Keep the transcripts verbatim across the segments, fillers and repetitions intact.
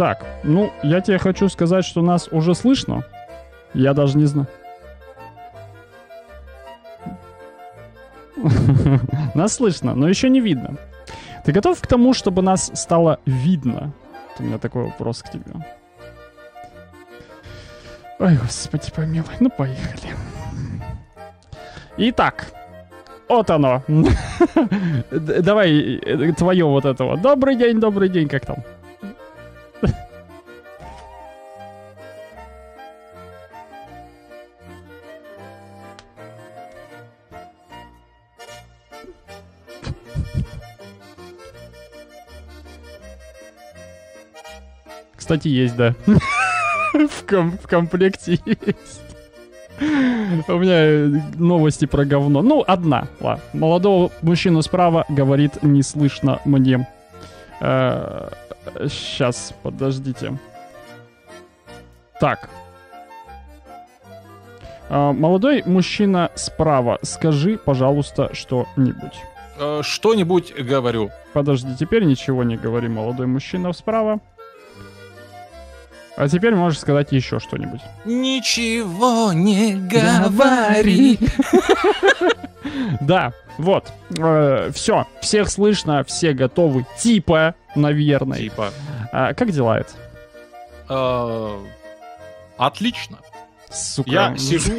Так, ну, я тебе хочу сказать, что нас уже слышно. Я даже не знаю. Нас слышно, но еще не видно. Ты готов к тому, чтобы нас стало видно? У меня такой вопрос к тебе. Ой, господи помилуй, ну поехали. Итак, вот оно. Давай твое вот этого. Добрый день, добрый день, как там? Кстати, есть, да. В, ком в комплекте есть. У меня новости про говно. Ну, одна. Ладно. Молодого мужчину справа говорит, не слышно мне. Э -э сейчас, подождите. Так. Э -э молодой мужчина справа, скажи, пожалуйста, что-нибудь. Э -э что-нибудь говорю. Подожди, теперь ничего не говори, молодой мужчина справа. А теперь можешь сказать еще что-нибудь. Ничего не говори. Да, вот. Все, всех слышно, все готовы. Типа, наверное. Типа. Как дела это? Отлично. Сука. Я сижу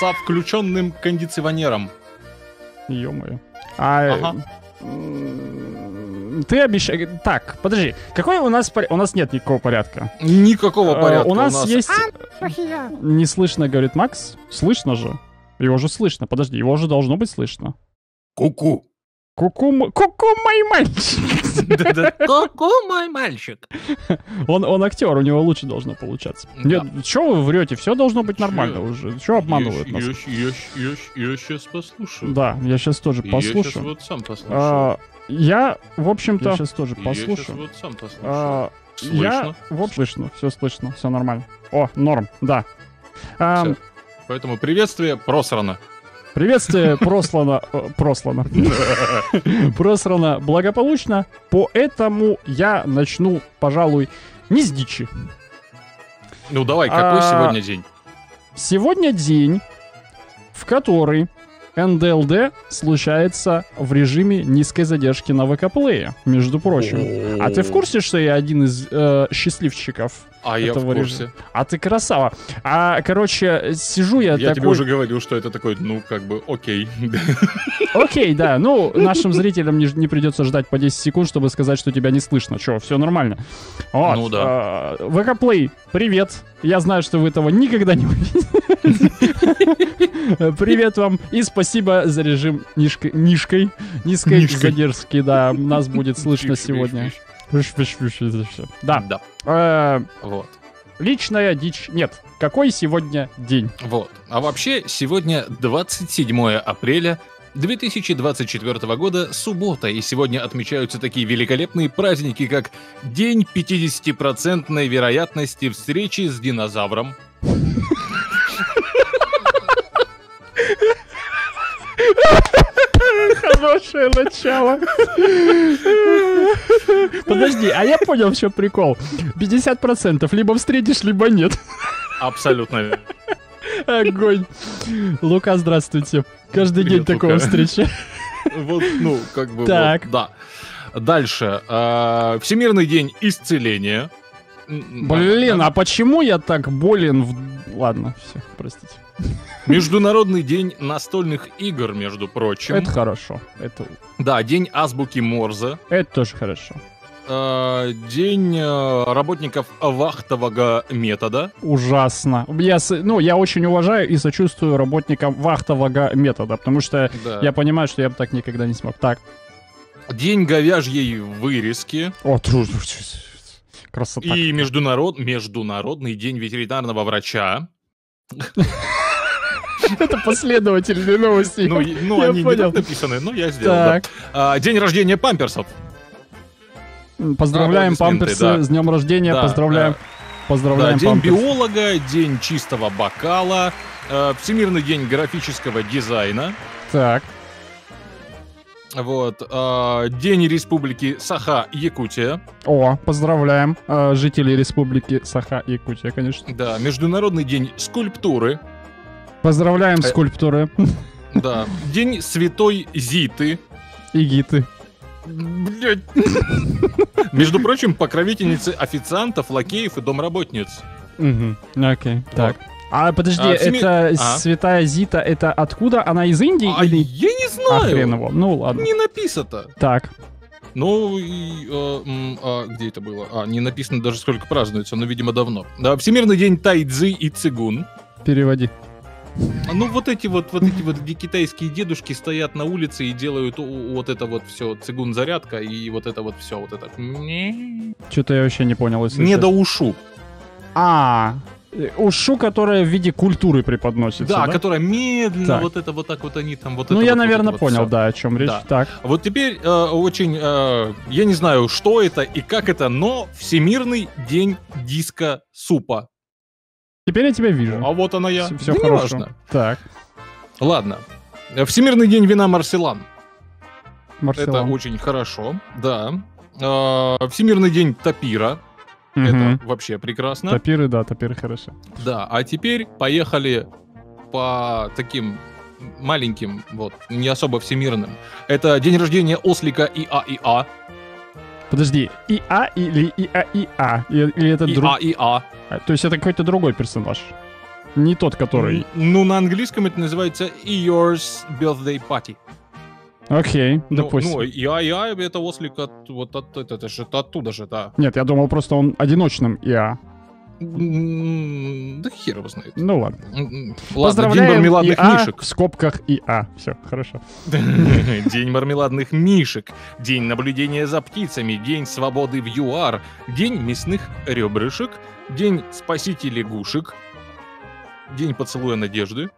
со включенным кондиционером. Ё-моё. Ага. Ты обещаешь... Так, подожди. Какой у нас... У нас нет никакого порядка. Никакого порядка. У нас есть... Не слышно, говорит Макс. Слышно же. Его же слышно. Подожди, его же должно быть слышно. Ку-ку. Ку-ку, мой мальчик. Ку-ку, мой мальчик. Он актер, у него лучше должно получаться. Нет, чё вы врете? Все должно быть нормально уже. Чё обманывают нас? Я сейчас послушаю. Да, я сейчас тоже послушаю. Я сейчас вот сам послушаю. Я, в общем-то... Я сейчас тоже послушаю. Я, вот сам послушаю. А, слышно. Я вот... слышно, все слышно, все нормально. О, норм, да. А, поэтому приветствие просрано. Приветствие прослано... Прослано. Просрано благополучно, поэтому я начну, пожалуй, не с дичи. Ну давай, какой сегодня день? Сегодня день, в который... эн дэ эл дэ случается в режиме низкой задержки навыка плея, между прочим. О-о-о. А ты в курсе, что я один из э, счастливчиков а этого я в курсе. Режима? А ты красава. А, короче, сижу я, я такой... Я тебе уже говорил, что это такой, ну, как бы, окей. Окей, да. Ну, нашим зрителям не, не придется ждать по десять секунд, чтобы сказать, что тебя не слышно. Че, все нормально. Вот. Ну да. Э, ви ка Play, привет. Я знаю, что вы этого никогда не увидите. Привет вам и спасибо за режим нишкой. Нишкой. Низкой задержки, да. Нас будет слышно сегодня. Да. Вот. Личная дичь. Нет. Какой сегодня день? Вот. А вообще, сегодня двадцать седьмое апреля две тысячи двадцать четвёртого года, суббота, и сегодня отмечаются такие великолепные праздники, как День пятидесятипроцентной вероятности встречи с динозавром. Хорошее начало. Подожди, а я понял, в чем прикол. пятьдесят процентов либо встретишь, либо нет. Абсолютно. Огонь. Лука, здравствуйте. Каждый Привет, день такого Лука. Встреча. Вот, ну, как бы, так. Вот, да. Дальше. Э-э, Всемирный день исцеления. Блин, а почему я так болен? В... Ладно, все, простите. Международный день настольных игр, между прочим. Это хорошо. Это... Да, день азбуки Морзе. Это тоже хорошо. День работников вахтового метода. Ужасно. Я, ну, я очень уважаю и сочувствую работникам вахтового метода, потому что да. я понимаю, что я бы так никогда не смог. Так. День говяжьей вырезки. О, трудно. Красота. И международ... Международный день ветеринарного врача. Это последовательные новости. Ну, они не так написаны, но я сделал. День рождения памперсов. Поздравляем а, памперсы да. с днем рождения, да, поздравляем, да. поздравляем да, День памперс. биолога, день чистого бокала, э, Всемирный день графического дизайна. Так. Вот. Э, День Республики Саха (Якутия). О, поздравляем э, жителей Республики Саха (Якутия), конечно. Да, Международный день скульптуры. Поздравляем э... скульптуры. Да. День святой Зиты. И Гиты. Блять. Между прочим, покровительницы официантов, лакеев и домработниц. Угу. Окей. Так. А подожди, а, всеми... это а? святая Зита, это откуда? Она из Индии а или? Я не знаю. А, хрен его. Ну ладно. Не написано. Так. Ну, и, э, э, где это было? А, не написано даже сколько празднуется, но, видимо, давно. Да, Всемирный день Тайдзи и Цигун. Переводи. Ну вот эти вот, вот эти вот, где китайские дедушки стоят на улице и делают вот это вот все, цигун зарядка и вот это вот все, вот это. Что-то я вообще не понял. Если не до ушу. А, ушу, которая в виде культуры преподносится. Да, да? Которая медленно, так. вот это вот так вот они там вот. Ну это, я, вот, наверное, вот понял, вот да, о чем речь. Да. Так. Вот теперь э, очень, э, я не знаю, что это и как это, но Всемирный день диско-супа. Теперь я тебя вижу. А вот она я. Все да хорошо. Так. Ладно. Всемирный день вина Марселан. Марселан. Это очень хорошо. Да. Всемирный день Тапира. Угу. Это вообще прекрасно. Тапиры, да, тапиры хорошо. Да. А теперь поехали по таким маленьким, вот, не особо всемирным. Это день рождения ослика ИАИА. Подожди, ИА или ИАИА? Или это друг... ИАИА. То есть это какой-то другой персонаж? Не тот, который... Ну, на английском это называется Yours Birthday Party. Окей, ну, допустим. Ну, ИАИА — это ослик от... Вот от, это, это же оттуда же, да. Нет, я думал, просто он одиночным ИА. Да хер его знает. Ну ладно. Ладно, поздравляем, день мармеладных ИА мишек. В скобках ИА. Все, хорошо. День мармеладных мишек. День наблюдения за птицами. День свободы в ЮАР. День мясных ребрышек. День спасите лягушек. День поцелуя надежды.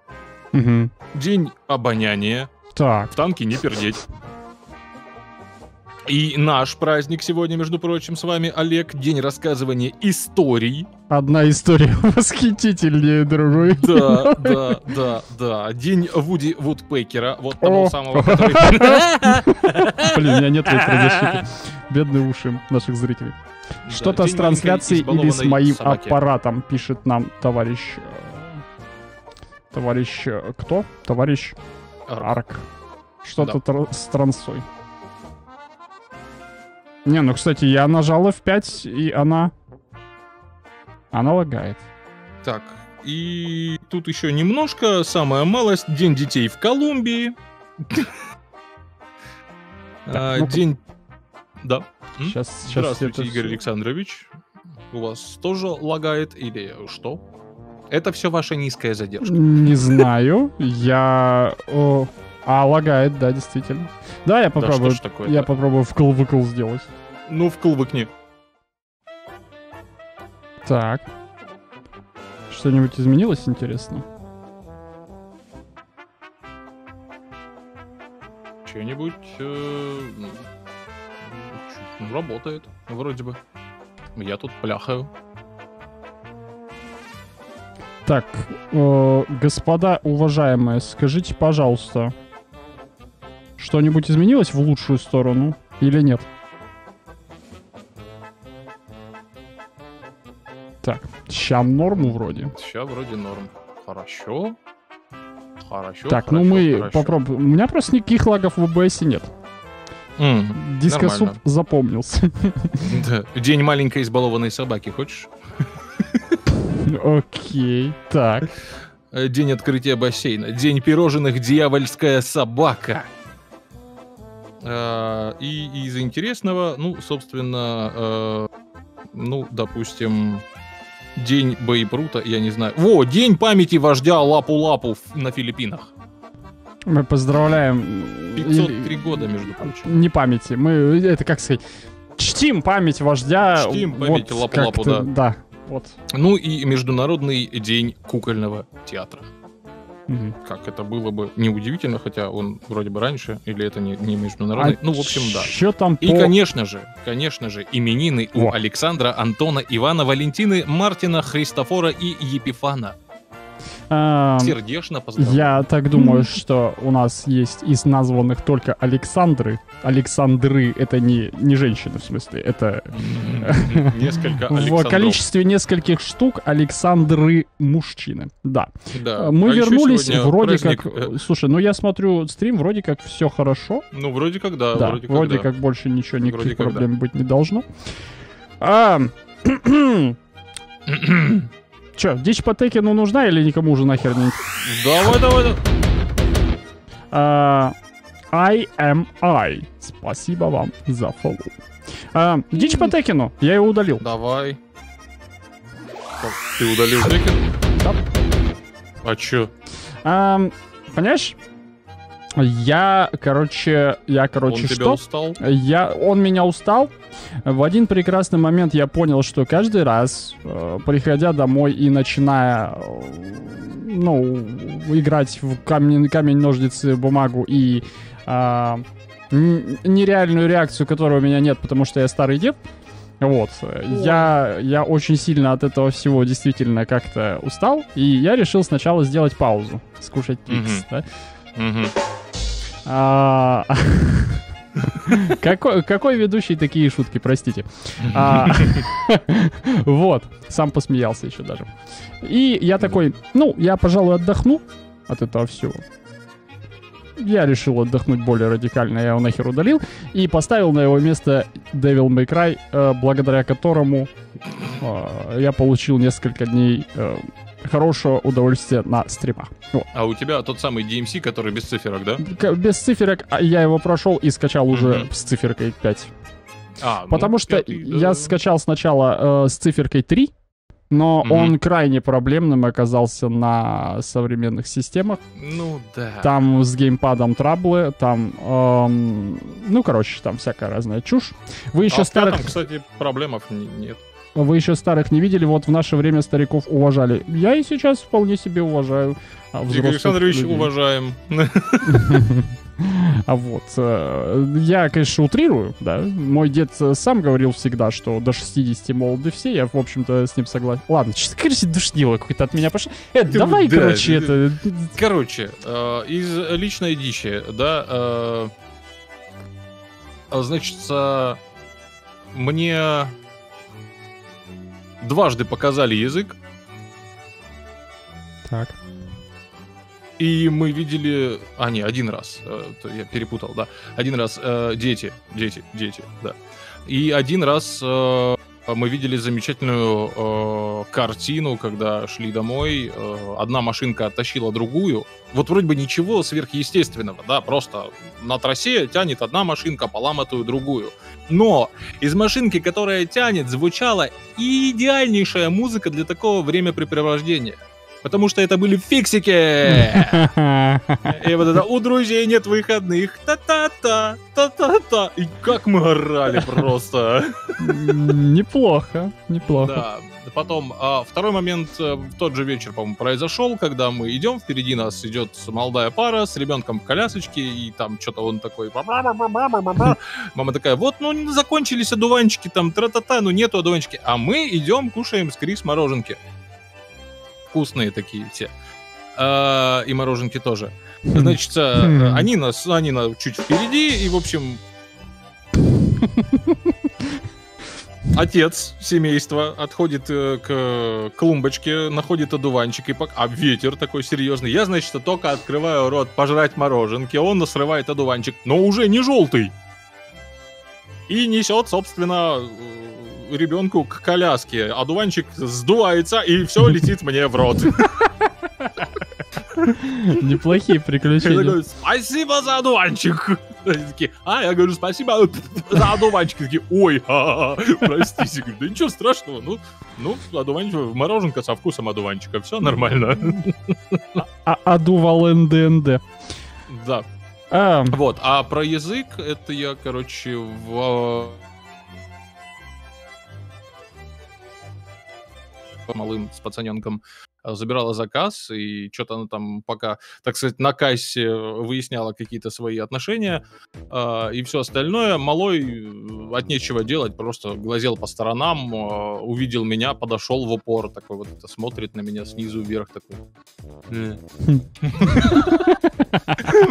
Угу. День обоняния. Так. В танке не пердеть. И наш праздник сегодня, между прочим, с вами, Олег, день рассказывания историй. Одна история восхитительнее другой. Да, да, да, да. День Вуди Вудпекера, вот того самого, который... Блин, у меня нет ветрозащиты. Бедные уши наших зрителей. Что-то с трансляцией или с моим аппаратом, пишет нам товарищ... Товарищ... Кто? Товарищ... Арк. Что-то с трансой. Не, ну, кстати, я нажал эф пять, и она... Она лагает. Так, и тут еще немножко, самая малость. День детей в Колумбии. День... Да. Здравствуйте, Игорь Александрович. У вас тоже лагает или что? Это все ваша низкая задержка. Не знаю, я... А, лагает, да, действительно. Да, я попробую. Да, что ж такое, я да. попробую вкл-выкл сделать. Ну, вкл-выкни. Так. Что-нибудь изменилось, интересно? Что-нибудь... Э, ну, работает, вроде бы. Я тут пляхаю. Так, э, господа уважаемые, скажите, пожалуйста... Что-нибудь изменилось в лучшую сторону или нет? Так, ща норму вроде. Ща вроде норм. Хорошо. Хорошо. Так, хорошо, ну мы попробуем. У меня просто никаких лагов в о бэ эс нет. Mm, Дискосуп запомнился. Да. День маленькой избалованной собаки, хочешь? Окей, так. День открытия бассейна. День пирожных дьявольская собака. И из интересного, ну, собственно, э, ну, допустим, день Бейбрута, я не знаю. Во, день памяти вождя Лапу-Лапу на Филиппинах. Мы поздравляем. пятьсот три и... года, между прочим. Не памяти, мы, это как сказать, чтим память вождя. Чтим память вот Лапу-Лапу, да. Да, вот. Ну и Международный день кукольного театра. Угу. Как это было бы неудивительно, хотя он вроде бы раньше, или это не, не международный. А ну, в общем, да. Там и, по... конечно же, конечно же, именины О. у Александра, Антона, Ивана, Валентины, Мартина, Христофора и Епифана. А, сердечно поздравляю. Я так думаю, что у нас есть из названных только Александры. Александры — это не, не женщины, в смысле, это... Несколько Александров. В количестве нескольких штук Александры мужчины. Да. да. Мы а вернулись, вроде праздник... как... Слушай, ну я смотрю стрим, вроде как все хорошо. Ну, вроде как, да. да. Вроде, вроде как, да. как больше ничего, никаких вроде проблем да. быть не должно. А... Че, дичь по Текину нужна или никому уже нахер не... Давай, давай, давай. Uh, I am I. Спасибо вам за фоллоу. Uh, дичь по Текину. Я его удалил. Давай. Ты удалил Текин? Да. А че? Uh, понимаешь? Я, короче, я, короче, он что? Устал? Я, он меня устал. В один прекрасный момент я понял, что каждый раз, э, приходя домой и начиная, э, ну, играть в камень, камень, ножницы, бумагу и э, нереальную реакцию, которой у меня нет, потому что я старый дед, вот, я, я очень сильно от этого всего действительно как-то устал, и я решил сначала сделать паузу, скушать кикс, да? Какой ведущий такие шутки, простите. Вот, сам посмеялся еще даже. И я такой, ну, я, пожалуй, отдохну от этого всего. Я решил отдохнуть более радикально, я его нахер удалил. И поставил на его место Devil May Cry, благодаря которому я получил несколько дней... хорошего удовольствия на стримах. Вот. А у тебя тот самый ди эм си, который без циферок, да? К- без циферок я его прошел и скачал уже mm-hmm. с циферкой пять. А, Потому ну, что пятый, да. я скачал сначала э, с циферкой три, но mm-hmm. он крайне проблемным оказался на современных системах. Ну да. Там с геймпадом траблы, там... Эм, ну, короче, там всякая разная чушь. Вы еще а старых... там, кстати, проблемов нет. Вы еще старых не видели, вот в наше время стариков уважали. Я и сейчас вполне себе уважаю взрослых людей. Александрович, уважаем. А вот, я, конечно, утрирую, да. Мой дед сам говорил всегда, что до шестидесяти молоды все, я, в общем-то, с ним согласен. Ладно, что-то, короче, душнило какое-то от меня пошло. Э, давай, короче, это... Короче, из личной дичи, да, значит, мне... Дважды показали язык. Так. И мы видели... А, не, один раз. Я перепутал, да. Один раз э, дети, дети, дети, да. И один раз э, мы видели замечательную э, картину, когда шли домой. Э, одна машинка оттащила другую. Вот вроде бы ничего сверхъестественного, да. Просто на трассе тянет одна машинка, поломатую другую. Но из машинки, которая тянет, звучала идеальнейшая музыка для такого времяпрепровождения. Потому что это были фиксики! И вот это «У друзей нет выходных». Та-та-та, та-та-та. И как мы орали просто. Неплохо, неплохо. Да. Потом второй момент в тот же вечер, по-моему, произошел, когда мы идем, впереди нас идет молодая пара с ребенком в колясочке, и там что-то он такой... Мама такая, вот, ну, закончились одуванчики, там, тра-та-та, ну, нету одуванчики. А мы идем, кушаем с Крис мороженки. Вкусные такие все. И мороженки тоже. Значит, они нас, они нас чуть впереди, и, в общем... Отец семейства отходит э, к клумбочке, находит одуванчик, и пок... а ветер такой серьезный. Я, значит, только открываю рот пожрать мороженки, он срывает одуванчик, но уже не желтый. И несет, собственно, ребенку к коляске. Одуванчик сдувается, и все летит мне в рот. Неплохие приключения. Я говорю, спасибо за одуванчик. А, я говорю, спасибо за одуванчик. Такие, ой, простите. Да ничего страшного. Ну, ну, одуванчик, мороженка со вкусом одуванчика. Все нормально. Одувал эн дэ эн дэ. Да. Вот, а про язык это я, короче, в... малым, с пацаненком, забирала заказ, и что-то она там пока, так сказать, на кассе выясняла какие-то свои отношения э, и все остальное. Малой от нечего делать, просто глазел по сторонам, э, увидел меня, подошел в упор, такой вот это, смотрит на меня снизу вверх, такой...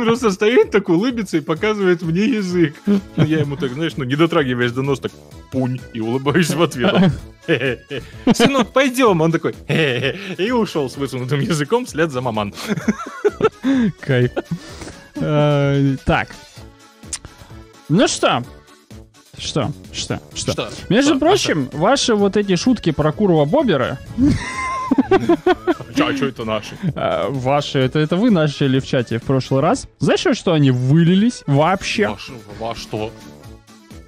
Просто стоит, так улыбится и показывает мне язык. Я ему так, знаешь, ну не дотрагиваясь до носа, так пунь, и улыбаюсь в ответ. Сынок, пойдем. Он такой, и ушел с высунутым языком вслед за маман. Кайф. Так. Ну что? Что? Что? Что? Между прочим, ваши вот эти шутки про Курва Бобера... А что это наши? А, ваши, это, это вы начали в чате в прошлый раз. Знаешь, что они вылились вообще? Ваш, во что?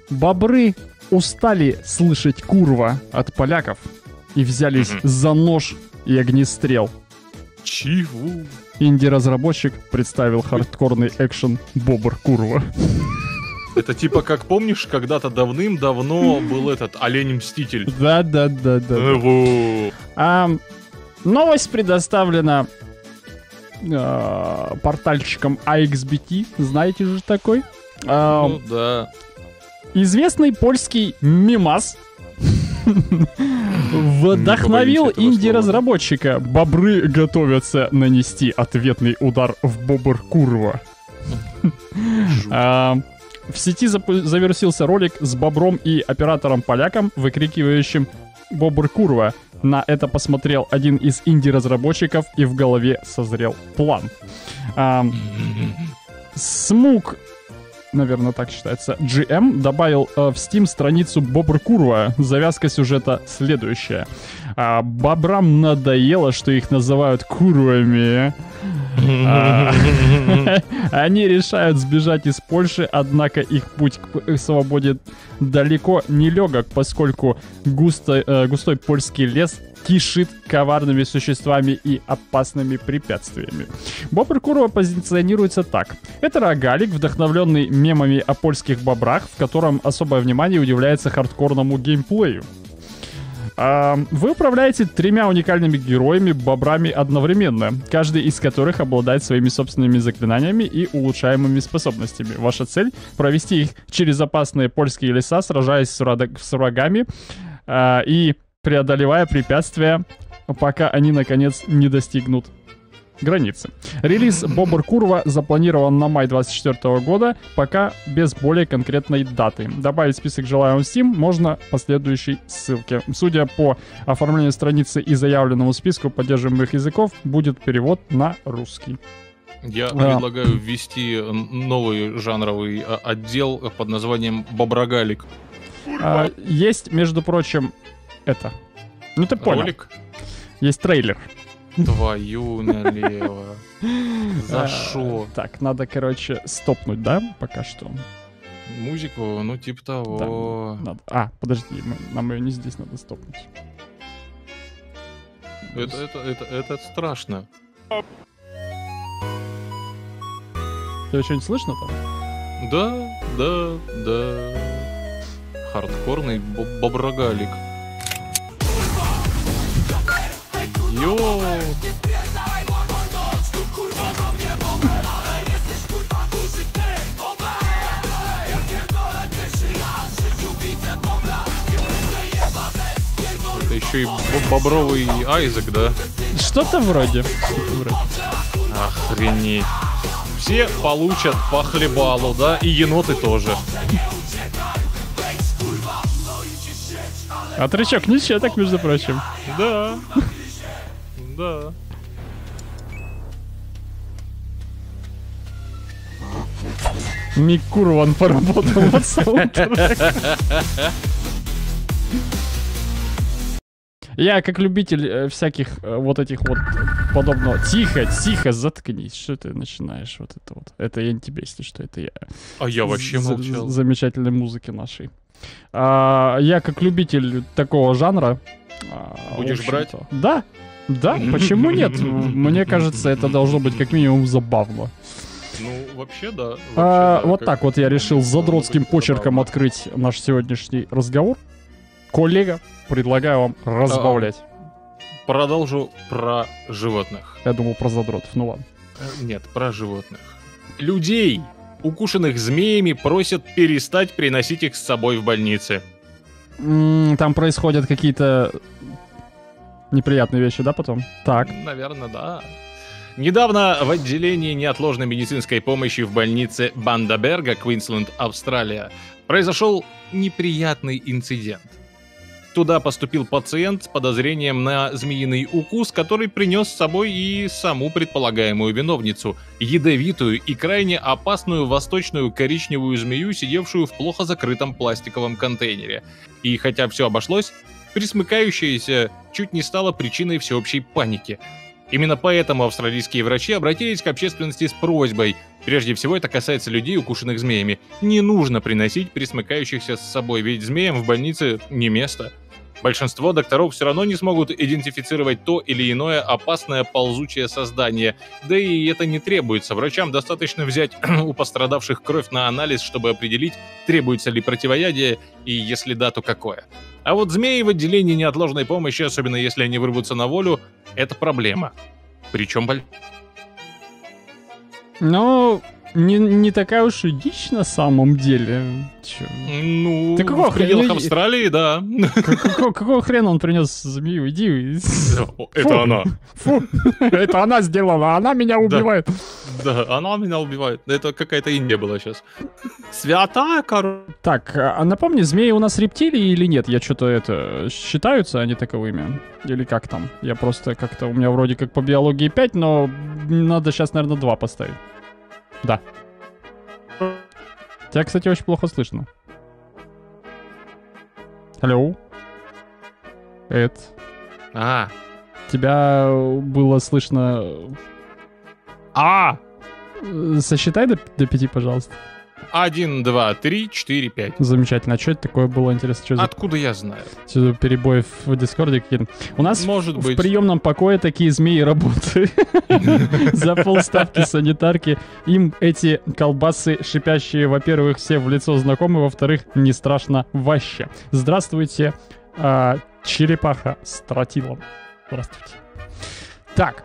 Бобры устали слышать Курва от поляков и взялись mm-hmm. за нож и огнестрел. Чего? Инди-разработчик представил хардкорный экшен Бобр Курва. Это типа, как помнишь, когда-то давным-давно был этот Олень-мститель. Да-да-да-да. А, новость предоставлена а, портальщиком ай икс би ти. Знаете же такой? А, ну, да. Известный польский мимас вдохновил инди-разработчика. Бобры готовятся нанести ответный удар в Бобр Курва. А... В сети запу- завершился ролик с бобром и оператором-поляком, выкрикивающим «Бобр Курва». На это посмотрел один из инди-разработчиков, и в голове созрел план. А, Смук, наверное, так считается, джи эм, добавил а, в Steam страницу «Бобр Курва». Завязка сюжета следующая. А, бобрам надоело, что их называют «курвами». Они решают сбежать из Польши, однако их путь к свободе далеко не легок, поскольку густо, э, густой польский лес кишит коварными существами и опасными препятствиями. Бобр Курва позиционируется так. Это рогалик, вдохновленный мемами о польских бобрах, в котором особое внимание уделяется хардкорному геймплею. Вы управляете тремя уникальными героями-бобрами одновременно, каждый из которых обладает своими собственными заклинаниями и улучшаемыми способностями. Ваша цель — провести их через опасные польские леса, сражаясь с врагами э, и преодолевая препятствия, пока они, наконец, не достигнут границы. Релиз Бобр Курва запланирован на май двадцать четвёртого года, пока без более конкретной даты. Добавить список желаемых в Steam можно по следующей ссылке. Судя по оформлению страницы и заявленному списку поддерживаемых языков, будет перевод на русский. Я а. предлагаю ввести новый жанровый отдел под названием «Боброгалик». А, есть, между прочим, это. Ну ты понял. Ролик? Есть трейлер. Твою налево. За шо? Так, надо, короче, стопнуть, да? Пока что. Музику, ну, типа того. Да, надо. А, подожди, мы, нам ее не здесь надо стопнуть. Это, это, это, это страшно. Тебе что-нибудь слышно там? Да, да, да. Хардкорный боброгалик. Йоу! Это еще и бобровый Айзек, да? Что-то вроде. Что-то вроде. Охренеть. Все получат по хлебалу, да? И еноты тоже. А тречок ничего так, между прочим. Да. Да. Мик Курван поработал над саундтреком. Я как любитель всяких вот этих вот подобного... Тихо, тихо, заткнись. Что ты начинаешь вот это вот? Это я не тебе, если что, это я. А я вообще молчал. Замечательной музыки нашей. Я как любитель такого жанра... Будешь брать? Да. Да, почему нет? Мне кажется, это должно быть как минимум забавно. Ну, вообще, да. Вообще, а, да вот так вот я решил задротским почерком забавно. Открыть наш сегодняшний разговор. Коллега, предлагаю вам разбавлять. А, продолжу про животных. Я думал про задротов, ну ладно. Нет, про животных. Людей, укушенных змеями, просят перестать приносить их с собой в больницы. Там происходят какие-то неприятные вещи, да, потом? Так. Наверное, да. Недавно в отделении неотложной медицинской помощи в больнице Бандаберга, Квинсленд, Австралия, произошел неприятный инцидент. Туда поступил пациент с подозрением на змеиный укус, который принес с собой и саму предполагаемую виновницу – ядовитую и крайне опасную восточную коричневую змею, сидевшую в плохо закрытом пластиковом контейнере. И хотя все обошлось, пресмыкающаяся чуть не стала причиной всеобщей паники. Именно поэтому австралийские врачи обратились к общественности с просьбой. Прежде всего, это касается людей, укушенных змеями. Не нужно приносить пресмыкающихся с собой, ведь змеям в больнице не место. Большинство докторов все равно не смогут идентифицировать то или иное опасное ползучее создание. Да и это не требуется. Врачам достаточно взять у пострадавших кровь на анализ, чтобы определить, требуется ли противоядие, и если да, то какое. А вот змеи в отделении неотложной помощи, особенно если они вырвутся на волю, это проблема. Причем боль. Ну, не, не такая уж и дичь на самом деле. Чё? Ну, ты какого в пределах хрена... Австралии, да. Какого, какого хрена он принес змею? Иди. Это она. Фу, это она сделала, она меня убивает. Да, она меня убивает. Это какая-то Индия была сейчас. Святая корова. Так, а напомни, змеи у нас рептилии или нет? Я что-то это... Считаются они таковыми? Или как там? Я просто как-то... У меня вроде как по биологии пять, но надо сейчас, наверное, два поставить. Да. Тебя, кстати, очень плохо слышно. Алло? Эд? А. Тебя было слышно... А! Сосчитай до, до пяти, пожалуйста. Один, два, три, четыре, пять. Замечательно. А что это такое было, интересно? Что откуда за... я знаю? Сюда перебоев в Дискорде какие-то. У нас может в, быть. В приемном покое такие змеи работают. За полставки санитарки. Им эти колбасы шипящие, во-первых, все в лицо знакомы, во-вторых, не страшно вообще. Здравствуйте, черепаха с тротилом. Здравствуйте. Так.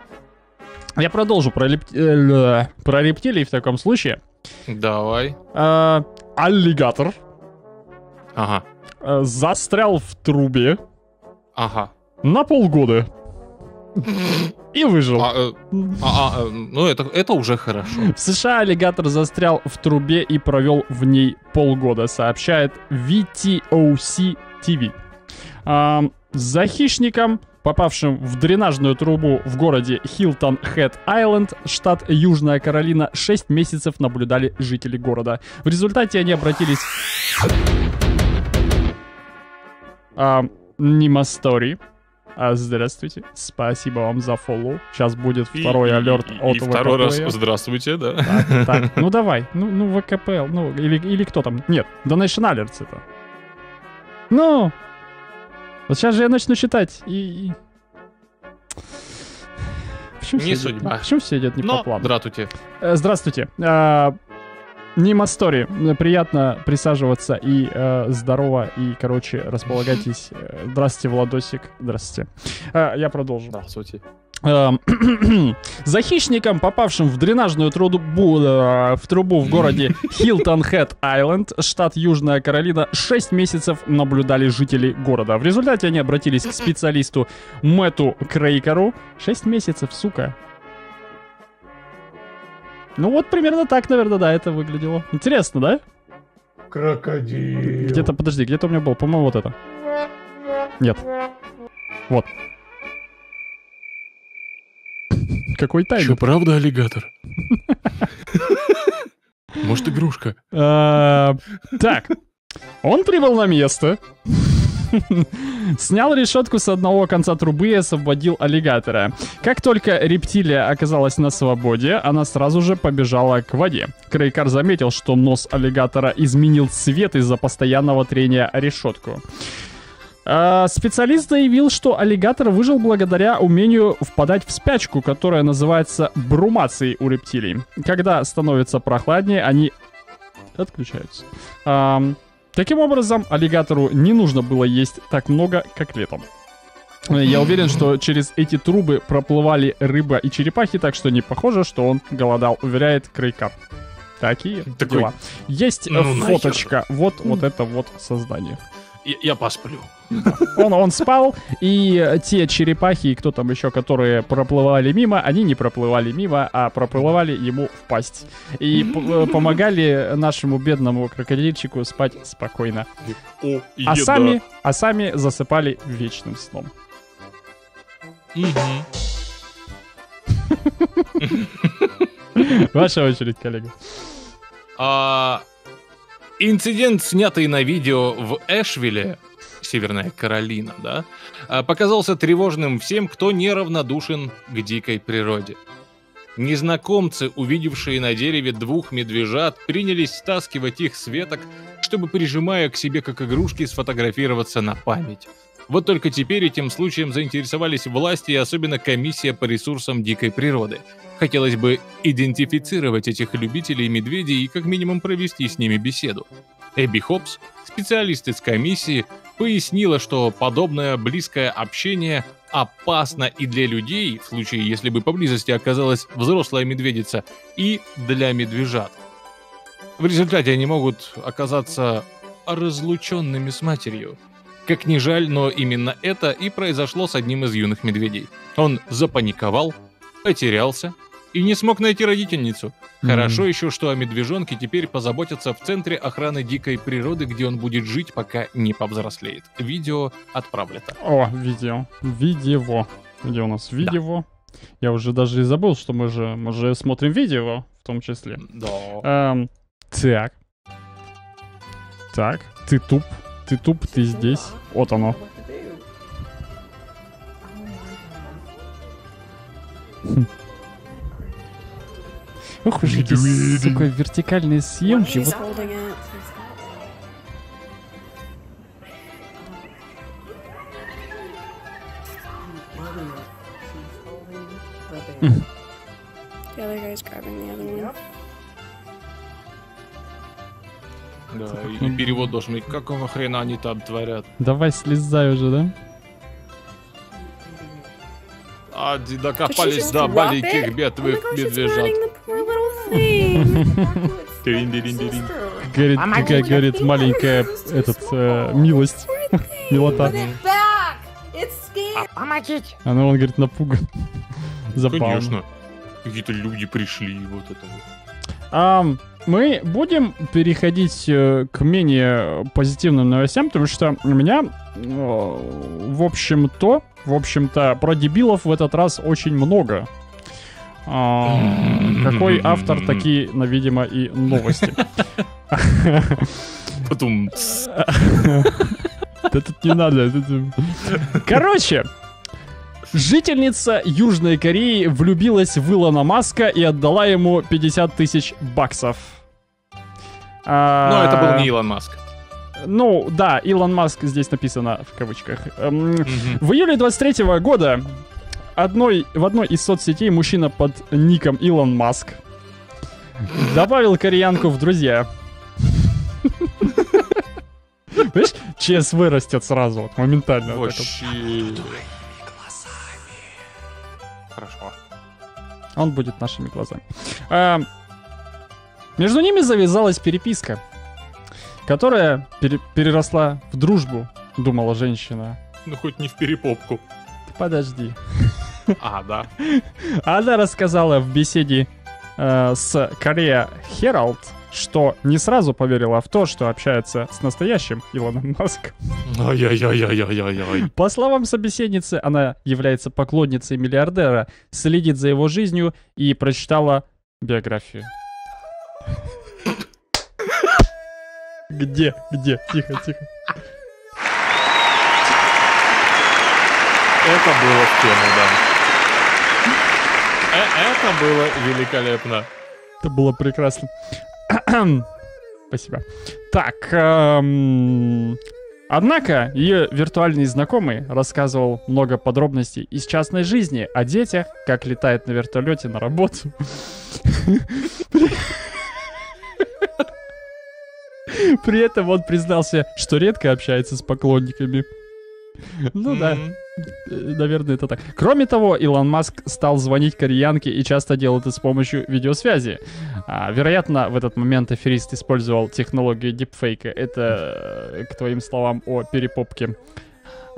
Я продолжу про, леп... э, про рептилий в таком случае. Давай. Э, аллигатор. Ага. Э, застрял в трубе. Ага. На полгода. И выжил. А, э, а, э, ну, это, это уже хорошо. В США аллигатор застрял в трубе и провел в ней полгода, сообщает ви ти о си ти ви. Э, за хищником... попавшим в дренажную трубу в городе Хилтон-Хед-Айленд, штат Южная Каролина, шесть месяцев наблюдали жители города. В результате они обратились... А, Нимастори. А, здравствуйте. Спасибо вам за фоллоу. Сейчас будет второй и, алерт и, от и ВКПЛ. Второй раз здравствуйте, да. Так, так. Ну давай. Ну, ну ВКПЛ. Ну, или, или кто там? Нет, Donation Alerts это. Ну... Вот сейчас же я начну считать, и... Почему не все судьба. Идет? Почему все идет не но... по плану? Здравствуйте. Здравствуйте. Нимастори. Приятно присаживаться и э, здорово, и, короче, располагайтесь. Здравствуйте, Владосик. Здравствуйте. Э, я продолжу. Здравствуйте. За хищником, попавшим в дренажную трубу, в трубу в городе Хилтон-Хед-Айленд, штат Южная Каролина, шесть месяцев наблюдали жители города. В результате они обратились к специалисту Мэтту Крейкеру. шесть месяцев, сука. Ну вот примерно так, наверное, да, это выглядело. Интересно, да? Крокодил. Где-то, подожди, где-то у меня был, по-моему, вот это. Нет. Вот. Какой тайм? Что, правда аллигатор? Может, игрушка? Так. Он прибыл на место. Снял решетку с одного конца трубы и освободил аллигатора. Как только рептилия оказалась на свободе, она сразу же побежала к воде. Крейкар заметил, что нос аллигатора изменил цвет из-за постоянного трения о решетку. Специалист заявил, что аллигатор выжил благодаря умению впадать в спячку, которая называется брумацией у рептилий. Когда становится прохладнее, они отключаются. Таким образом, аллигатору не нужно было есть так много, как летом. Я уверен, что через эти трубы проплывали рыба и черепахи, так что не похоже, что он голодал, уверяет Крейкап. Такие Такой... дела. Есть ну, фоточка. Нахер. Вот, вот это вот создание. Я, я посплю. Он, он спал, и те черепахи, и кто там еще, которые проплывали мимо, они не проплывали мимо, а проплывали ему в пасть. И помогали нашему бедному крокодильчику спать спокойно. О, а, сами, а сами засыпали вечным сном. Ваша очередь, коллега. Инцидент, снятый на видео в Эшвилле, Северная Каролина, да, показался тревожным всем, кто неравнодушен к дикой природе. Незнакомцы, увидевшие на дереве двух медвежат, принялись стаскивать их с веток, чтобы, прижимая к себе как игрушки, сфотографироваться на память. Вот только теперь этим случаем заинтересовались власти и особенно комиссия по ресурсам дикой природы. Хотелось бы идентифицировать этих любителей медведей и как минимум провести с ними беседу. Эбби Хопс, специалист из комиссии, пояснила, что подобное близкое общение опасно и для людей, в случае, если бы поблизости оказалась взрослая медведица, и для медвежат. В результате они могут оказаться разлученными с матерью. Как ни жаль, но именно это и произошло с одним из юных медведей. Он запаниковал, потерялся и не смог найти родительницу. Mm-hmm. Хорошо еще, что о медвежонке теперь позаботятся в Центре охраны дикой природы, где он будет жить, пока не повзрослеет. Видео отправлято. О, видео. Видео. Где у нас видео? Да. Я уже даже и забыл, что мы же, мы же смотрим видео в том числе. Да. Эм, так. Так, ты туп. Ты туп, ты здесь. Вот оно. Ох уж эти, сука, вертикальные съемки. Вот. Да, и перевод должен быть, какого хрена они там творят. Давай слезай уже, да? А, докопались до маленьких бед, вы медвежат. Говорит, какая, говорит, маленькая, этот, э, милость, милота. А ну он, говорит, напуган. Запал. Конечно, какие-то люди пришли, вот это вот. А, мы будем переходить к менее позитивным новостям, потому что у меня, в общем-то, в общем-то, про дебилов в этот раз очень много. Какой автор, такие, видимо, и новости. Потом... Да тут не надо. Короче... Жительница Южной Кореи влюбилась в Илона Маска и отдала ему пятьдесят тысяч баксов. А... Но это был не Илон Маск. Ну, да, Илон Маск здесь написано в кавычках. Mm-hmm. В июле двадцать третьего года одной, в одной из соцсетей мужчина под ником Илон Маск добавил кореянку в друзья. Понимаешь, ЧС вырастет сразу, вот, моментально. Вообще... Хорошо. Он будет нашими глазами. А, между ними завязалась переписка, которая пере- переросла в дружбу, думала женщина. Ну хоть не в перепопку. Ты подожди. А, да. Она рассказала в беседе э, с Korea Herald, что не сразу поверила в то, что общается с настоящим Илоном Маском. Ай-яй-яй-яй-яй-яй. По словам собеседницы, она является поклонницей миллиардера, следит за его жизнью и прочитала биографию. Где? Где? Тихо, тихо. Это было в тему, да. Это было великолепно. Это было прекрасно. Спасибо. Так, эм... однако ее виртуальный знакомый рассказывал много подробностей из частной жизни о детях, как летает на вертолете на работу. При этом он признался, что редко общается с поклонниками. Ну mm-hmm. да, наверное, это так. Кроме того, Илон Маск стал звонить кореянке и часто делал это с помощью видеосвязи. А, вероятно, в этот момент аферист использовал технологию дипфейка. Это, к твоим словам, о перепопке.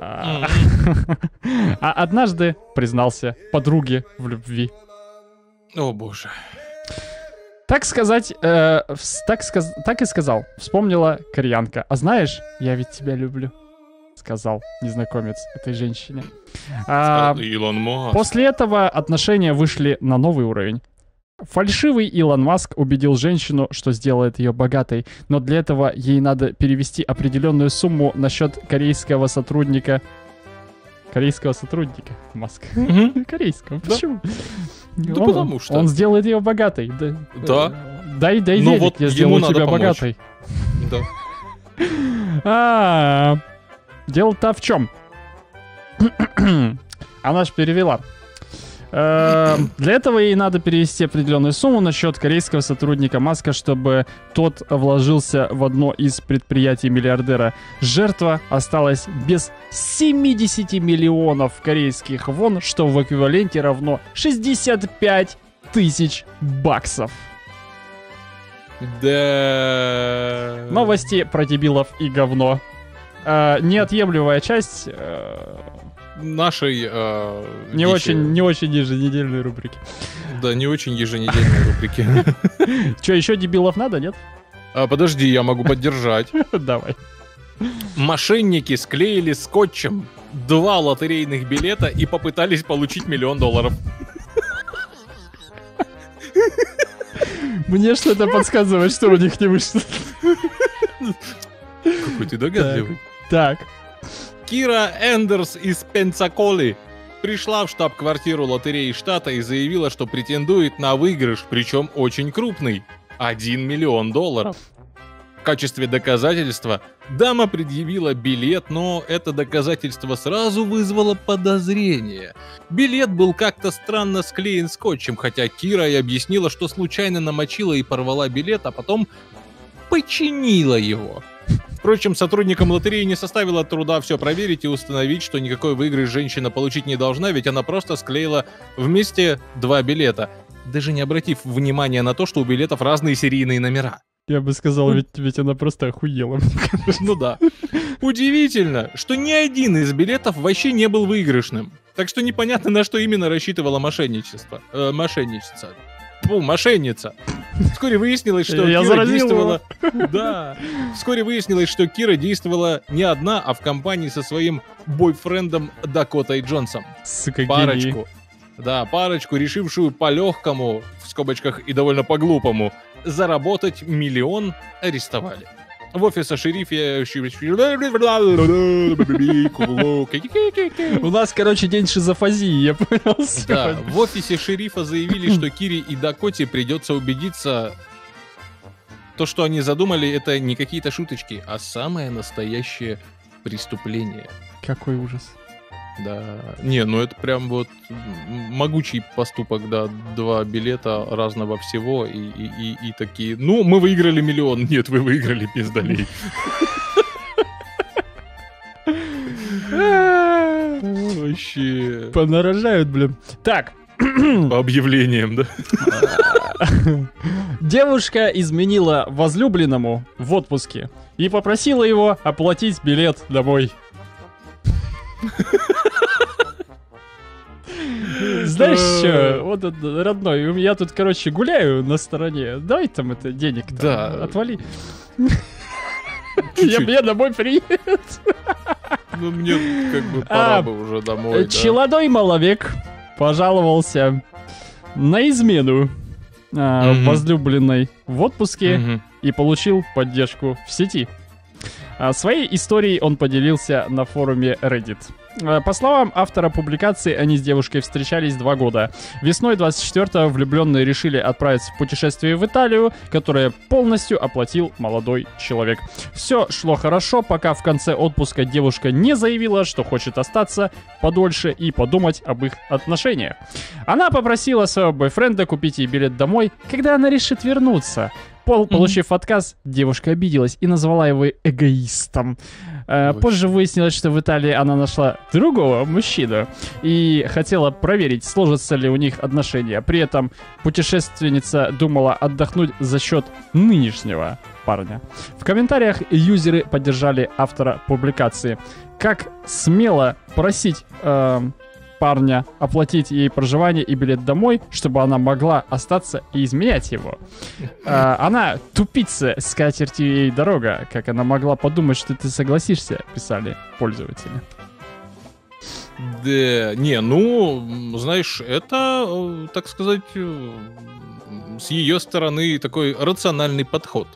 А, mm-hmm. а однажды признался подруге в любви. О боже. Так сказать, э, так, сказ- так и сказал. Вспомнила кореянка. А знаешь, я ведь тебя люблю. Сказал незнакомец этой женщине. А, Илон Маск. После этого отношения вышли на новый уровень. Фальшивый Илон Маск убедил женщину, что сделает ее богатой, но для этого ей надо перевести определенную сумму на счет корейского сотрудника. Корейского сотрудника Маска. Корейского. Почему? Да потому что. Он сделает ее богатой. Да. Дай, дай денег, я сделаю тебя богатой. Да. Дело-то в чем? Она ж перевела. Э, для этого ей надо перевести определенную сумму на счет корейского сотрудника Маска, чтобы тот вложился в одно из предприятий миллиардера. Жертва осталась без семьдесят миллионов корейских вон, что в эквиваленте равно шестьдесят пять тысяч баксов. Да. Новости про дебилов и говно. Uh, неотъемлемая часть uh, нашей uh, не, очень, не очень еженедельной рубрики. Да, не очень еженедельной рубрики. Че, еще дебилов надо, нет? Подожди, я могу поддержать. Давай. Мошенники склеили скотчем два лотерейных билета и попытались получить миллион долларов. Мне что-то подсказывает, что у них не вышло. Какой ты догадливый. Так. Кира Эндерс из Пенсаколы пришла в штаб-квартиру лотереи штата и заявила, что претендует на выигрыш, причем очень крупный. один миллион долларов. В качестве доказательства дама предъявила билет, но это доказательство сразу вызвало подозрение. Билет был как-то странно склеен скотчем, хотя Кира и объяснила, что случайно намочила и порвала билет, а потом починила его. Впрочем, сотрудникам лотереи не составило труда все проверить и установить, что никакой выигрыш женщина получить не должна, ведь она просто склеила вместе два билета, даже не обратив внимания на то, что у билетов разные серийные номера. Я бы сказал, ведь, ведь она просто охуела. Ну да. Удивительно, что ни один из билетов вообще не был выигрышным. Так что непонятно, на что именно рассчитывала мошенничество. Э, мошенничество. Фу, мошенница. Вскоре выяснилось, что Я Кира действовала... Да. Вскоре выяснилось, что Кира действовала не одна, а в компании со своим бойфрендом Дакотой Джонсом. Сука, парочку. Да, парочку, решившую по-легкому, в скобочках и довольно по-глупому, заработать миллион, арестовали. В офисе шерифе... У нас, короче, день шизофазии, я понял. Да, в офисе шерифа заявили, что Кире и Дакоте придется убедиться, то, что они задумали, это не какие-то шуточки, а самое настоящее преступление. Какой ужас. Да, не, ну это прям вот могучий поступок, да, два билета разного всего и, и, и, и такие, ну, мы выиграли миллион, нет, вы выиграли пиздолей. Вообще. Понарожают, блин. Так. По объявлениям, да? Девушка изменила возлюбленному в отпуске и попросила его оплатить билет домой. Знаешь что, вот родной, я тут, короче, гуляю на стороне, дай там это денег, да, отвали. Я мне домой приеду. Ну мне как бы пора бы уже домой. Челодой маловек пожаловался на измену возлюбленной в отпуске и получил поддержку в сети. Своей историей он поделился на форуме Reddit. По словам автора публикации, они с девушкой встречались два года. Весной двадцать четвёртого влюбленные решили отправиться в путешествие в Италию, которое полностью оплатил молодой человек. Все шло хорошо, пока в конце отпуска девушка не заявила, что хочет остаться подольше и подумать об их отношениях. Она попросила своего бойфренда купить ей билет домой, когда она решит вернуться. Получив отказ, девушка обиделась и назвала его эгоистом. Э, позже выяснилось, что в Италии она нашла другого мужчину и хотела проверить, сложатся ли у них отношения. При этом путешественница думала отдохнуть за счет нынешнего парня. В комментариях юзеры поддержали автора публикации. Как смело просить э, парня оплатить ей проживание и билет домой, чтобы она могла остаться и изменять его. Э, она тупица, скатертью ей дорога. Как она могла подумать, что ты согласишься, писали пользователи. Да, не, ну, знаешь, это, так сказать, с ее стороны такой рациональный подход.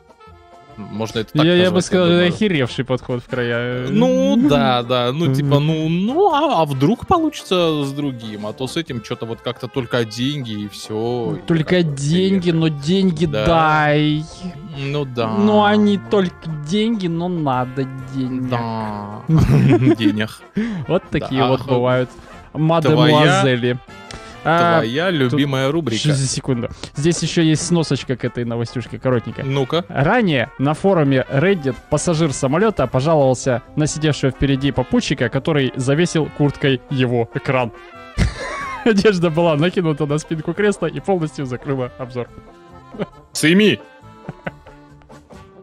Можно это так я, назвать, я бы сказал, это охеревший подход в края. Ну да, да, ну типа, ну, ну а, а вдруг получится с другим, а то с этим что-то вот как-то только деньги и все. Только и деньги, но деньги да. дай. Ну да. Ну они только деньги, но надо денег. Да. Денег. Вот такие вот бывают мадемуазели. Твоя а, любимая тут... рубрика. Что за секунду? Здесь еще есть сносочка к этой новостюшке, коротенькая. Ну-ка. Ранее на форуме Reddit пассажир самолета пожаловался на сидевшего впереди попутчика, который завесил курткой его экран. Одежда была накинута на спинку кресла и полностью закрыла обзор. Сыми!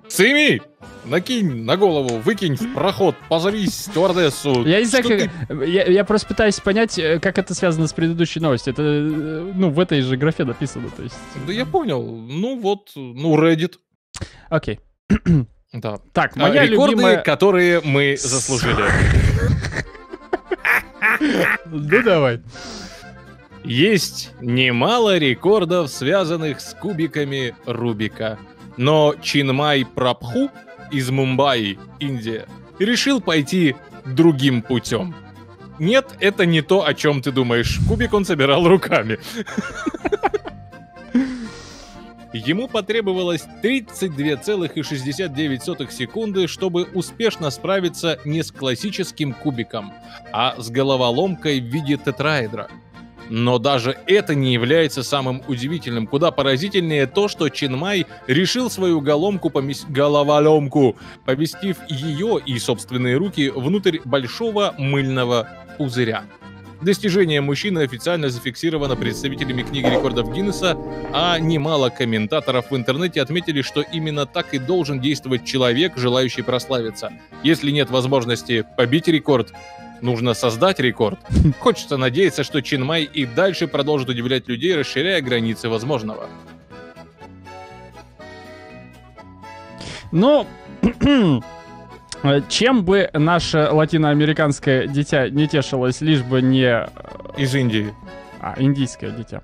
Сыми! Накинь на голову, выкинь в проход, позовись стюардессу. Я не знаю, как... я, я просто пытаюсь понять, как это связано с предыдущей новостью. Это, ну, в этой же графе написано, то есть. Да я понял. Ну вот, ну, Reddit. Окей. Да. Так, моя а, рекорды, любимая... которые мы заслужили. Ну давай. Есть немало рекордов, связанных с кубиками Рубика. Но Чинмай Прабху из Мумбаи, Индия, решил пойти другим путем. Нет, это не то, о чем ты думаешь. Кубик он собирал руками. Ему потребовалось тридцать две целых шестьдесят девять сотых секунды, чтобы успешно справиться не с классическим кубиком, а с головоломкой в виде тетраэдра. Но даже это не является самым удивительным. Куда поразительнее то, что Чинмай решил свою головоломку, помес... головоломку, поместив ее и собственные руки внутрь большого мыльного пузыря. Достижение мужчины официально зафиксировано представителями Книги рекордов Гиннесса, а немало комментаторов в интернете отметили, что именно так и должен действовать человек, желающий прославиться. Если нет возможности побить рекорд, нужно создать рекорд. Хочется надеяться, что Чинмай и дальше продолжит удивлять людей, расширяя границы возможного. Ну, чем бы наше латиноамериканское дитя не тешилось, лишь бы не... Из Индии. А, индийское дитя.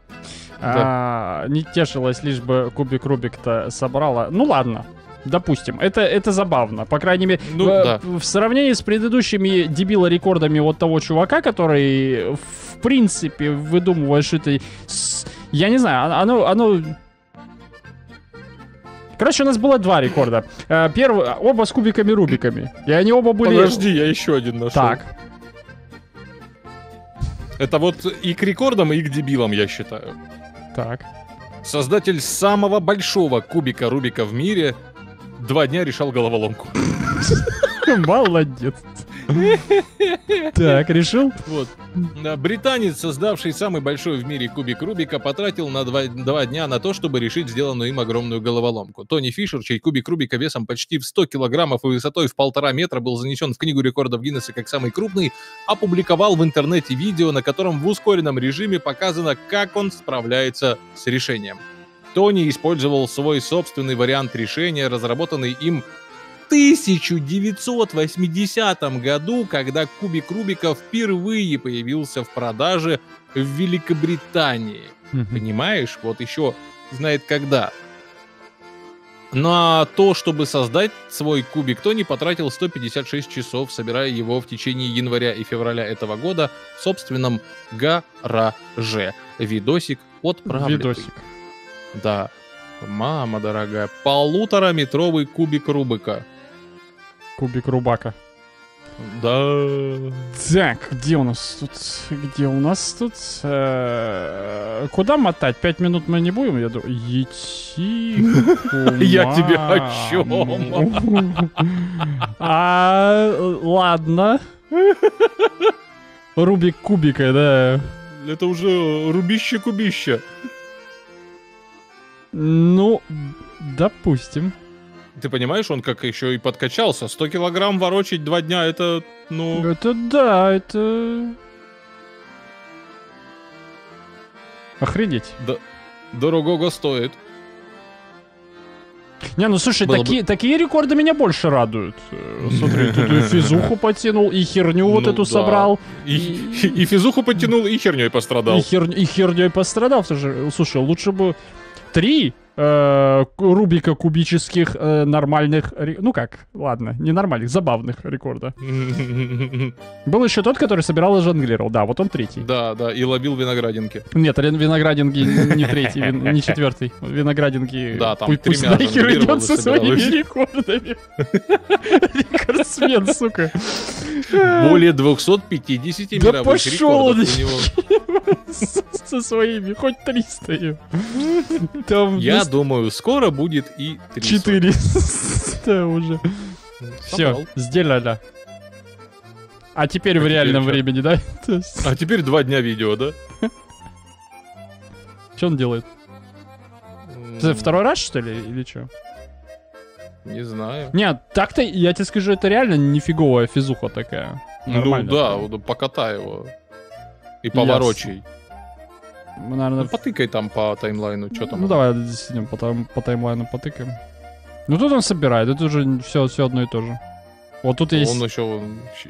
Да. А, не тешилось, лишь бы кубик Рубик-то собрала. Ну ладно. Допустим, это, это забавно. По крайней мере, ну, в, да. в сравнении с предыдущими дебило-рекордами вот того чувака, который, в принципе, выдумывает что-то... Я не знаю, оно... оно... Короче, у нас было два рекорда. Первый, оба с кубиками-рубиками. И они оба были... Подожди, я еще один нашел. Так. Это вот и к рекордам, и к дебилам, я считаю. Так. Создатель самого большого кубика Рубика в мире... Два дня решал головоломку. Молодец. Так, решил? Вот. Британец, создавший самый большой в мире кубик Рубика, потратил на два, два дня на то, чтобы решить сделанную им огромную головоломку. Тони Фишер, чей кубик Рубика весом почти в сто килограммов и высотой в полтора метра был занесен в Книгу рекордов Гиннесса как самый крупный, опубликовал в интернете видео, на котором в ускоренном режиме показано, как он справляется с решением. Тони использовал свой собственный вариант решения, разработанный им в тысяча девятьсот восьмидесятом году, когда кубик Рубика впервые появился в продаже в Великобритании. Mm-hmm. Понимаешь? Вот еще знает когда. На то, чтобы создать свой кубик, Тони потратил сто пятьдесят шесть часов, собирая его в течение января и февраля этого года в собственном гараже. Видосик отправлен. Видосик. Да, мама дорогая, полутораметровый кубик Рубика. Кубик Рубака. Да. Так, где у нас тут? Где у нас тут? Э-э- куда мотать? Пять минут мы не будем, я думаю. Ети. Я тебе о чем? А, ладно. Рубик кубика, да. Это уже рубище-кубище. Ну, допустим. Ты понимаешь, он как еще и подкачался. сто килограмм ворочить два дня, это, ну... Это да, это... Охренеть. Да, дорогого стоит. Не, ну слушай, таки, бы... такие рекорды меня больше радуют. Смотри, тут и физуху потянул, и херню вот эту собрал. И физуху потянул, и херней пострадал. И херней пострадал. Слушай, лучше бы... Три э, рубика кубических э, нормальных... Ну как, ладно, не нормальных, забавных рекорда. Был еще тот, который собирал и жонглировал. Да, вот он третий. Да, да, и ловил виноградинки. Нет, виноградинки не третий, не четвертый. Виноградинки... Да, там пусть нахер идет со своими рекордами. Рекордсмен, сука. Более двухсот пятидесяти мировых рекордов у него. Со своими, хоть триста. Там я есть... думаю, скоро будет и четыре. Да, уже. Все, сделали. А теперь а в теперь реальном что? Времени, да? А теперь два дня видео, да? Что он делает? Mm. Второй раз, что ли, или что? Не знаю. Нет, так-то, я тебе скажу, это реально нифиговая физуха такая. Нормально. Ну да, покатай его. И поворочай. Наверное... Ну, потыкай там по таймлайну, что там. Ну, давай действительно по, тайм, по таймлайну потыкаем. Ну, тут он собирает, это уже все, все одно и то же. Вот тут он есть... Он еще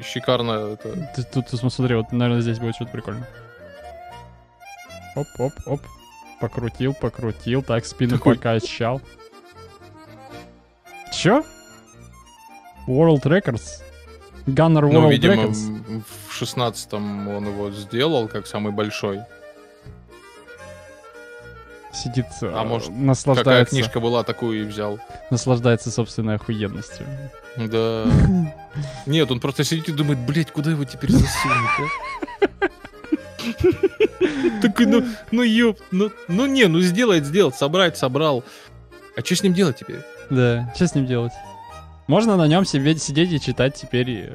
шикарно... Это... Ты, тут, ты смотри, вот, наверное, здесь будет что-то прикольное. Оп-оп-оп. Покрутил, покрутил, так, спину такой... покачал. Чё? World Records? Gunner World ну, видимо, Records? В шестнадцатом он его сделал, как самый большой. Сидит, а может, наслаждается. Какая книжка была, такую и взял. Наслаждается собственной охуенностью. Да. Нет, он просто сидит и думает, блять, куда его теперь засунуть? Такой, ну, ну ёп, ну не, ну сделает, сделать, собрать, собрал. А что с ним делать теперь? Да, что с ним делать? Можно на нем себе сидеть и читать теперь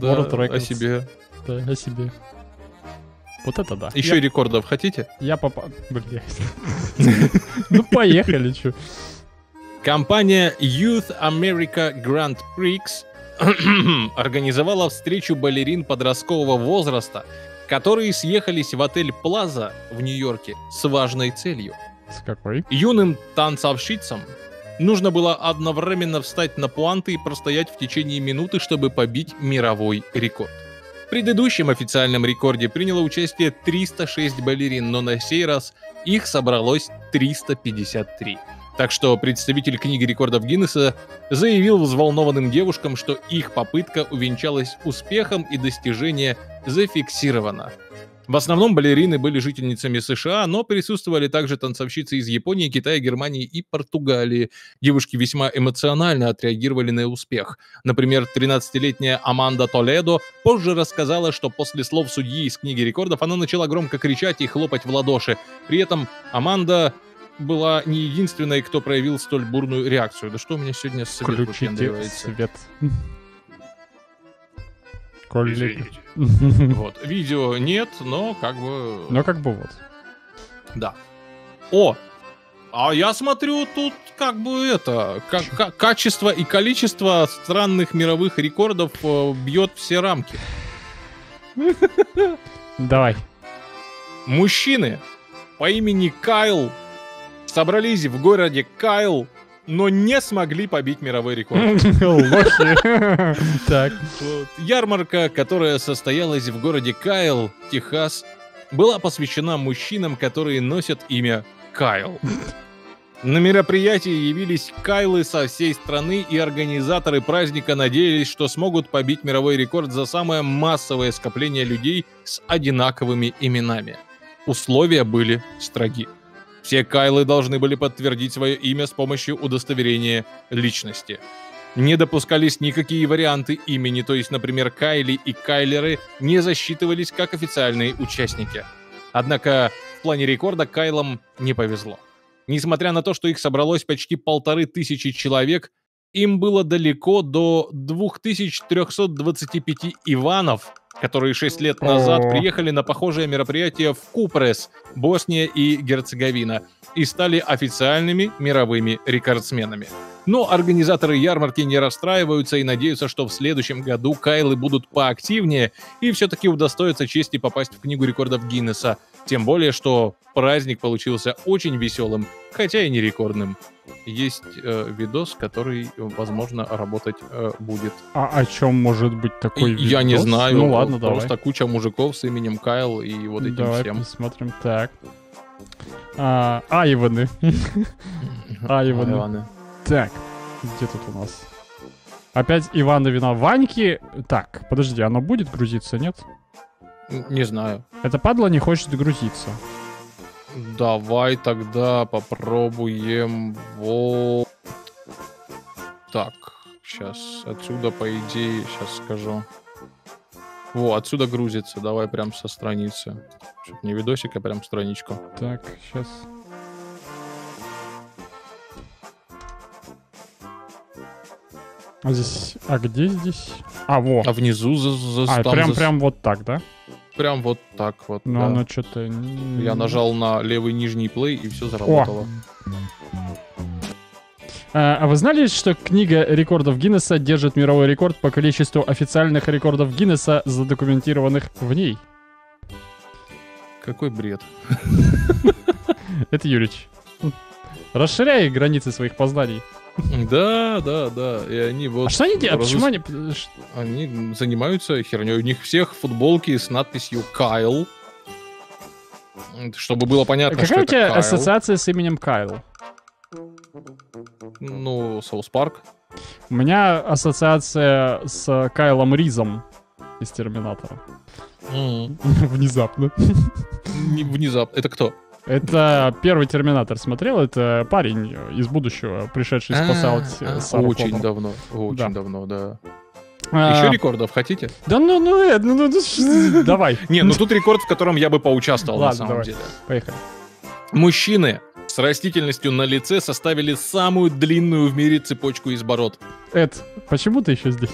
World Records. О себе. Да, о себе. Вот это да. Еще я... рекордов хотите? Я попал. Блять. Ну поехали, чё. Компания Youth America Grand Prix организовала встречу балерин подросткового возраста, которые съехались в отель Плаза в Нью-Йорке с важной целью. С какой? Юным танцовщицам нужно было одновременно встать на пуанты и простоять в течение минуты, чтобы побить мировой рекорд. В предыдущем официальном рекорде приняло участие триста шесть балерин, но на сей раз их собралось триста пятьдесят три. Так что представитель книги рекордов Гиннесса заявил взволнованным девушкам, что их попытка увенчалась успехом и достижение зафиксировано. В основном балерины были жительницами США, но присутствовали также танцовщицы из Японии, Китая, Германии и Португалии. Девушки весьма эмоционально отреагировали на успех. Например, тринадцатилетняя Аманда Толедо позже рассказала, что после слов судьи из книги рекордов она начала громко кричать и хлопать в ладоши. При этом Аманда была не единственной, кто проявил столь бурную реакцию. Да что у меня сегодня с светом? Включите свет. Вот. Видео нет, но как бы... Но как бы вот. Да. О! А я смотрю, тут как бы это... Как, качество и количество странных мировых рекордов э, бьет все рамки. Давай. Мужчины по имени Кайл собрались в городе Кайл, но не смогли побить мировой рекорд. Так. Ярмарка, которая состоялась в городе Кайл, Техас, была посвящена мужчинам, которые носят имя Кайл. На мероприятии явились Кайлы со всей страны, и организаторы праздника надеялись, что смогут побить мировой рекорд за самое массовое скопление людей с одинаковыми именами. Условия были строги. Все Кайлы должны были подтвердить свое имя с помощью удостоверения личности. Не допускались никакие варианты имени, то есть, например, Кайли и Кайлеры не засчитывались как официальные участники. Однако в плане рекорда Кайлам не повезло. Несмотря на то, что их собралось почти полторы тысячи человек, им было далеко до две тысячи триста двадцать пять Иванов, которые шесть лет назад приехали на похожее мероприятие в Купрес, Босния и Герцеговина, и стали официальными мировыми рекордсменами. Но организаторы ярмарки не расстраиваются и надеются, что в следующем году Кайлы будут поактивнее и все-таки удостоятся чести попасть в Книгу рекордов Гиннесса. Тем более, что праздник получился очень веселым, хотя и не рекордным. Есть э, видос, который, возможно, работать э, будет. А о чем может быть такой видос? Я не знаю. Ну ладно, давай. Просто куча мужиков с именем Кайл и вот этим давай всем. Давай посмотрим. Так. А, Айваны. Айваны. Так, где тут у нас? Опять Ивана вина Ваньки. Так, подожди, оно будет грузиться, нет? Не знаю. Это падла не хочет грузиться. Давай тогда попробуем вот так. Сейчас отсюда, по идее, сейчас скажу. Во, отсюда грузится. Давай прям со страницы. Чтоб не видосик, а прям страничку. Так, сейчас. А здесь, а где здесь? А вот. А внизу за, за а, прям, за... прям вот так, да? Прям вот так вот. Ну, да. Оно что-то. Я нажал на левый нижний плей и все заработало. А, а вы знали, что Книга рекордов Гиннесса держит мировой рекорд по количеству официальных рекордов Гиннесса, задокументированных в ней? Какой бред. Это Юрич. Расширяй границы своих познаний. Да, да, да. И они вот. А что они делают? Раз... Почему они... они занимаются херней? У них всех футболки с надписью Кайл, чтобы было понятно. Какая что у это тебя Кайл. Ассоциация с именем Кайл? Ну, Саус Парк. У меня ассоциация с Кайлом Ризом из Терминатора. Mm. Внезапно. Внезапно. Это кто? Это первый Терминатор смотрел, это парень из будущего, пришедший спасать Сару. Очень давно, очень давно, да. Еще рекордов хотите? Да ну, ну, ну, давай. Не, ну тут рекорд, в котором я бы поучаствовал на самом деле. Поехали. Мужчины с растительностью на лице составили самую длинную в мире цепочку из бород. Эд, почему ты еще здесь?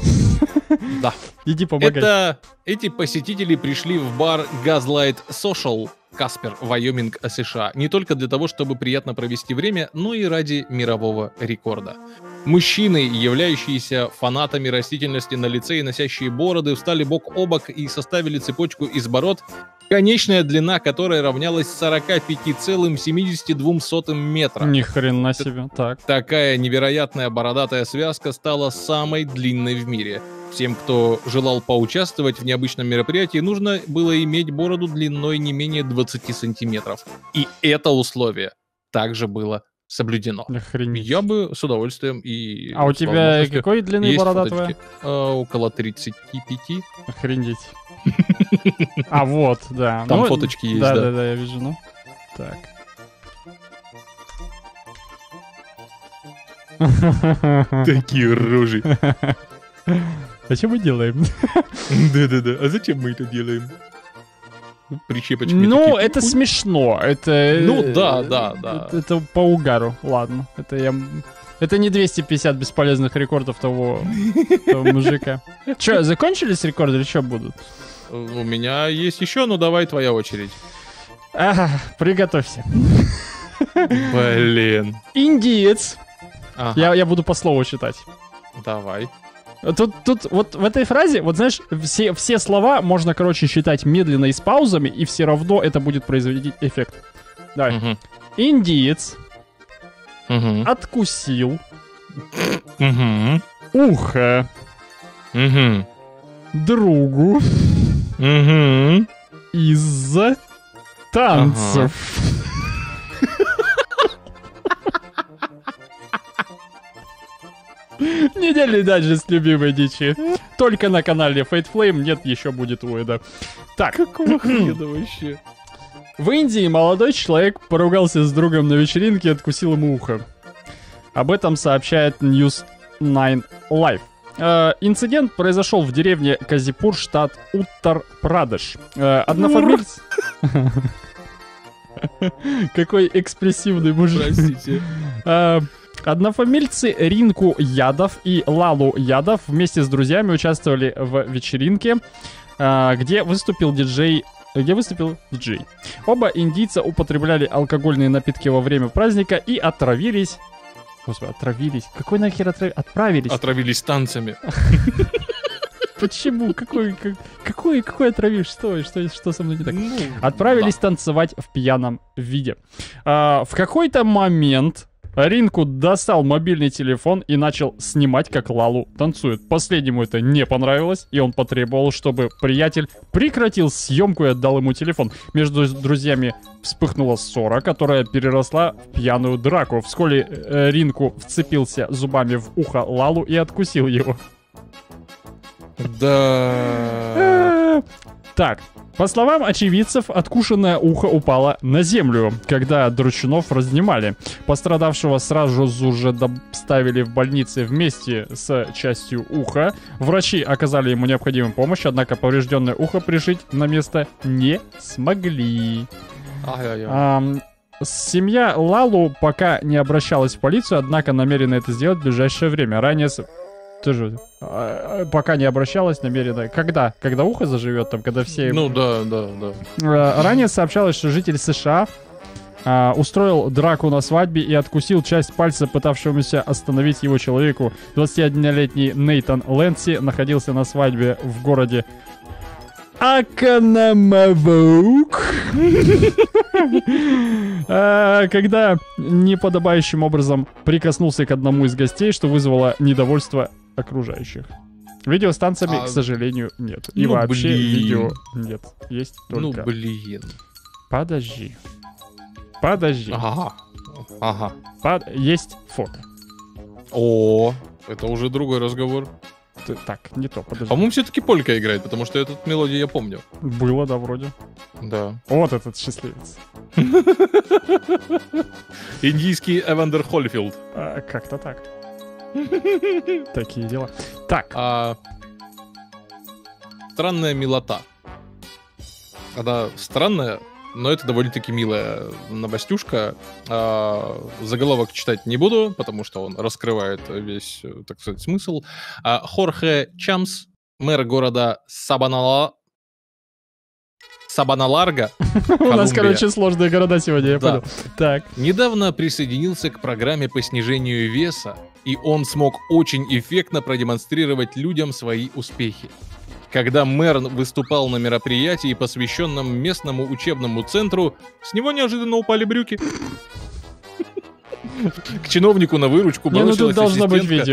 Да. Иди помогай. Это эти посетители пришли в бар Gaslight Social, Каспер, Вайоминг, США, не только для того, чтобы приятно провести время, но и ради мирового рекорда. Мужчины, являющиеся фанатами растительности на лице и носящие бороды, встали бок о бок и составили цепочку из бород, конечная длина которой равнялась сорока пяти целым семидесяти двум сотым метра. Ни хрена себе, так. Такая невероятная бородатая связка стала самой длинной в мире. Всем, кто желал поучаствовать в необычном мероприятии, нужно было иметь бороду длиной не менее двадцати сантиметров. И это условие также было соблюдено. Охренеть. Я бы с удовольствием и... А у тебя какой длины борода твоя? А, около тридцати пяти. Охренеть. А вот, да. Там фоточки есть, да. Да, да, я вижу, ну. Так. Такие рожи. Зачем мы делаем? Да-да-да, а зачем мы это делаем? Причепочки. Ну, это смешно, это... Ну, да-да-да. Это по угару, ладно. Это я... Это не двести пятьдесят бесполезных рекордов того мужика. Че, закончились рекорды или что будут? У меня есть еще, но давай твоя очередь. Ага, приготовься. Блин. Индиец. Я буду по слову считать. Давай. Тут, тут вот в этой фразе, вот знаешь, все, все слова можно, короче, считать медленно и с паузами, и все равно это будет производить эффект. Давай. Угу. Индиец. Угу. Откусил. Угу. Ухо. Угу. Другу. Угу. Из-за танцев. Ага. Недельный дайджест любимой дичи. Только на канале Fate Flame, нет, еще будет Уэда. Так. Какого хрена вообще? В Индии молодой человек поругался с другом на вечеринке и откусил ему ухо. Об этом сообщает News Nine Life. Э, инцидент произошел в деревне Казипур, штат Уттар-Прадеш. Э, однофамильцы... Какой экспрессивный мужик. Простите. Однофамильцы Ринку Ядов и Лалу Ядов вместе с друзьями участвовали в вечеринке, где выступил диджей... Где выступил диджей. Оба индийца употребляли алкогольные напитки во время праздника и отравились... Господи, отравились? Какой нахер отравились? Отправились? Отравились танцами. Почему? Какой, как, какой, какой отравишь? Что, что, что со мной не так? Ну, отправились да. танцевать в пьяном виде. А, в какой-то момент Ринку достал мобильный телефон и начал снимать, как Лалу танцует. Последнему это не понравилось, и он потребовал, чтобы приятель прекратил съемку и отдал ему телефон. Между друзьями вспыхнула ссора, которая переросла в пьяную драку. Вскоре Ринку вцепился зубами в ухо Лалу и откусил его. Да. Так, по словам очевидцев, откушенное ухо упало на землю, когда дручунов разнимали. Пострадавшего сразу же доставили в больнице вместе с частью уха. Врачи оказали ему необходимую помощь, однако поврежденное ухо пришить на место не смогли. А, семья Лалу пока не обращалась в полицию, однако намерена это сделать в ближайшее время. Ранее... Тоже пока не обращалась намеренно. Когда? Когда ухо заживет, там, когда все... Ну да, да, да. Ранее сообщалось, что житель США а, устроил драку на свадьбе и откусил часть пальца пытавшемуся остановить его человеку. двадцатиоднолетний Нейтан Лэнси находился на свадьбе в городе Аканамавук, когда неподобающим образом прикоснулся к одному из гостей, что вызвало недовольство окружающих. Видео с танцами, а... к сожалению, нет. И ну, вообще блин. Видео нет. Есть только... Ну блин. Подожди. Подожди. Ага. Ага. Под... Есть фото. О, это уже другой разговор. Ты... Так, не то, подожди. По-моему, все-таки полька играет, потому что эту мелодию я помню. Было, да, вроде. Да. Вот этот счастливец. Индийский Эвандер Холлифилд. Как-то так. Такие дела. Так. А... Странная милота. Она странная, но это довольно-таки милая новостюшка. А... Заголовок читать не буду, потому что он раскрывает весь, так сказать, смысл. А Хорхе Чамс, мэр города Сабанала... Сабаналарга. У нас, короче, сложные города сегодня, я понял. Так. Недавно присоединился к программе по снижению веса, и он смог очень эффектно продемонстрировать людям свои успехи. Когда мэр выступал на мероприятии, посвященном местному учебному центру, с него неожиданно упали брюки. К чиновнику на выручку бросилась ассистентка,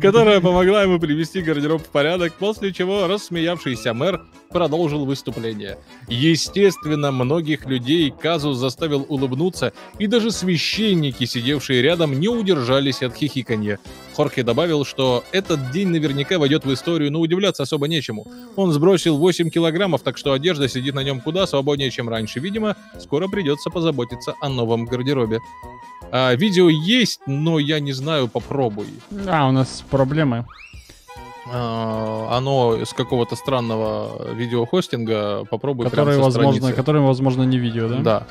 которая помогла ему привести гардероб в порядок, после чего рассмеявшийся мэр продолжил выступление. Естественно, многих людей казус заставил улыбнуться, и даже священники, сидевшие рядом, не удержались от хихиканья. Хорхе добавил, что этот день наверняка войдет в историю, но удивляться особо нечему. Он сбросил восемь килограммов, так что одежда сидит на нем куда свободнее, чем раньше. Видимо, скоро придется позаботиться о новом гардеробе. А, видео есть, но я не знаю, попробуй. А, у нас проблемы. А, оно с какого-то странного видеохостинга. Попробуй который, прямо со возможно, которым, возможно, не видео, да? Да.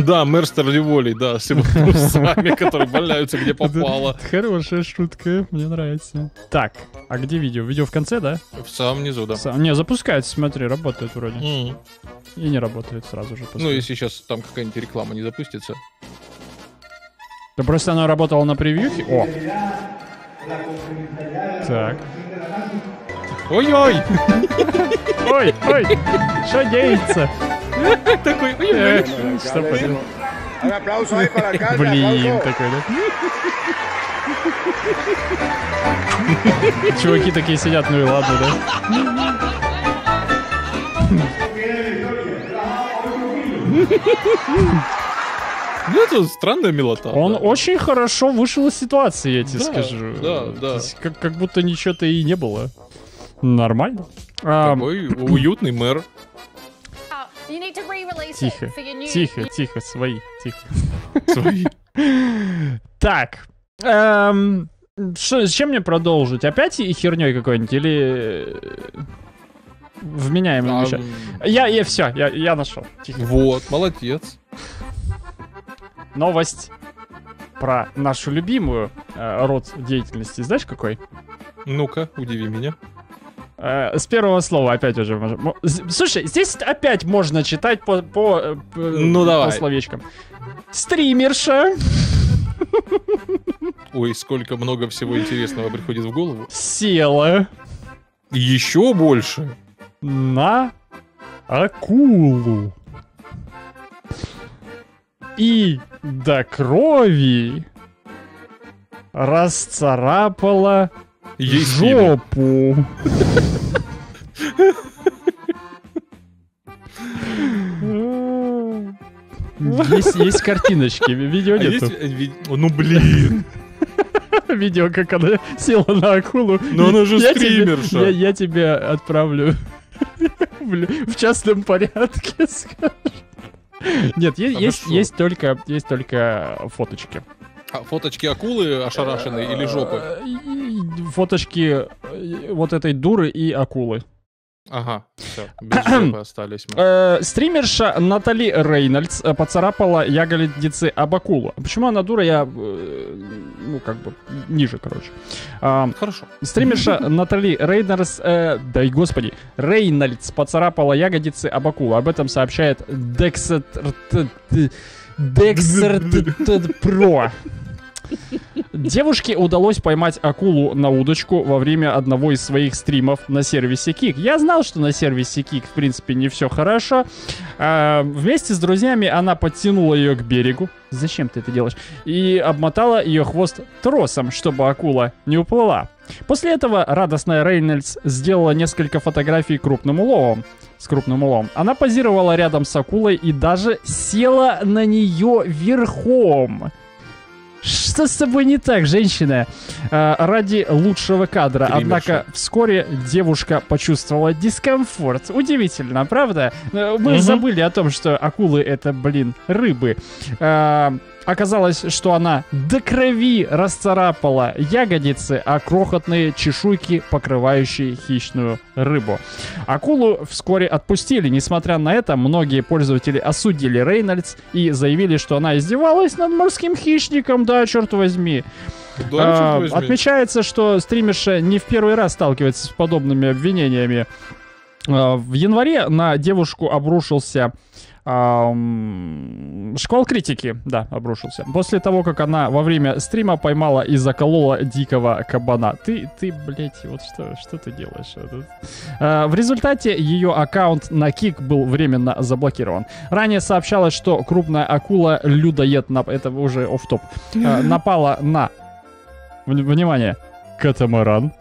Да, мэр Старлеволей, да, с его трусами, которые валяются где попало. Хорошая шутка, мне нравится. Так, а где видео? Видео в конце, да? В самом низу, да. Не, запускается, смотри, работает вроде. И не работает сразу же. Ну, если сейчас там какая-нибудь реклама не запустится. Да просто она работала на превьюхе. О! Так. Ой-ой! Ой-ой! Что деется? Такой, ой-ой! Что поделать? Блин, такой, да? Чуваки такие сидят, ну и ладно, да? Ну, это странная милота. Он да. очень хорошо вышел из ситуации, я тебе да, скажу. Да, да. Есть, как, как будто ничего-то и не было. Нормально. Такой а... уютный мэр. Тихо, тихо, тихо, свои, тихо. Свои. Так, Эм, шо, с чем мне продолжить? Опять и херней какой-нибудь? Или... Вменяемым а, еще. Я, я все, я, я нашел. Тихо. Вот, молодец. Новость про нашу любимую э, род деятельности. Знаешь, какой? Ну-ка, удиви меня. Э, с первого слова опять уже можем. Слушай, здесь опять можно читать по, по, по, ну, по давай. словечкам. Стримерша. Ой, сколько много всего интересного приходит в голову. Села. Еще больше. На акулу. И до крови расцарапала ей жопу. Есть, есть картиночки, видео а нету. Есть, ви... Ну блин. Видео, как она села на акулу. Но она же стримерша. Я, я тебе отправлю в частном порядке, скажу. Нет, е- есть, есть, только, есть только фоточки. А фоточки акулы ошарашенные или жопы? Фоточки вот этой дуры и акулы. Ага, все, без жопы остались мы. Э, стримерша Натали Рейнольдс поцарапала ягодицы об акулу. Почему она дура, я... Ну, как бы, ниже, короче. Э, Хорошо. Стримерша Натали Рейнольдс... Э, дай господи. Рейнольдс поцарапала ягодицы об акулу. Об этом сообщает Dexert... Dexert Pro. Девушке удалось поймать акулу на удочку во время одного из своих стримов на сервисе Кик. Я знал, что на сервисе Кик, в принципе, не все хорошо. А, вместе с друзьями она подтянула ее к берегу. Зачем ты это делаешь? И обмотала ее хвост тросом, чтобы акула не уплыла. После этого радостная Рейнольдс сделала несколько фотографий крупным уловом. С крупным уловом. Она позировала рядом с акулой и даже села на нее верхом. Что с тобой не так, женщина? А, ради лучшего кадра. Примерши. Однако вскоре девушка почувствовала дискомфорт. Удивительно, правда? Мы угу. забыли о том, что акулы — это, блин, рыбы. А, оказалось, что она до крови расцарапала ягодицы, а крохотные чешуйки, покрывающие хищную рыбу. Акулу вскоре отпустили. Несмотря на это, многие пользователи осудили Рейнольдс и заявили, что она издевалась над морским хищником. Да, черт возьми. Да, а, черт возьми. Отмечается, что стримерша не в первый раз сталкивается с подобными обвинениями. А, в январе на девушку обрушился а, шквал критики. Да, обрушился. После того, как она во время стрима поймала и заколола дикого кабана. Ты, ты, блядь, вот что, что ты делаешь? А, в результате ее аккаунт на Кик был временно заблокирован. Ранее сообщалось, что крупная акула людоед, нап... это уже офф-топ, а, напала на... Внимание, катамаран.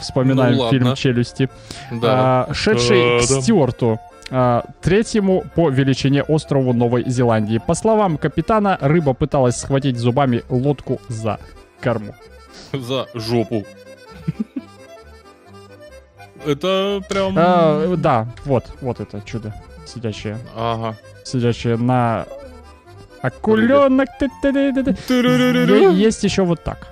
Вспоминаем ну, фильм «Челюсти». Да. А, шедший да, к да. Стюарту, а, третьему по величине острову Новой Зеландии. По словам капитана, рыба пыталась схватить зубами лодку за корму. За жопу. Это прям... Да, вот, вот это чудо. Сидящее. Ага. Сидящее на... Акуленок. Есть еще вот так.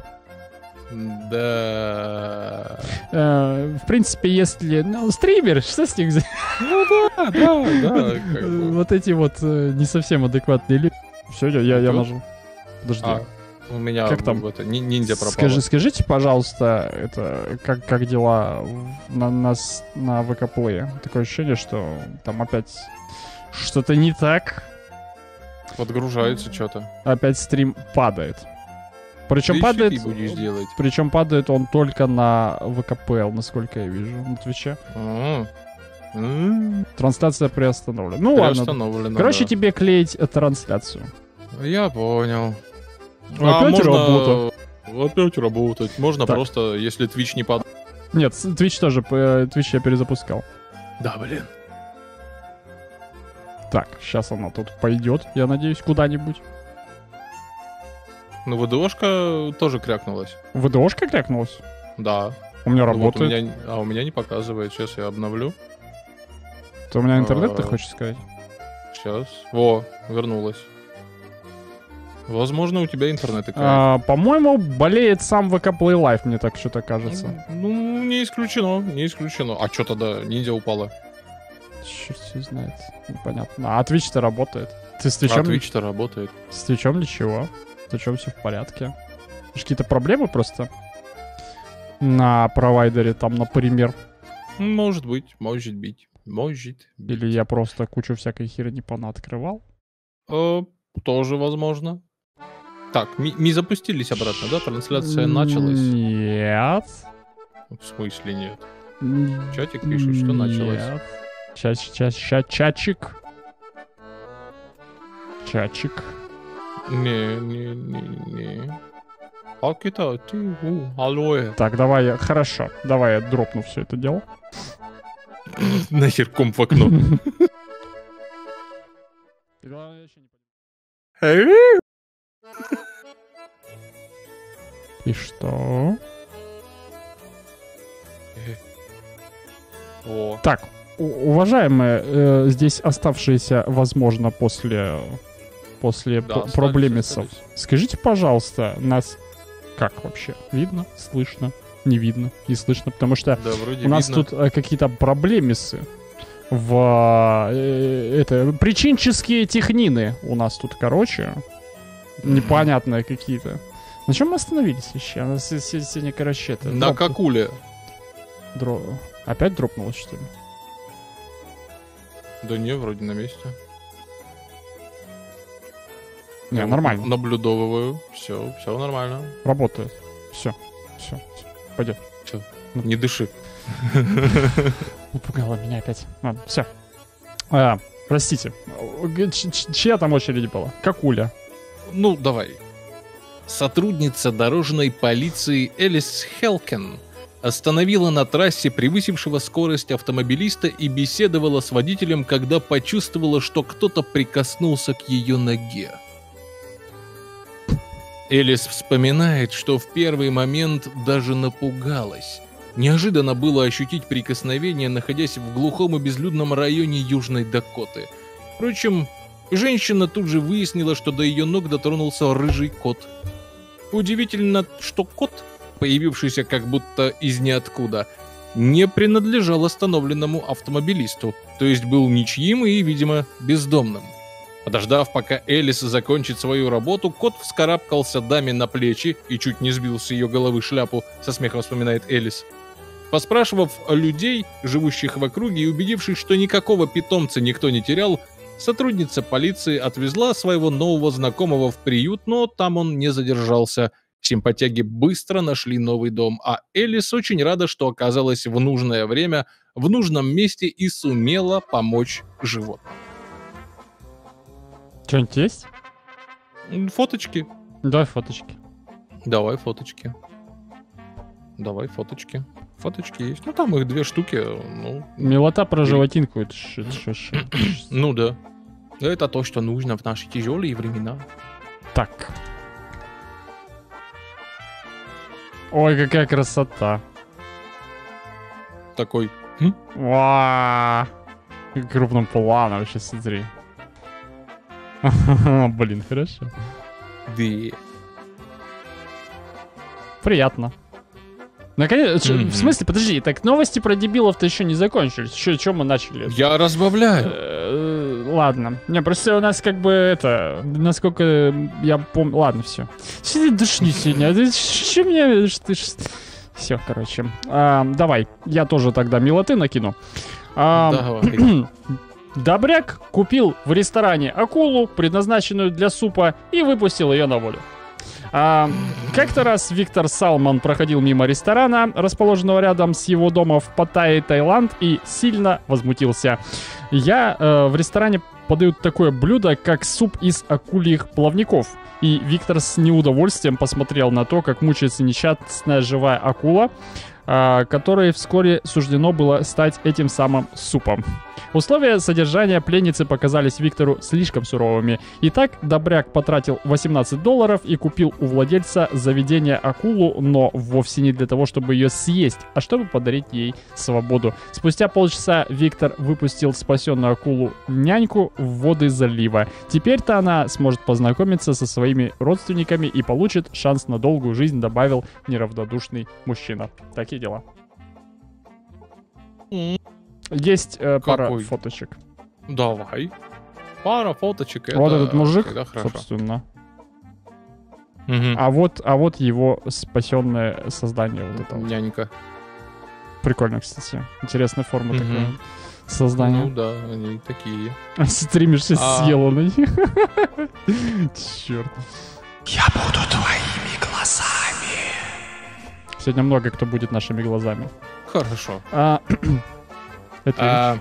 Да. Э, в принципе, если... Ну, стример, что с них? Ну да, да, да. Вот эти вот э, не совсем адекватные люди. Все, я, я нажал. Подожди. А, у меня как там? Это, ниндзя пропала. Скажи, скажите, пожалуйста, это как, как дела на нас на вэ ка плее? Такое ощущение, что там опять что-то не так. Подгружается что-то. Опять стрим падает. Причем падает, причем падает он только на вэ ка пэ эл, насколько я вижу, на Твиче. А-а-а. М-м-м. Трансляция приостановлена. Ну ладно. Короче, да. Тебе клеить трансляцию. Я понял. Опять а, работа. Можно... Опять работать. Можно так. Просто, если Твич не падает. Нет, Твич тоже, Твич я перезапускал. Да, блин. Так, сейчас она тут пойдет, я надеюсь, куда-нибудь. Ну, ВДОшка тоже крякнулась. ВДОшка крякнулась? Да. У меня ну работает. Вот у меня, а у меня не показывает. Сейчас я обновлю. Это у меня интернет, а, ты хочешь сказать? Сейчас. Во, вернулась. Возможно, у тебя интернет такая. А, по-моему, болеет сам вэ ка Play Live, мне так что-то кажется. Ну, не исключено, не исключено. А что тогда ниндзя упала? Черт все знает, непонятно. А Twitch-то работает. Ты с Twitch-то а Twitch работает. С Twitch-ом ничего. С Twitch-ом все в порядке. Какие-то проблемы просто на провайдере там, например. Может быть, может быть, может быть. Или я просто кучу всякой херни понаоткрывал. Э, тоже возможно. Так, ми, ми запустились обратно, да? Трансляция началась? Нет. В смысле нет? Чатик пишет, что началось. Нет. Ча ча ча чатчик. Чатчик. Не, не, не, не. Акита, ты, у, алоэ. Так, давай я, хорошо, давай я дропну все это дело. Нахер комп в окно. И что? Так, уважаемые, здесь оставшиеся, возможно, после после проблемисов. Скажите, пожалуйста, нас как вообще? Видно? Слышно? Не видно? Не слышно? Потому что да, у нас видно. Тут какие-то проблемисы. В... Это... Причинческие технины у нас тут, короче. Непонятные какие-то. На чем мы остановились еще? Она сегодня, короче, это... На дроп... какуле. Дро... Опять дропнулось, что ли? Да не, вроде на месте. Не, я нормально. Наблюдовываю. Все, все нормально. Работает. Все, все, все. Пойдет. Все. Ну, не дыши. Напугала меня опять. Ладно, все. А, простите. Чья там очередь была? Какуля. Ну, давай. Сотрудница дорожной полиции Элис Хелкен остановила на трассе превысившего скорость автомобилиста и беседовала с водителем, когда почувствовала, что кто-то прикоснулся к ее ноге. Элис вспоминает, что в первый момент даже напугалась. Неожиданно было ощутить прикосновение, находясь в глухом и безлюдном районе Южной Дакоты. Впрочем, женщина тут же выяснила, что до ее ног дотронулся рыжий кот. Удивительно, что кот, появившийся как будто из ниоткуда, не принадлежал остановленному автомобилисту, то есть был ничьим и, видимо, бездомным. Подождав, пока Элис закончит свою работу, кот вскарабкался даме на плечи и чуть не сбил с ее головы шляпу, со смехом вспоминает Элис. Поспрашивав людей, живущих в округе, и убедившись, что никакого питомца никто не терял, сотрудница полиции отвезла своего нового знакомого в приют, но там он не задержался. Симпатяги быстро нашли новый дом, а Элис очень рада, что оказалась в нужное время, в нужном месте и сумела помочь животному. Что-нибудь есть? Фоточки. Давай фоточки. Давай фоточки. Давай фоточки. Фоточки есть. Ну там их две штуки. Ну, милота про животинку. Это ш- ш- ш- ну да. Это то, что нужно в наши тяжелые времена. Так. Ой, какая красота. Такой. Хм? Ва-а-а. Крупным планом вообще, смотри. Блин, хорошо. Да. Приятно. Наконец, mm-hmm. В смысле, подожди, так новости про дебилов-то еще не закончились. Еще чем мы начали? Я разбавляю. Ладно. Не, просто у нас как бы это, насколько я помню. Ладно, все. Что ты душни сегодня? Че мне? Все, короче. Давай, я тоже тогда милоты накину. Давай. Добряк купил в ресторане акулу, предназначенную для супа, и выпустил ее на волю. А, как-то раз Виктор Салман проходил мимо ресторана, расположенного рядом с его домом в Паттайе, Таиланд, и сильно возмутился. Я э, в ресторане подают такое блюдо, как суп из акульих плавников. И Виктор с неудовольствием посмотрел на то, как мучается несчастная живая акула. которой вскоре суждено было стать этим самым супом. Условия содержания пленницы показались Виктору слишком суровыми. Итак, добряк потратил восемнадцать долларов и купил у владельца заведения акулу, но вовсе не для того, чтобы ее съесть, а чтобы подарить ей свободу. Спустя полчаса Виктор выпустил спасенную акулу-няньку в воды залива. Теперь-то она сможет познакомиться со своими родственниками и получит шанс на долгую жизнь, добавил неравнодушный мужчина. Такие дела. Есть э, пара фоточек. Давай. Пара фоточек. Вот это, этот мужик, собственно. Угу. А вот, а вот его спасенное создание вот это. Нянька. Прикольно, кстати. Интересная форма угу. такая. Создание. Ну да, они такие. Стримишься, а... съела на них. Черт. Я буду твоими глазами. Сегодня много кто будет нашими глазами. Хорошо. А... А,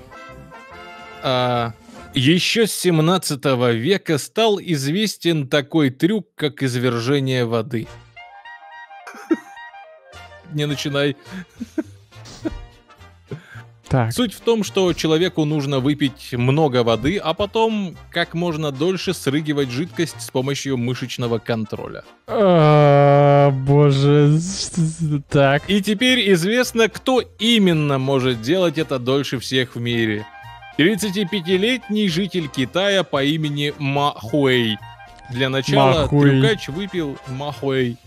а, еще с семнадцатого века стал известен такой трюк, как извержение воды. Не начинай. Так. Суть в том, что человеку нужно выпить много воды, а потом как можно дольше срыгивать жидкость с помощью мышечного контроля. А, боже, так. И теперь известно, кто именно может делать это дольше всех в мире. тридцатипятилетний житель Китая по имени Ма Хуэй. Для начала трюкач выпил Ма Хуэй.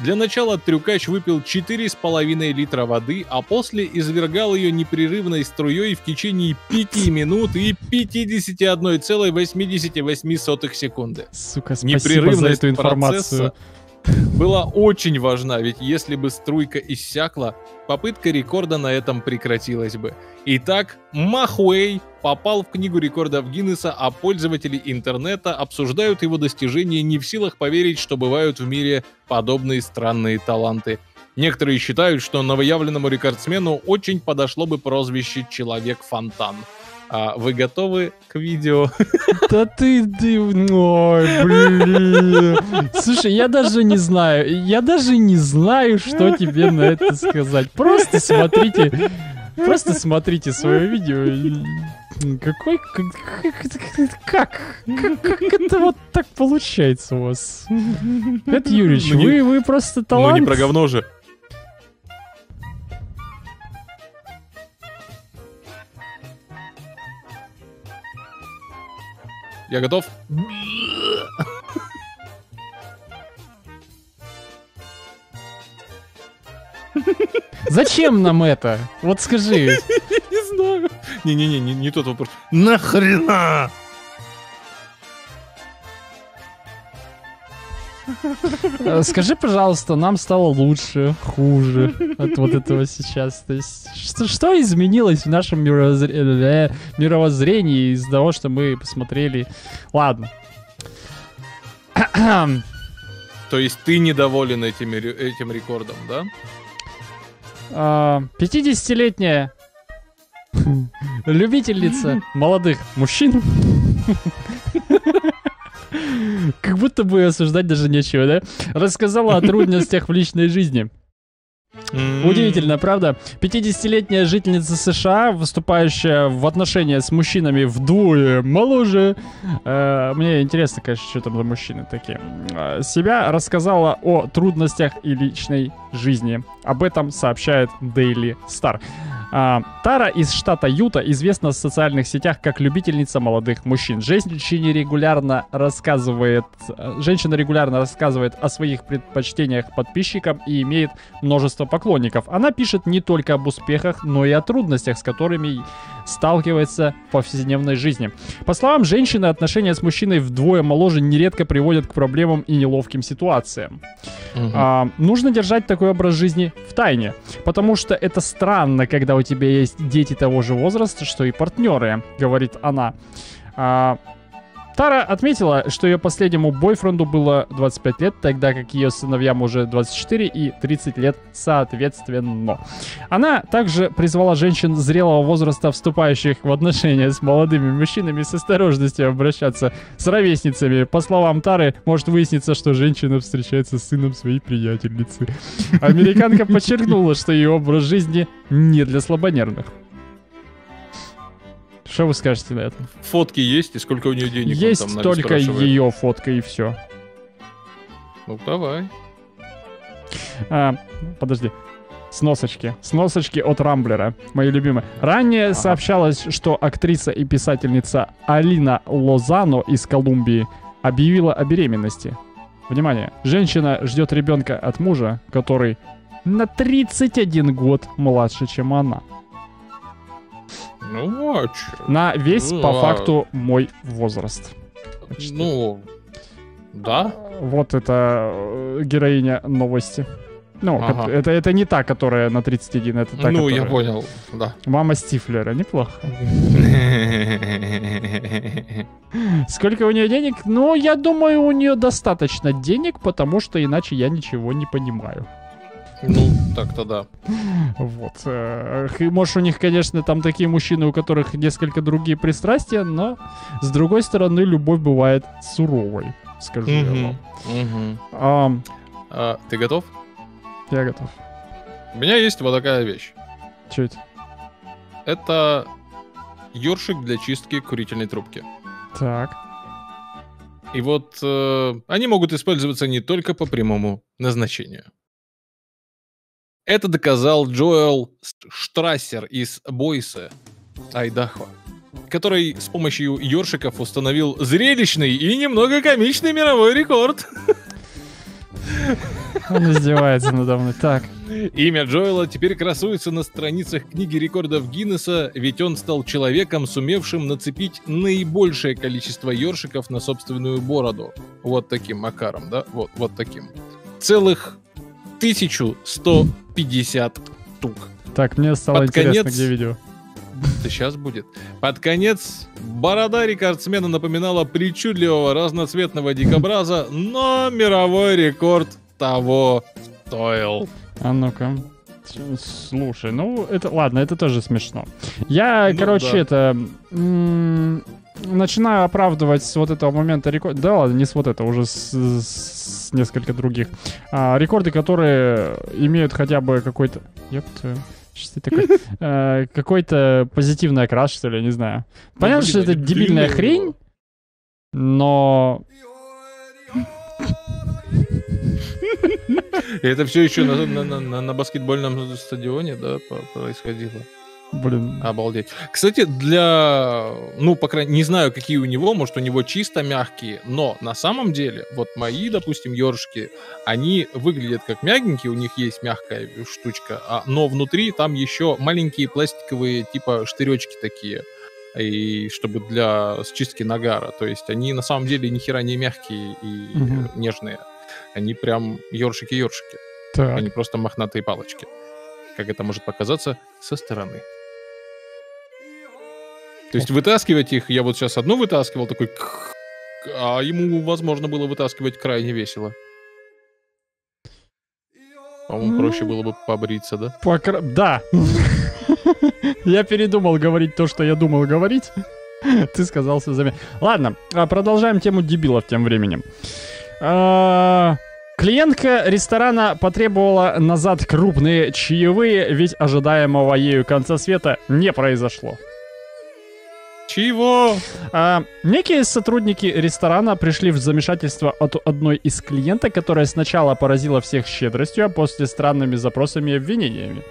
Для начала трюкач выпил четыре с половиной литра воды, а после извергал ее непрерывной струей в течение пяти минут и пятидесяти одной целой восьмидесяти восьми сотых секунды. Сука, спасибо непрерывность за эту информацию. Была очень важна, ведь если бы струйка иссякла, попытка рекорда на этом прекратилась бы. Итак, Ма Хуэй попал в Книгу рекордов Гиннесса, а пользователи интернета обсуждают его достижения, не в силах поверить, что бывают в мире подобные странные таланты. Некоторые считают, что новоявленному рекордсмену очень подошло бы прозвище «Человек-фонтан». А вы готовы к видео? Да ты, ты... Ой, блин. Слушай, я даже не знаю. Я даже не знаю, что тебе на это сказать. Просто смотрите. Просто смотрите свое видео. Какой... Как? Как, как это вот так получается у вас? Это Юрич, ну, вы, не... вы просто талант. Ну не про говно же. Я готов. Зачем нам это? Вот скажи. Не знаю. Не-не-не, не тот вопрос. Нахрена? Скажи, пожалуйста, нам стало лучше, хуже от вот этого сейчас. То есть, что, что изменилось в нашем мировоззр... мировоззрении из-за того, что мы посмотрели? Ладно. То есть ты недоволен этим, этим рекордом, да? пятидесятилетняя любительница молодых мужчин. Как будто бы осуждать даже нечего, да? Рассказала о трудностях в личной жизни. Удивительно, правда? пятидесятилетняя жительница США, вступающая в отношения с мужчинами вдвое моложе. Э, мне интересно, конечно, что там за мужчины такие. Э, себя рассказала о трудностях и личной жизни. Об этом сообщает Daily Star. Тара из штата Юта известна в социальных сетях как любительница молодых мужчин. Женщина регулярно рассказывает, женщина регулярно рассказывает о своих предпочтениях подписчикам и имеет множество поклонников. Она пишет не только об успехах, но и о трудностях, с которыми сталкивается в повседневной жизни. По словам женщины, отношения с мужчиной вдвое моложе нередко приводят к проблемам и неловким ситуациям. Угу. А, нужно держать такой образ жизни в тайне, потому что это странно, когда у тебя есть дети того же возраста, что и партнеры, говорит она. А, Тара отметила, что ее последнему бойфренду было двадцать пять лет, тогда как ее сыновьям уже двадцать четыре и тридцать лет соответственно. Она также призвала женщин зрелого возраста, вступающих в отношения с молодыми мужчинами, с осторожностью обращаться с ровесницами. По словам Тары, может выясниться, что женщина встречается с сыном своей приятельницы. Американка подчеркнула, что ее образ жизни не для слабонервных. Что вы скажете на это? Фотки есть, и сколько у нее денег? Есть там только ее фотка и все. Ну давай. А, подожди. Сносочки. Сносочки от Рамблера. Мои любимые. Ранее ага. сообщалось, что актриса и писательница Алина Лозано из Колумбии объявила о беременности. Внимание. Женщина ждет ребенка от мужа, который на тридцать один год младше, чем она. Ну, а на весь, ну, по а... факту, мой возраст. Почти. Ну, да. Вот это героиня новости. Ну, ага. это, это не та, которая на тридцать один, это та, ну, которая... я понял, да. Мама Стифлера, неплохо. Сколько у нее денег? Ну, я думаю, у нее достаточно денег, потому что иначе я ничего не понимаю. Ну, так-то да. Вот. Может, у них, конечно, там такие мужчины, у которых несколько другие пристрастия, но, с другой стороны, любовь бывает суровой, скажу я вам. Угу. А, а, ты готов? Я готов. У меня есть вот такая вещь. Чё это? Это ёршик для чистки курительной трубки. Так. И вот э, они могут использоваться не только по прямому назначению. Это доказал Джоэл Штрассер из Бойса, Айдахо, который с помощью ёршиков установил зрелищный и немного комичный мировой рекорд. Он издевается надо мной. Так. Имя Джоэла теперь красуется на страницах Книги рекордов Гиннесса, ведь он стал человеком, сумевшим нацепить наибольшее количество ёршиков на собственную бороду. Вот таким макаром, да? Вот, вот таким. Целых... тысячу сто пятьдесят штук. Так, мне стало Под интересно, конец... где видео. Да сейчас будет. Под конец борода рекордсмена напоминала причудливого разноцветного дикобраза, но мировой рекорд того стоил. А ну-ка. Слушай, ну это ладно, это тоже смешно. Я, ну, короче, да. это... М- начинаю оправдывать с вот этого момента рекорд... Да ладно, не с вот этого, уже с, с несколько других. А, рекорды, которые имеют хотя бы какой-то... Ёпта, что ты такой? А, какой-то позитивный окрас, что ли, не знаю. Понятно, что это дебильная хрень, но... Это все еще на баскетбольном стадионе, да, происходило. Блин. Обалдеть. Кстати, для... Ну, по крайней мере, не знаю, какие у него, может, у него чисто мягкие, но на самом деле, вот мои, допустим, ёршики, они выглядят как мягенькие, у них есть мягкая штучка, а... но внутри там еще маленькие пластиковые, типа, штыречки такие, и чтобы для счистки нагара. То есть они на самом деле ни хера не мягкие и угу. нежные. Они прям ёршики-ёршики. Так. Они просто мохнатые палочки. Как это может показаться со стороны. То есть вытаскивать их, я вот сейчас одну вытаскивал, такой... А ему, возможно, было вытаскивать крайне весело. По-моему, ну, проще было бы побриться, да? Покра... Да! Я передумал говорить то, что я думал говорить. Ты сказал все заметно. Ладно, продолжаем тему дебилов тем временем. Клиентка ресторана потребовала назад крупные чаевые, ведь ожидаемого ею конца света не произошло. Чего? А, некие сотрудники ресторана пришли в замешательство от одной из клиенток, которая сначала поразила всех щедростью, а после странными запросами и обвинениями.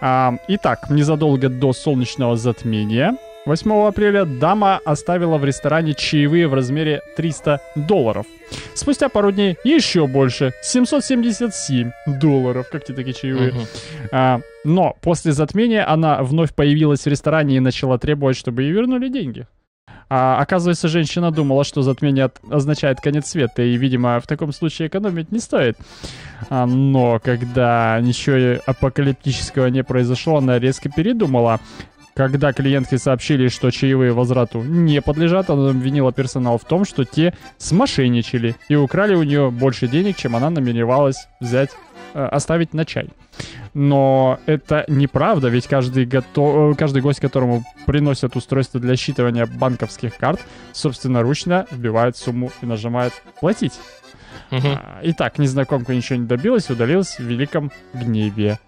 А, итак, незадолго до солнечного затмения, восьмого апреля, дама оставила в ресторане чаевые в размере триста долларов. Спустя пару дней еще больше, семьсот семьдесят семь долларов. Как тебе такие чаевые? Uh-huh. а, но после затмения она вновь появилась в ресторане и начала требовать, чтобы ей вернули деньги. А, оказывается, женщина думала, что затмение означает конец света, и, видимо, в таком случае экономить не стоит. А, но когда ничего апокалиптического не произошло, она резко передумала. Когда клиентки сообщили, что чаевые возврату не подлежат, она обвинила персонал в том, что те смошенничали и украли у нее больше денег, чем она намеревалась взять, э, оставить на чай. Но это неправда, ведь каждый, готов... каждый гость, которому приносят устройство для считывания банковских карт, собственноручно вбивает сумму и нажимает «платить». Угу. Итак, незнакомка ничего не добилась, удалилась в великом гневе.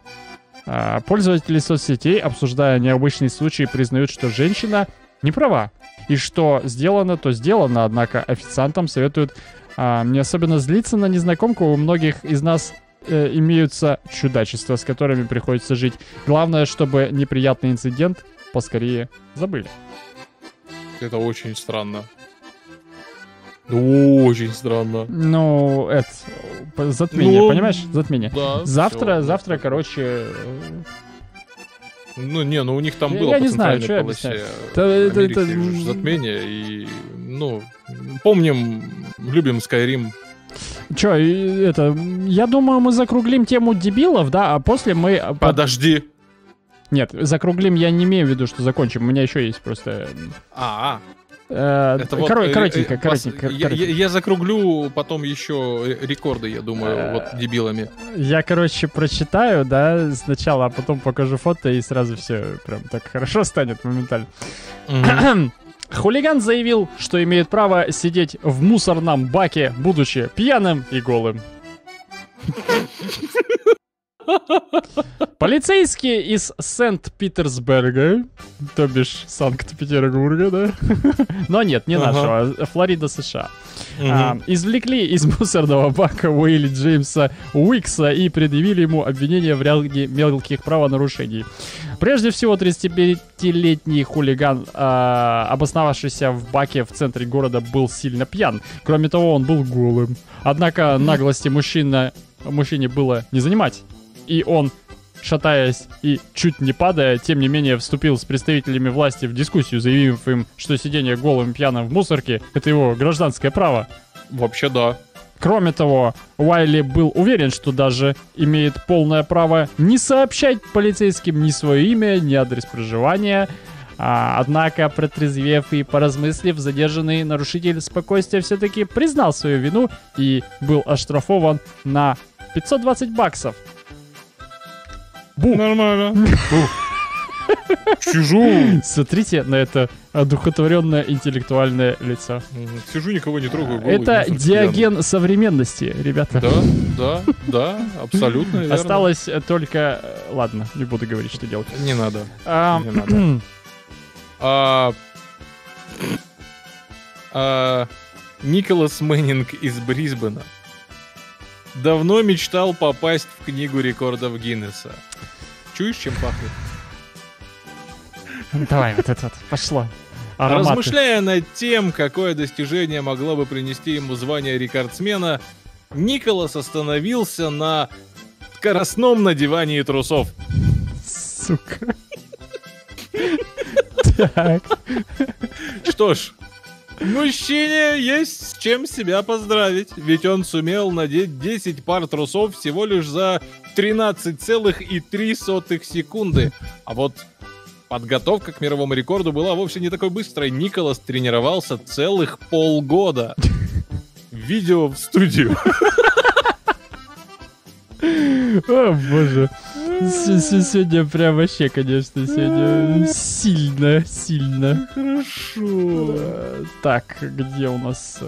Пользователи соцсетей, обсуждая необычный случай, признают, что женщина не права. И что сделано, то сделано, однако официантам советуют а, не особенно злиться на незнакомку. У многих из нас э, имеются чудачества, с которыми приходится жить. Главное, чтобы неприятный инцидент поскорее забыли. Это очень странно. Очень странно. Ну, это затмение, ну, понимаешь? Затмение. Да, завтра, все, завтра, да. Короче... Ну, не, ну у них там я, было я по не центральной знаю, полосе Америки это, это, это... затмение. И, ну, помним, любим Skyrim. Че, это... Я думаю, мы закруглим тему дебилов, да, а после мы... Подожди. Нет, закруглим я не имею в виду, что закончим. У меня еще есть просто... А-а. Это вот, коротенько, коротенько, я, коротенько. Я, я закруглю потом еще рекорды, я думаю, вот дебилами. Я, короче, прочитаю, да, сначала, а потом покажу фото, и сразу все прям так хорошо станет моментально. Mm-hmm. Хулиган заявил, что имеет право сидеть в мусорном баке, будучи пьяным и голым. Полицейские из Сент-Питерсберга, то бишь Санкт-Петербурга, да? Но нет, не нашего, ага. Флорида, США. Угу. А, извлекли из мусорного бака Уилли Джеймса Уикса и предъявили ему обвинение в ряде мелких правонарушений. Прежде всего, тридцатипятилетний хулиган, а, обосновавшийся в баке в центре города, был сильно пьян. Кроме того, он был голым. Однако наглости мужчина, мужчине было не занимать. И он, шатаясь и чуть не падая, тем не менее вступил с представителями власти в дискуссию, заявив им, что сидение голым пьяным в мусорке — это его гражданское право. Вообще да. Кроме того, Уайли был уверен, что даже имеет полное право не сообщать полицейским ни свое имя, ни адрес проживания. А, однако, протрезвев и поразмыслив, задержанный нарушитель спокойствия все-таки признал свою вину и был оштрафован на пятьсот двадцать баксов. Бу. Нормально. Сижу. Смотрите на это одухотворенное интеллектуальное лицо. Сижу, никого не трогаю. Голову, это Диоген современности, ребята. Да, да, да, абсолютно верно. Осталось только... Ладно, не буду говорить, что делать. Не надо. А... Не надо. А... А... Николас Мэннинг из Брисбена давно мечтал попасть в Книгу рекордов Гиннесса. Чуешь, чем пахнет? Давай, вот это вот, пошло. Ароматы. Размышляя над тем, какое достижение могло бы принести ему звание рекордсмена, Николас остановился на скоростном надевании трусов. Сука. Так. Что ж, мужчине есть с чем себя поздравить, ведь он сумел надеть десять пар трусов всего лишь за тринадцать целых три секунды. А вот подготовка к мировому рекорду была вовсе не такой быстрой. Николас тренировался целых полгода. Видео в студию. О, боже. Сегодня прям вообще, конечно, сегодня сильно, сильно. Хорошо. Так, где у нас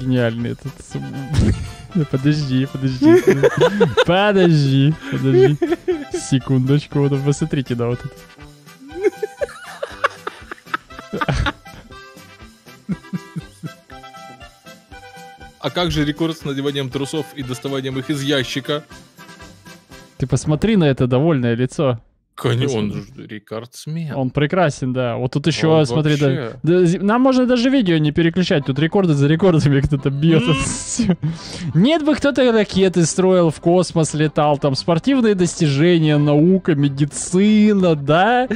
гениальный этот... Подожди, подожди. Подожди, подожди. Секундочку, вот посмотрите, да, вот это. А как же рекорд с надеванием трусов и доставанием их из ящика? Ты посмотри на это довольное лицо. Конечно, он же рекордсмен. Он прекрасен, да. Вот тут еще, он смотри, да, да, нам можно даже видео не переключать. Тут рекорды за рекордами кто-то бьет. Нет бы кто-то ракеты строил, в космос летал, там спортивные достижения, наука, медицина, да?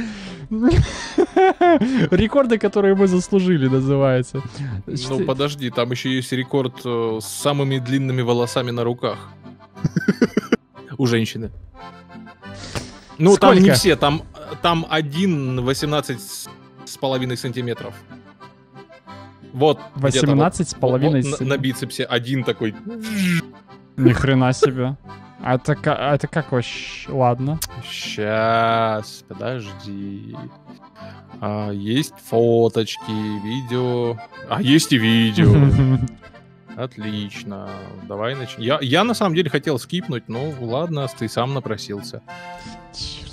Рекорды, которые мы заслужили, называется. Ну подожди, там еще есть рекорд с самыми длинными волосами на руках. У женщины. Ну, сколько? Там не все, там там один восемнадцать с половиной сантиметров. Вот восемнадцать с половиной вот, вот, на, на бицепсе один такой. Ни хрена себе. Это, это как вообще? Ладно. Сейчас, подожди. А, есть фоточки, видео. А, есть и видео. Отлично. Давай начнем. Я, я на самом деле хотел скипнуть, но ладно, ты сам напросился. Черт.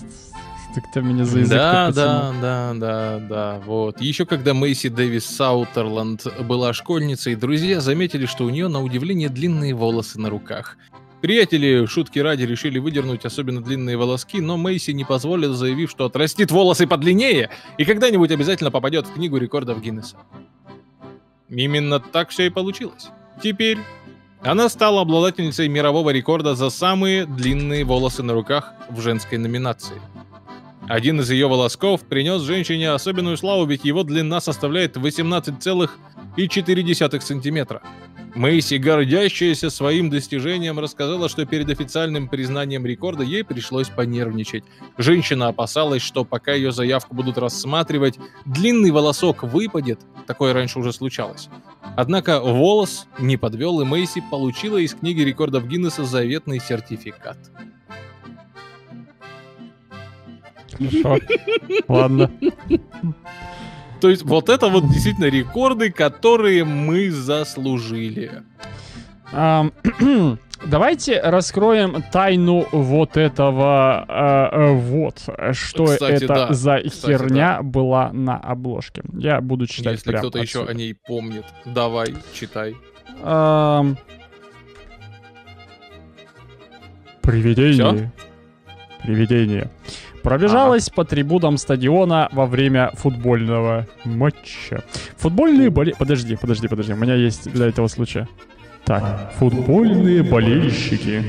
Так ты меня за язык да, да, да, да, да, вот. Еще когда Мэйси Дэвис Саутерленд была школьницей, друзья заметили, что у нее, на удивление, длинные волосы на руках. Приятели, шутки ради, решили выдернуть особенно длинные волоски, но Мэйси не позволил, заявив, что отрастит волосы подлиннее и когда-нибудь обязательно попадет в Книгу рекордов Гиннесса. Именно так все и получилось. Теперь она стала обладательницей мирового рекорда за самые длинные волосы на руках в женской номинации. Один из ее волосков принес женщине особенную славу, ведь его длина составляет восемнадцать целых четыре сантиметра. Мэйси, гордящаяся своим достижением, рассказала, что перед официальным признанием рекорда ей пришлось понервничать. Женщина опасалась, что пока ее заявку будут рассматривать, длинный волосок выпадет, такое раньше уже случалось. Однако волос не подвел, и Мэйси получила из Книги рекордов Гиннесса заветный сертификат. Хорошо. Ладно. То есть вот это вот действительно рекорды, которые мы заслужили. Давайте раскроем тайну вот этого э, вот. Что Кстати, это да. за Кстати, херня да. была на обложке. Я буду читать Если прямо кто-то отсюда. еще о ней помнит, давай, читай. Эм... Привидение. Всё? Привидение. Пробежалась ага. по трибунам стадиона во время футбольного матча. Футбольные болельщики... Подожди, подожди, подожди. У меня есть для этого случая. Так, футбольные болельщики,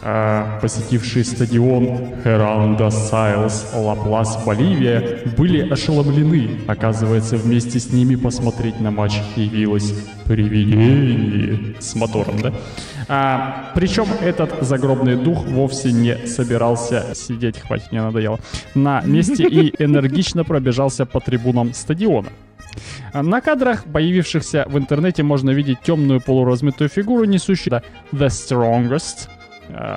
э, посетившие стадион Херанда Сайлс Лаплас, Боливия, были ошеломлены. Оказывается, вместе с ними посмотреть на матч явилось привидение с мотором, да? А, причем этот загробный дух вовсе не собирался сидеть, хватит, мне надоело, на месте и энергично пробежался по трибунам стадиона. На кадрах, появившихся в интернете, можно видеть темную полуразмытую фигуру, несущую The Strongest,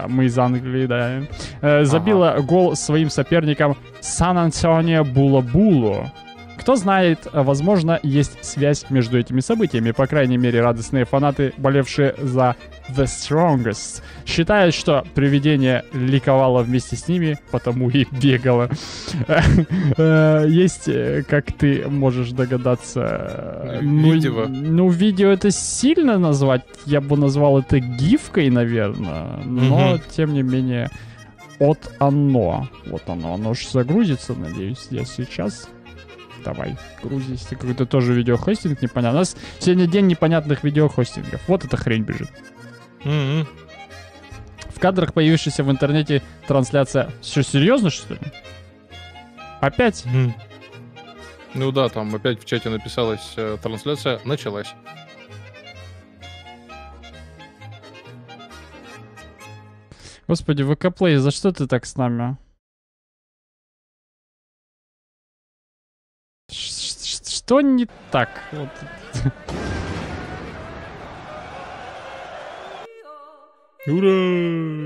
мы из Англии, да, забила ага. гол своим соперникам Сан-Антонио Булабулу. Кто знает, возможно, есть связь между этими событиями. По крайней мере, радостные фанаты, болевшие за The Strongest, считают, что привидение ликовало вместе с ними, потому и бегало. Есть, как ты можешь догадаться... Видео. Ну, видео это сильно назвать. Я бы назвал это гифкой, наверное. Но, тем не менее, вот оно. Вот оно. Оно же загрузится, надеюсь, я сейчас... Давай, грузись. Ты какой-то тоже видеохостинг непонятно. У нас сегодня день непонятных видеохостингов. Вот эта хрень бежит. Mm-hmm. В кадрах, появившаяся в интернете трансляция. Что, серьезно, что ли? Опять? Mm. Ну да, там опять в чате написалась э, трансляция. Началась. Господи, ВК-плей, за что ты так с нами? Что не так? Вот. Ура!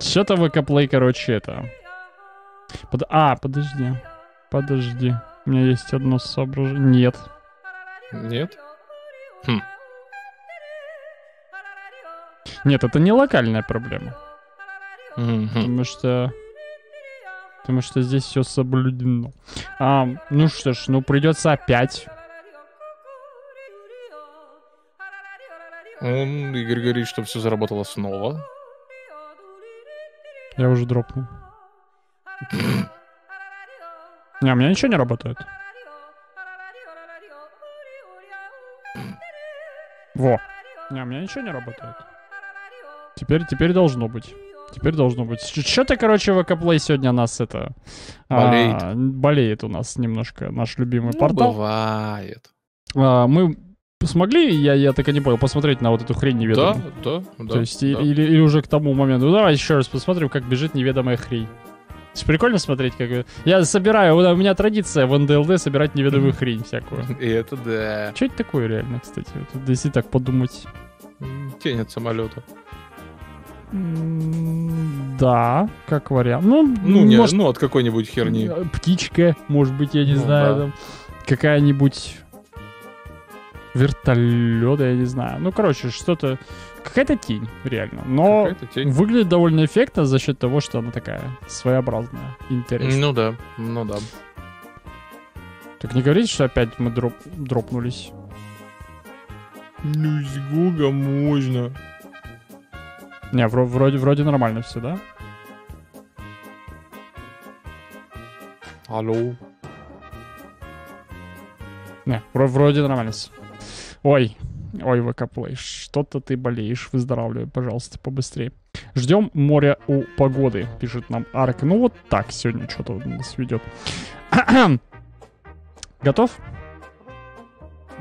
Что-то ВК-плей, короче, это. Под... А, подожди. Подожди. У меня есть одно соображение. Нет. Нет? Хм. Нет, это не локальная проблема. Mm-hmm. Потому что... Потому что здесь все соблюдено. А, ну что ж, ну придется опять. Он, Игорь, говорит, что все заработало снова. Я уже дропнул. Не, у меня ничего не работает. Во. Не, у меня ничего не работает. Теперь, теперь должно быть. Теперь должно быть. Что-то, короче, ВК-плей сегодня нас это... Болеет. А, болеет у нас немножко наш любимый ну, портал. Бывает. А, мы Смогли, я, я так и не понял, посмотреть на вот эту хрень неведомую? Да, да, да. То есть, да. Или, или уже к тому моменту, ну, давай еще раз посмотрим, как бежит неведомая хрень. Прикольно смотреть, как... Я собираю, у меня традиция в эн дэ эл дэ собирать неведомую хрень всякую. И это да. Что это такое реально, кстати? Вот, если так подумать. Тень от самолета. Да, как вариант. Ну, ну, не, может... ну от какой-нибудь херни. Птичка, может быть, я не ну, знаю. Да. Какая-нибудь... Вертолеты, я не знаю. Ну, короче, что-то... Какая-то тень, реально. Но тень. Выглядит довольно эффектно за счет того, что она такая своеобразная, интересная. Ну да, ну да. Так не говорите, что опять мы дроп... дропнулись. Ну, из Гуга можно. Не, вроде, вроде нормально все, да? Алло. Не, вроде нормально все. Ой, ой, ВК-плей, что-то ты болеешь, выздоравливай, пожалуйста, побыстрее. Ждем моря у погоды, пишет нам Арк. Ну вот так сегодня что-то нас ведет. Готов?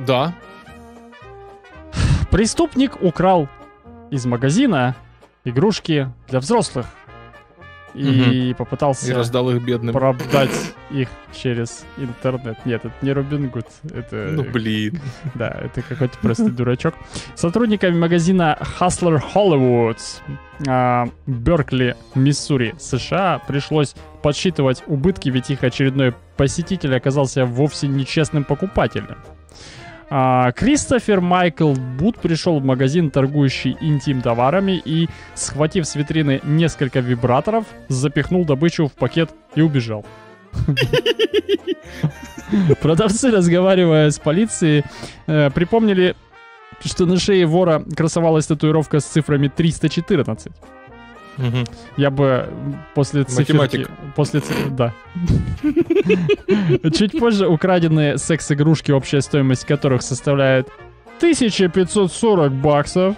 Да. Преступник украл из магазина игрушки для взрослых. И угу. попытался и раздал их бедным. Продать их через интернет. Нет, это не Робин Гуд. Это... Ну блин. Да, это какой-то просто дурачок. Сотрудниками магазина Hustler Hollywood Беркли, Миссури, США пришлось подсчитывать убытки, ведь их очередной посетитель оказался вовсе нечестным покупателем. Кристофер Майкл Бут пришел в магазин, торгующий интим-товарами, и, схватив с витрины несколько вибраторов, запихнул добычу в пакет и убежал. Продавцы, разговаривая с полицией, припомнили, что на шее вора красовалась татуировка с цифрами триста четырнадцать. Угу. Я бы после циферки... После циферки, да. Чуть позже украденные секс-игрушки, общая стоимость которых составляет тысяча пятьсот сорок баксов,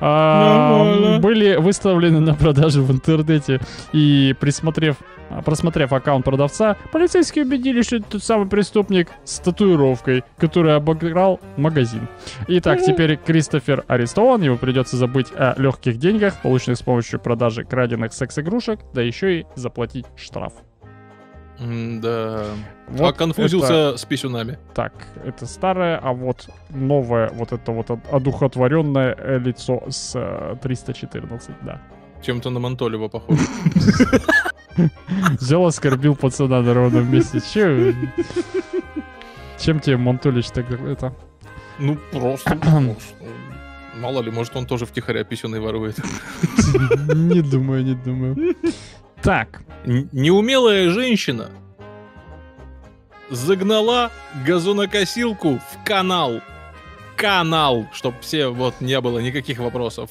были выставлены на продажу в интернете. И присмотрев, просмотрев аккаунт продавца, полицейские убедились, что это тот самый преступник с татуировкой, который обыграл магазин. Итак, теперь Кристофер арестован. Его придется забыть о легких деньгах, полученных с помощью продажи краденных секс-игрушек, да еще и заплатить штраф. Да. Вот а конфузился это... с писюнами. Так, это старое, а вот новое, вот это вот одухотворенное лицо с триста четырнадцать, да. Чем-то на Монтолева похоже. Взял, оскорбил пацана на ровном месте. Чем тебе Монтолич так это? Ну просто. Мало ли, может он тоже втихаря писюны ворует. Не думаю, не думаю. Так. Неумелая женщина загнала газонокосилку в канал. Канал, чтоб все вот не было никаких вопросов.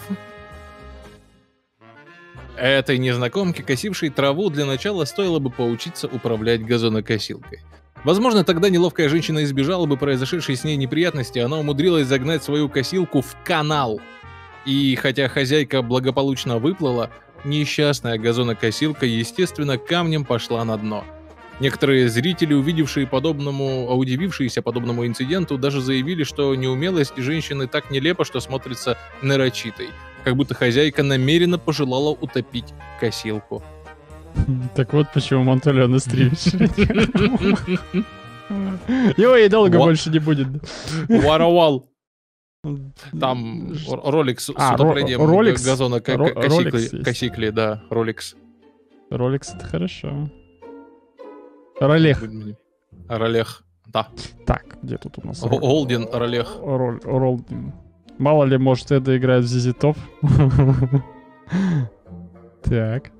Этой незнакомке, косившей траву, для начала стоило бы поучиться управлять газонокосилкой. Возможно, тогда неловкая женщина избежала бы произошедшей с ней неприятности, она умудрилась загнать свою косилку в канал. И хотя хозяйка благополучно выплыла, несчастная газонокосилка, естественно, камнем пошла на дно. Некоторые зрители, увидевшие подобному, удивившиеся подобному инциденту, даже заявили, что неумелость женщины так нелепо, что смотрится нарочитой. Как будто хозяйка намеренно пожелала утопить косилку. Так вот почему Монталеона стримит. Его и долго больше не будет. Воровал. Там ролик с утоплением газона косикли, да, роликс. Роликс, это хорошо. Ролех. Ролех, да. Так, где тут у нас? Олдин, Ролех. Ролдин. Мало ли, может, это играет в Зизи Топ. Так.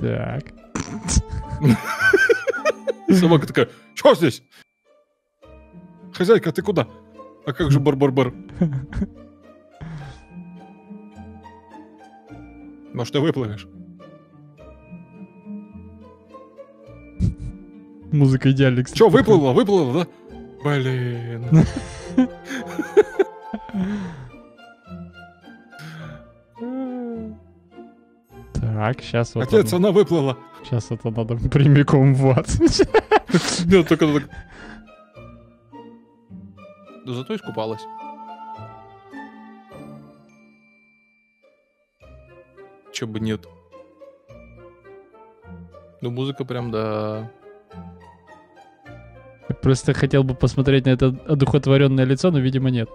Так. Собака такая, что здесь? Хозяйка, ты куда? А как же бар-бар-бар? Может, ты выплывешь? Музыка идеальная. Че, выплыла, выплыла, да? Блин. Так, сейчас вот. Отец, она выплыла. Сейчас это надо прямиком в ад. Нет, только так. но зато искупалась. Че бы нет. Ну, музыка прям, да. Я просто хотел бы посмотреть на это одухотворенное лицо, но, видимо, нет.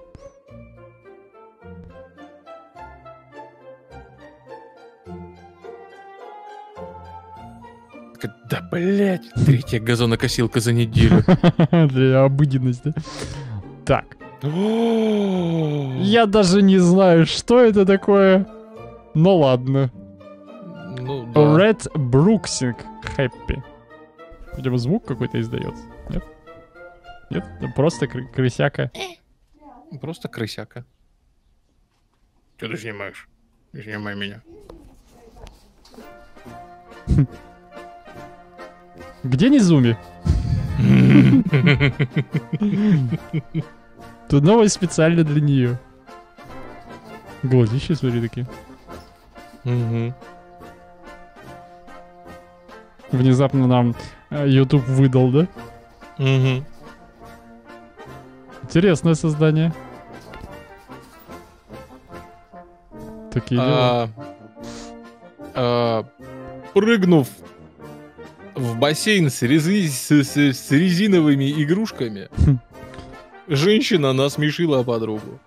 Да, блять, третья газонокосилка за неделю. Для обыденности. Так. Я даже не знаю, что это такое. Ну ладно. Ну, да. Red Brooksing Happy. Видимо, звук какой-то издается. Нет? Нет? Просто кр- крысяка. Просто крысяка. Че ты снимаешь? Не снимай меня. Где Низуми? Тут новость специально для нее. Глазища, смотри, такие. Угу. Внезапно нам YouTube выдал, да? Угу. Интересное создание. Такие дела. А, а, прыгнув в бассейн с, рези... с, с резиновыми игрушками, женщина насмешила подругу.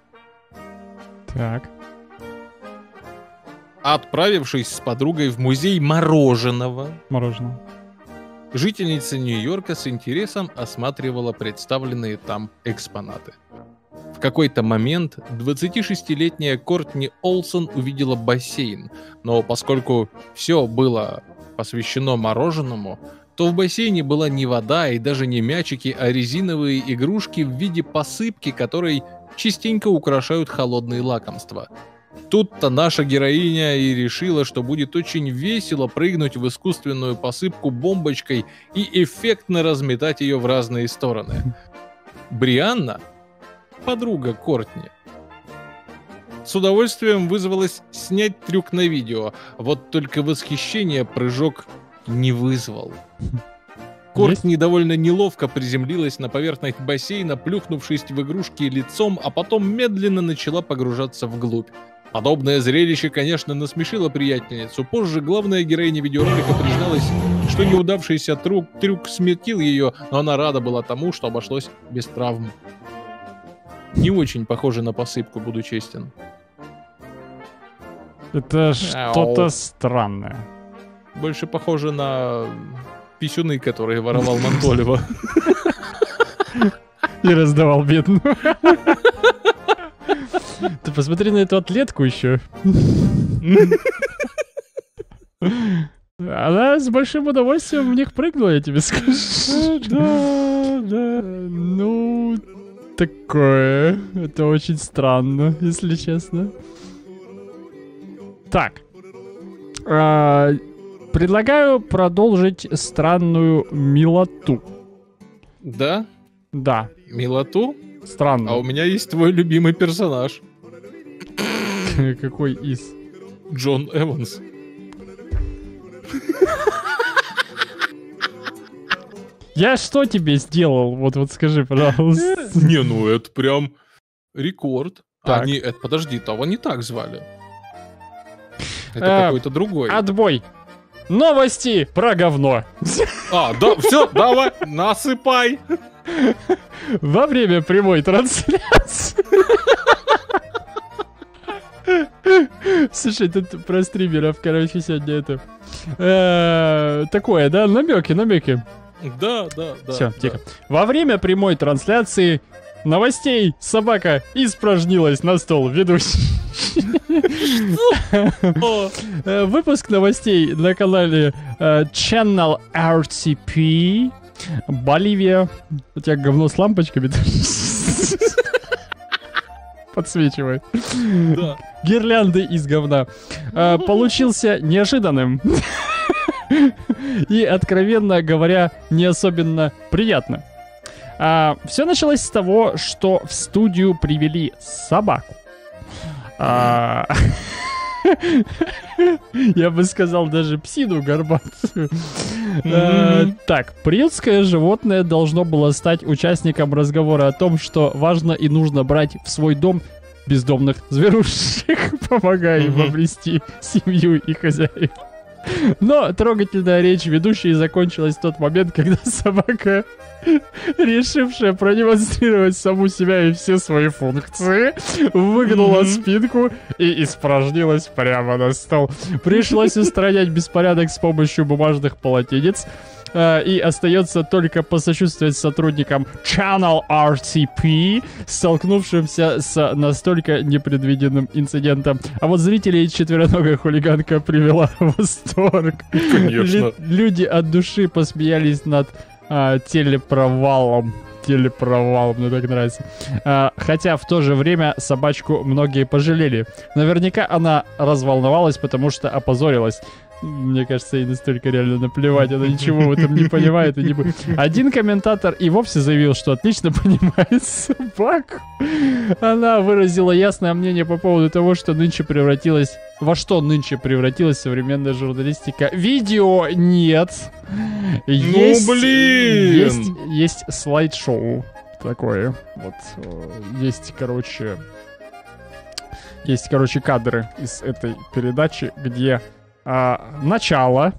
Так. Отправившись с подругой в музей мороженого, мороженого, жительница Нью-Йорка с интересом осматривала представленные там экспонаты. В какой-то момент двадцатишестилетняя Кортни Олсон увидела бассейн, но поскольку все было посвящено мороженому, то в бассейне была не вода и даже не мячики, а резиновые игрушки в виде посыпки, которой частенько украшают холодные лакомства. Тут-то наша героиня и решила, что будет очень весело прыгнуть в искусственную посыпку бомбочкой и эффектно разметать ее в разные стороны. Брианна, подруга Кортни, с удовольствием вызвалась снять трюк на видео, вот только восхищение прыжок не вызвал. Кортни довольно неловко приземлилась на поверхность бассейна, плюхнувшись в игрушки лицом, а потом медленно начала погружаться вглубь. Подобное зрелище, конечно, насмешило приятельницу. Позже главная героиня видеоролика призналась, что неудавшийся трюк, трюк смертил ее, но она рада была тому, что обошлось без травм. Не очень похоже на посыпку, буду честен. Это что-то странное. Больше похоже на писюны, которые воровал Монтолева. И раздавал бедным. Ты посмотри на эту атлетку еще. Она с большим удовольствием в них прыгнула, я тебе скажу. Да, да. Ну, такое. Это очень странно, если честно. Так. Предлагаю продолжить странную милоту. Да? Да. Милоту? Странно. А у меня есть твой любимый персонаж. Какой из? Джон Эванс. Я что тебе сделал? Вот, вот скажи, пожалуйста. Не, ну это прям рекорд. Так. Они, это, подожди, того не так звали. Это а, какой-то другой. Отбой. Новости про говно. А, да, все, давай, насыпай. Во время прямой трансляции. Слушай, тут про стримеров, короче, сегодня это... Такое, да? Намеки, намеки. Да, да, да. Все, тихо. Во время прямой трансляции новостей собака испражнилась на стол ведущий. Выпуск новостей на канале Channel эр ти пи. Боливия. У тебя говно с лампочками подсвечивает. Да. Гирлянды из говна. А, получился неожиданным. И, откровенно говоря, не особенно приятно. А, все началось с того, что в студию привели собаку. А... Я бы сказал даже псину горбатую. Так, предское животное должно было стать участником разговора о том, что важно и нужно брать в свой дом бездомных зверушек, помогая им обрести семью и хозяев. Но трогательная речь ведущей закончилась в тот момент, когда собака, решившая продемонстрировать саму себя и все свои функции, выгнула mm-hmm. спинку и испражнилась прямо на стол. Пришлось устранять беспорядок с помощью бумажных полотенец. И остается только посочувствовать сотрудникам Channel ар ти пи, столкнувшимся с настолько непредвиденным инцидентом. А вот зрителей четвероногая хулиганка привела в восторг. Лю- люди от души посмеялись над а, телепровалом. Телепровал, мне так нравится. А, хотя в то же время собачку многие пожалели. Наверняка она разволновалась, потому что опозорилась. Мне кажется, ей настолько реально наплевать, она ничего в этом не понимает. И не... Один комментатор и вовсе заявил, что отлично понимает собак. Она выразила ясное мнение по поводу того, что нынче превратилась... Во что нынче превратилась современная журналистика? Видео нет. Есть... Ну, блин! Есть, есть слайд-шоу такое. Вот. Есть, короче... Есть, короче, кадры из этой передачи, где... А, начало,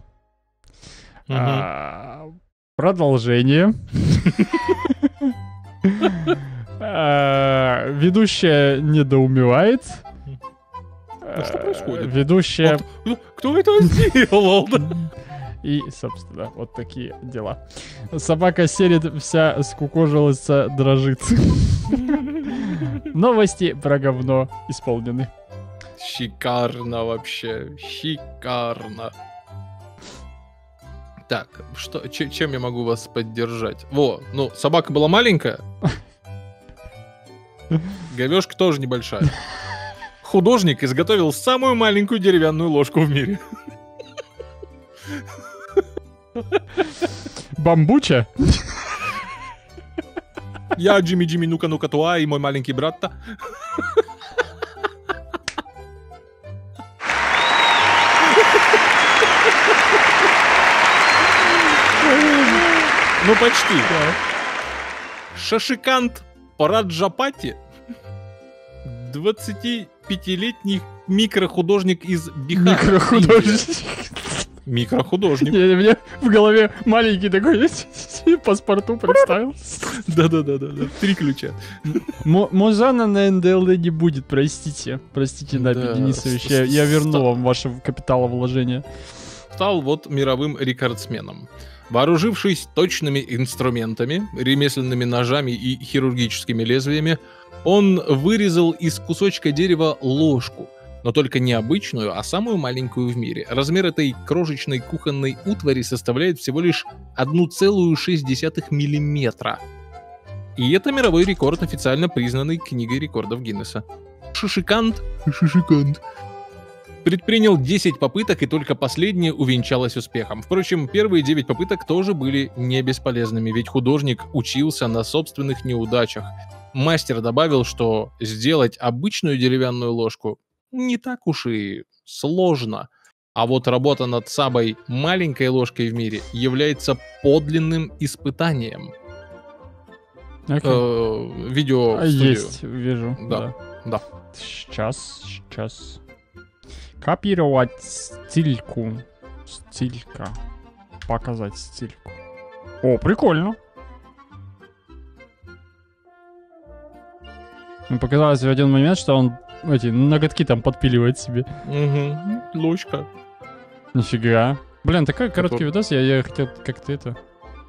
угу. а, продолжение. а, ведущая недоумевает. А что происходит? Ведущая... Вот, кто это сделал? И, собственно, вот такие дела. Собака серит, вся скукожилась, дрожит. Новости про говно исполнены. Шикарно вообще, шикарно. Так, что, ч- чем я могу вас поддержать? Во, ну, собака была маленькая. Говёшка тоже небольшая. Художник изготовил самую маленькую деревянную ложку в мире. Бамбуча? Я Джимми-Джимми, ну-ка, ну-ка, туа, и мой маленький брат-то. Ну почти. Да. Шашикант Параджапати, двадцатипятилетний микрохудожник из Бихара. Микрохудожник. Микрохудожник. Я, мне в голове маленький такой паспорту представил. Да-да-да-да. Три ключа. Мозана на эн дэ эл дэ не будет, простите. Простите, Надя Денисович, я верну вам ваше капиталовложение. Стал вот мировым рекордсменом. Вооружившись точными инструментами, ремесленными ножами и хирургическими лезвиями, он вырезал из кусочка дерева ложку, но только не обычную, а самую маленькую в мире. Размер этой крошечной кухонной утвари составляет всего лишь одна целая шесть десятых миллиметра. И это мировой рекорд, официально признанный Книгой рекордов Гиннесса. Шишикант, шишикант. Предпринял десять попыток, и только последняя увенчалась успехом. Впрочем, первые девять попыток тоже были не бесполезными, ведь художник учился на собственных неудачах. Мастер добавил, что сделать обычную деревянную ложку не так уж и сложно. А вот работа над самой маленькой ложкой в мире является подлинным испытанием. Okay. Э, видео есть, вижу. Да, да. да. Сейчас, сейчас... Копировать стильку. Стилька. Показать стильку. О, прикольно. Показалось в один момент, что он эти ноготки там подпиливает себе. Угу. Лучка. Нифига. Блин, такой короткий это... видос, я, я хотел как-то это...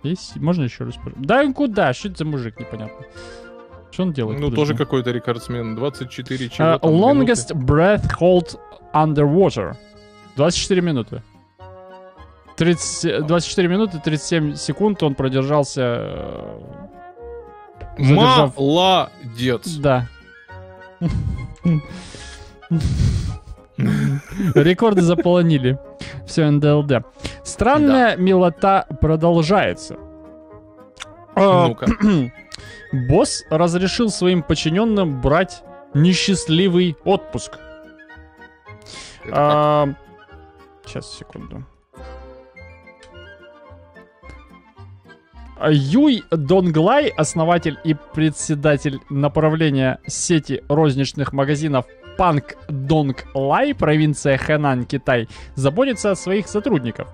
Есть? Можно еще раз? Да куда? Что это за мужик? Непонятно. Что он делает? Ну, тоже какой-то рекордсмен. двадцать четыре чего uh, там, Longest минуты. Breath Hold Underwater. двадцать четыре минуты. тридцать, двадцать четыре минуты тридцать семь секунд он продержался. Задержав... Молодец. Да. Рекорды заполонили. Все эн дэ эл дэ. Странная милота продолжается. Ну-ка. Босс разрешил своим подчиненным брать несчастливый отпуск. А, Сейчас, секунду. Юй Донглай, основатель и председатель направления сети розничных магазинов Панк Донг Лай, провинция Хэнань, Китай, заботится о своих сотрудников.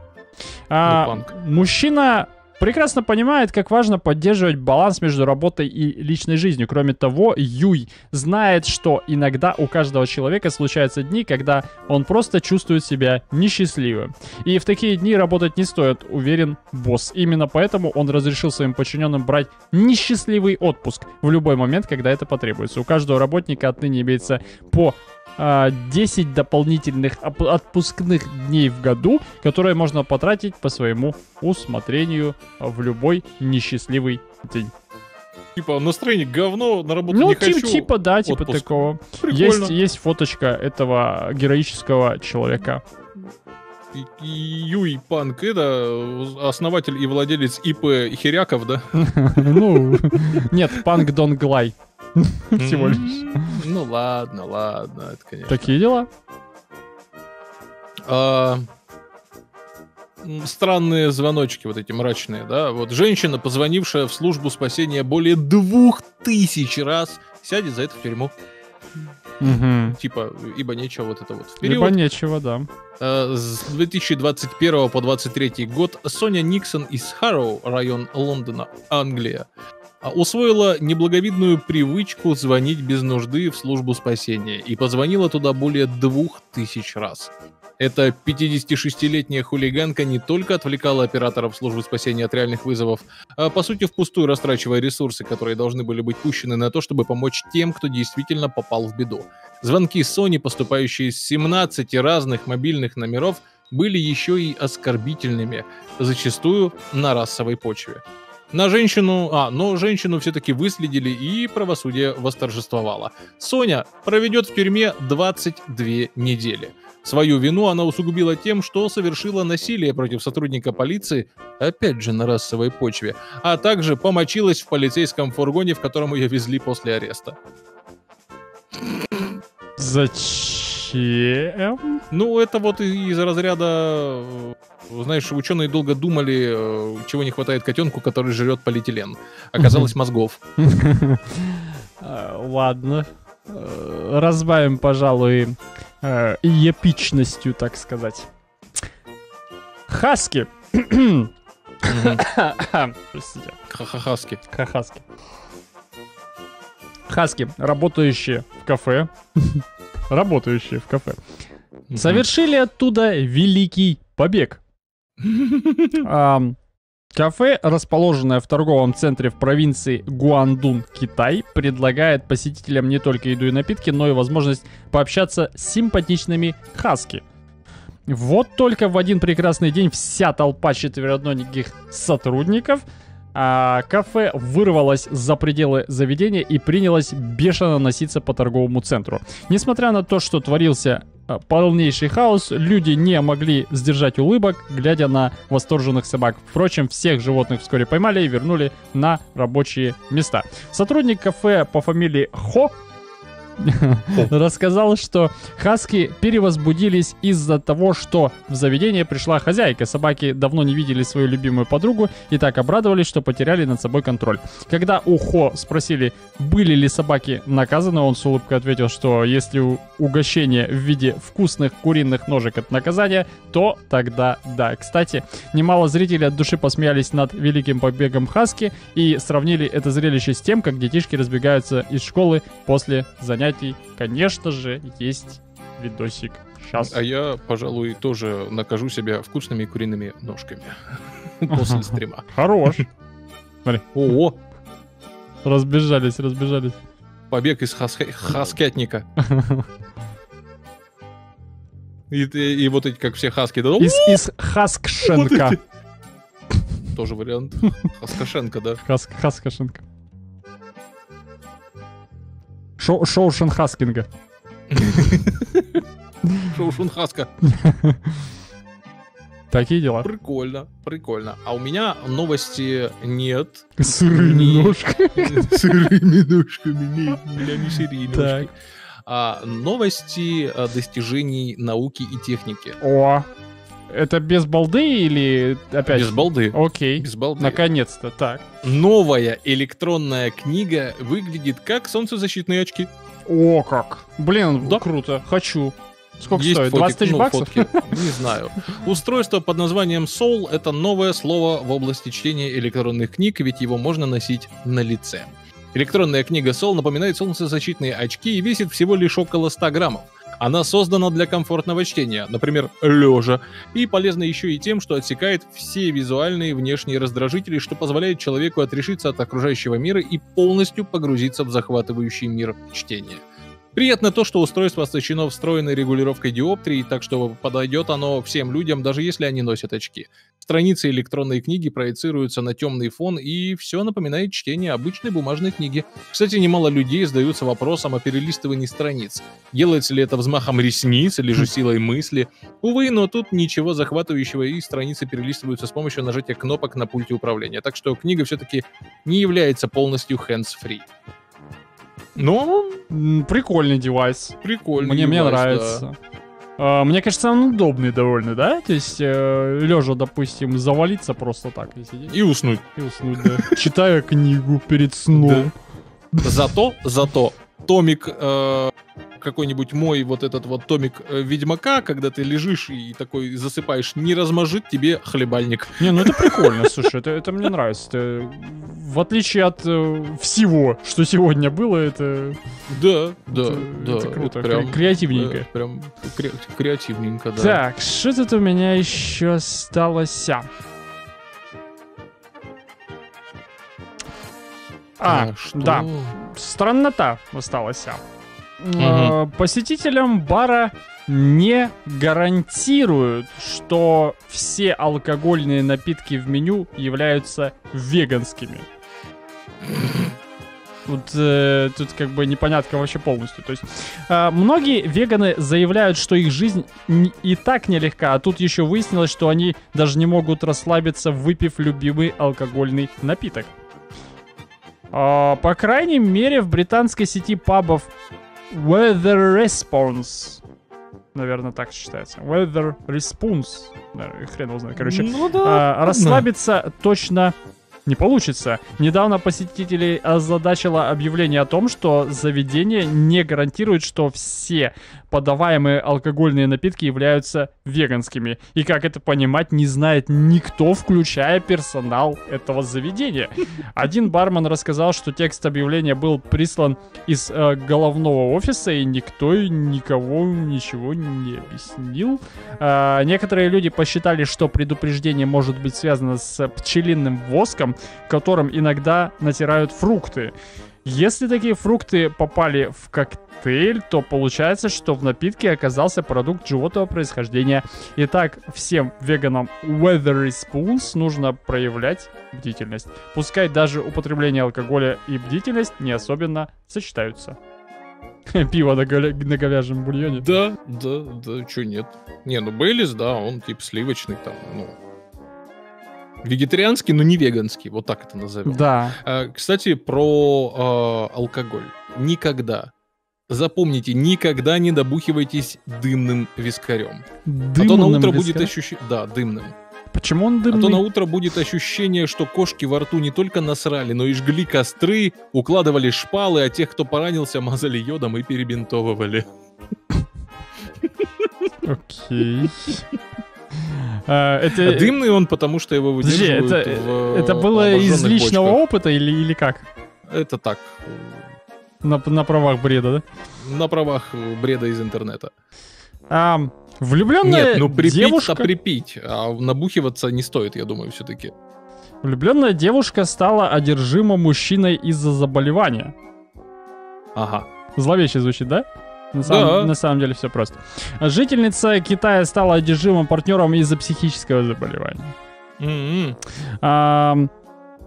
А, мужчина прекрасно понимает, как важно поддерживать баланс между работой и личной жизнью. Кроме того, Юй знает, что иногда у каждого человека случаются дни, когда он просто чувствует себя несчастливым. И в такие дни работать не стоит, уверен босс. Именно поэтому он разрешил своим подчиненным брать несчастливый отпуск в любой момент, когда это потребуется. У каждого работника отныне имеется по десять дополнительных отпускных дней в году, которые можно потратить по своему усмотрению в любой несчастливый день. Типа настроение говно, на работу ну, не тип, хочу. Ну типа да, отпуск. Типа такого. Есть, есть фоточка этого героического человека. Юй Панк, это основатель и владелец ИП Хиряков, да? Ну, нет, Панк Донглай. Всего лишь. Ну ладно, ладно, это конечно. Такие дела. А, странные звоночки вот эти мрачные, да? Вот женщина, позвонившая в службу спасения более двух тысяч раз, сядет за это в тюрьму. Угу. Типа, ибо нечего вот это вот. В период, ибо нечего, да. Э, с две тысячи двадцать первого по две тысячи двадцать третий год Соня Никсон из Харроу, район Лондона, Англия, усвоила неблаговидную привычку звонить без нужды в службу спасения и позвонила туда более двух тысяч раз. Эта пятидесятишестилетняя хулиганка не только отвлекала операторов службы спасения от реальных вызовов, а по сути впустую растрачивая ресурсы, которые должны были быть пущены на то, чтобы помочь тем, кто действительно попал в беду. Звонки Sony, поступающие с семнадцати разных мобильных номеров, были еще и оскорбительными, зачастую на расовой почве. На женщину... А, но женщину все-таки выследили, и правосудие восторжествовало. Соня проведет в тюрьме двадцать две недели. Свою вину она усугубила тем, что совершила насилие против сотрудника полиции, опять же на расовой почве, а также помочилась в полицейском фургоне, в котором ее везли после ареста. Зачем? Ну, это вот из разряда... Знаешь, ученые долго думали, чего не хватает котенку, который жрет полиэтилен. Оказалось, мозгов. Ладно. Разбавим, пожалуй, и эпичностью, так сказать. Хаски. Простите. Хаски. Хаски. Хаски, работающие в кафе. Работающие в кафе. Совершили оттуда великий побег. а, кафе, расположенное в торговом центре в провинции Гуандун, Китай, предлагает посетителям не только еду и напитки, но и возможность пообщаться с симпатичными хаски. Вот только в один прекрасный день вся толпа четвероногих сотрудников а, кафе вырвалась за пределы заведения и принялась бешено носиться по торговому центру. Несмотря на то, что творился полнейший хаос, люди не могли сдержать улыбок, глядя на восторженных собак. Впрочем, всех животных вскоре поймали и вернули на рабочие места. Сотрудник кафе по фамилии Хо рассказал, что хаски перевозбудились из-за того, что в заведение пришла хозяйка. Собаки давно не видели свою любимую подругу и так обрадовались, что потеряли над собой контроль. Когда у Хо спросили, были ли собаки наказаны, он с улыбкой ответил, что если угощение в виде вкусных куриных ножек — это наказание, то тогда да. Кстати, немало зрителей от души посмеялись над великим побегом хаски и сравнили это зрелище с тем, как детишки разбегаются из школы после занятий. Конечно же, есть видосик. Сейчас. А я, пожалуй, тоже накажу себя вкусными куриными ножками после стрима. Хорош. Смотри. О, разбежались, разбежались. Побег из хаскятника. И вот эти, как все хаски. Из хаскшенка. Тоже вариант. Хаскашенко, да? Хаскашенко. Шоу Шоушен Хаскинга. Шоушен Хаска. Такие дела. Прикольно, прикольно. А у меня новости нет. Сырыми ножками. Сырыми ножками. У меня не сырые ножки. Новости достижений науки и техники. О. Это без балды или опять? Без балды. Окей. Без балды. Наконец-то, так. Новая электронная книга выглядит как солнцезащитные очки. О, как. Блин, да. Круто. Хочу. Сколько есть стоит? Фотик, двадцать тысяч ну, баксов? Фотки, не знаю. Устройство под названием Soul — это новое слово в области чтения электронных книг, ведь его можно носить на лице. Электронная книга Soul напоминает солнцезащитные очки и весит всего лишь около ста граммов. Она создана для комфортного чтения, например, лежа, и полезна еще и тем, что отсекает все визуальные внешние раздражители, что позволяет человеку отрешиться от окружающего мира и полностью погрузиться в захватывающий мир чтения. Приятно то, что устройство оснащено встроенной регулировкой диоптрии, так что подойдет оно всем людям, даже если они носят очки. Страницы электронной книги проецируются на темный фон, и все напоминает чтение обычной бумажной книги. Кстати, немало людей задаются вопросом о перелистывании страниц. Делается ли это взмахом ресниц или же силой мысли? Увы, но тут ничего захватывающего, и страницы перелистываются с помощью нажатия кнопок на пульте управления. Так что книга все-таки не является полностью hands-free. Ну, прикольный девайс. Прикольный мне, девайс, мне нравится. Да. А, мне кажется, он удобный довольно, да? То есть, э, лежа, допустим, завалиться просто так. И, сидеть. И уснуть. И уснуть, да. Читая книгу перед сном. Зато, зато, томик... какой-нибудь мой вот этот вот томик Ведьмака, когда ты лежишь и такой засыпаешь, не размажет тебе хлебальник. Не, ну это прикольно, слушай, это, это мне нравится. Это, в отличие от э, всего, что сегодня было, это... Да, да, это, да. Это круто, это прям, креативненько. Да, прям кре- креативненько, да. Так, что тут у меня еще осталось? А, а что? Да, страннота осталась. Uh-huh. Посетителям бара не гарантируют, что все алкогольные напитки в меню являются веганскими. Тут, э, тут как бы непонятка вообще полностью. То есть, э, многие веганы заявляют, что их жизнь и так нелегка, а тут еще выяснилось, что они даже не могут расслабиться, выпив любимый алкогольный напиток. Э, по крайней мере, в британской сети пабов Weather Response. Наверное, так считается. Weather Response. Наверное, хрен его знает. Короче, ну да, а, расслабиться точно не получится. Недавно посетителей озадачило объявление о том, что заведение не гарантирует, что все подаваемые алкогольные напитки являются веганскими. И как это понимать, не знает никто, включая персонал этого заведения. Один бармен рассказал, что текст объявления был прислан из э, головного офиса, и никто никого ничего не объяснил. Э, некоторые люди посчитали, что предупреждение может быть связано с пчелиным воском, которым иногда натирают фрукты. Если такие фрукты попали в коктейль, то получается, что в напитке оказался продукт животного происхождения. Итак, всем веганам Weather Response нужно проявлять бдительность. Пускай даже употребление алкоголя и бдительность не особенно сочетаются. Пиво на, говя... на говяжьем бульоне. Да, да, да, чё нет. Не, ну Бейлис, да, он типа сливочный там, ну... Вегетарианский, но не веганский, вот так это назовем. Да. Кстати, про э, алкоголь. Никогда, запомните, никогда не добухивайтесь дымным вискарем. Дымным а то на утро вискарь? будет ощущение... Да, дымным. Почему он дымный? А то на утро будет ощущение, что кошки во рту не только насрали, но и жгли костры, укладывали шпалы, а тех, кто поранился, мазали йодом и перебинтовывали. Окей... А, это... а дымный он, потому что его выдерживают. Подожди, это, в... это было из личного бочках. опыта или, или как? Это так. На, на правах бреда, да? На правах бреда из интернета. А, влюбленная Нет, ну припить-то девушка... припить, а набухиваться не стоит, я думаю, все-таки. Влюбленная девушка стала одержима мужчиной из-за заболевания. Ага. Зловеще звучит, да? На самом, да. на самом деле все просто. Жительница Китая стала одержимым партнером из-за психического заболевания. Mm-hmm. а,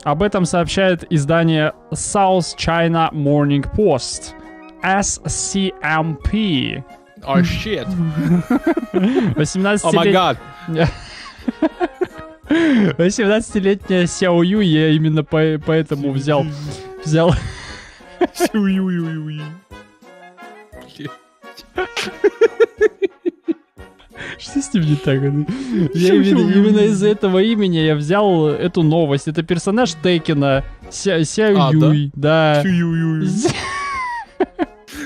Об этом сообщает издание South China Morning Post. эс си эм пи. Oh shit. восемнадцатилетняя Сяо Ю, я именно по- поэтому взял... Взял... Сяо Ю Ю Ю Ю. Что с ним не так? Я именно, именно из-за этого имени я взял эту новость. Это персонаж Текина. Ся, Сяо а, Юй. Да. да. Юй.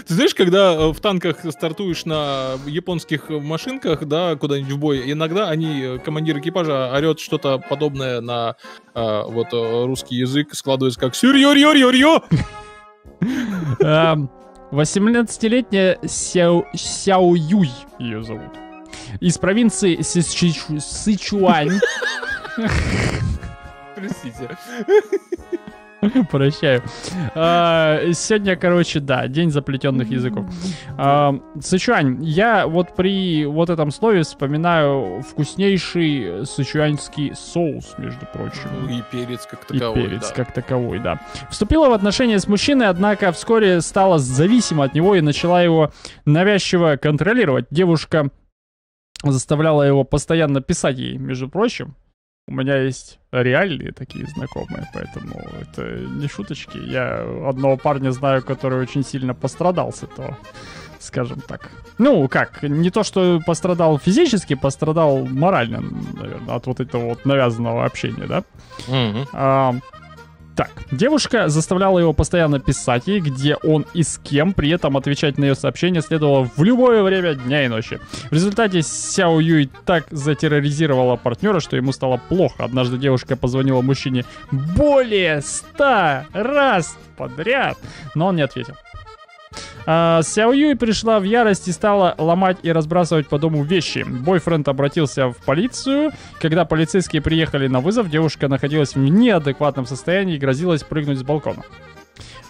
Ты знаешь, когда в танках стартуешь на японских машинках, да, куда-нибудь в бой, иногда они, командир экипажа, орет что-то подобное на э, вот русский язык, складывается как «сюр-юр-юр-юр-юр». восемнадцатилетняя Сяо, Сяо Юй ее зовут. Из провинции Сычу, Сычуань. Простите. Прощаю. А, сегодня, короче, да, день заплетенных языков. А, Сычуань. Я вот при вот этом слове вспоминаю вкуснейший сычуаньский соус, между прочим. И перец как таковой. И перец да. как таковой, да. Вступила в отношения с мужчиной, однако вскоре стала зависима от него и начала его навязчиво контролировать. Девушка заставляла его постоянно писать ей, между прочим. У меня есть реальные такие знакомые, поэтому это не шуточки. Я одного парня знаю, который очень сильно пострадал с этого, скажем так. Ну, как, не то, что пострадал физически, пострадал морально, наверное, от вот этого вот навязанного общения, да? Mm-hmm. а, так, девушка заставляла его постоянно писать ей, где он и с кем, при этом отвечать на ее сообщения следовало в любое время дня и ночи. В результате Сяо Юй так затерроризировала партнера, что ему стало плохо. Однажды девушка позвонила мужчине более ста раз подряд, но он не ответил. А, Сяо Юй пришла в ярость и стала ломать и разбрасывать по дому вещи. Бойфренд обратился в полицию. Когда полицейские приехали на вызов, девушка находилась в неадекватном состоянии и грозилась прыгнуть с балкона.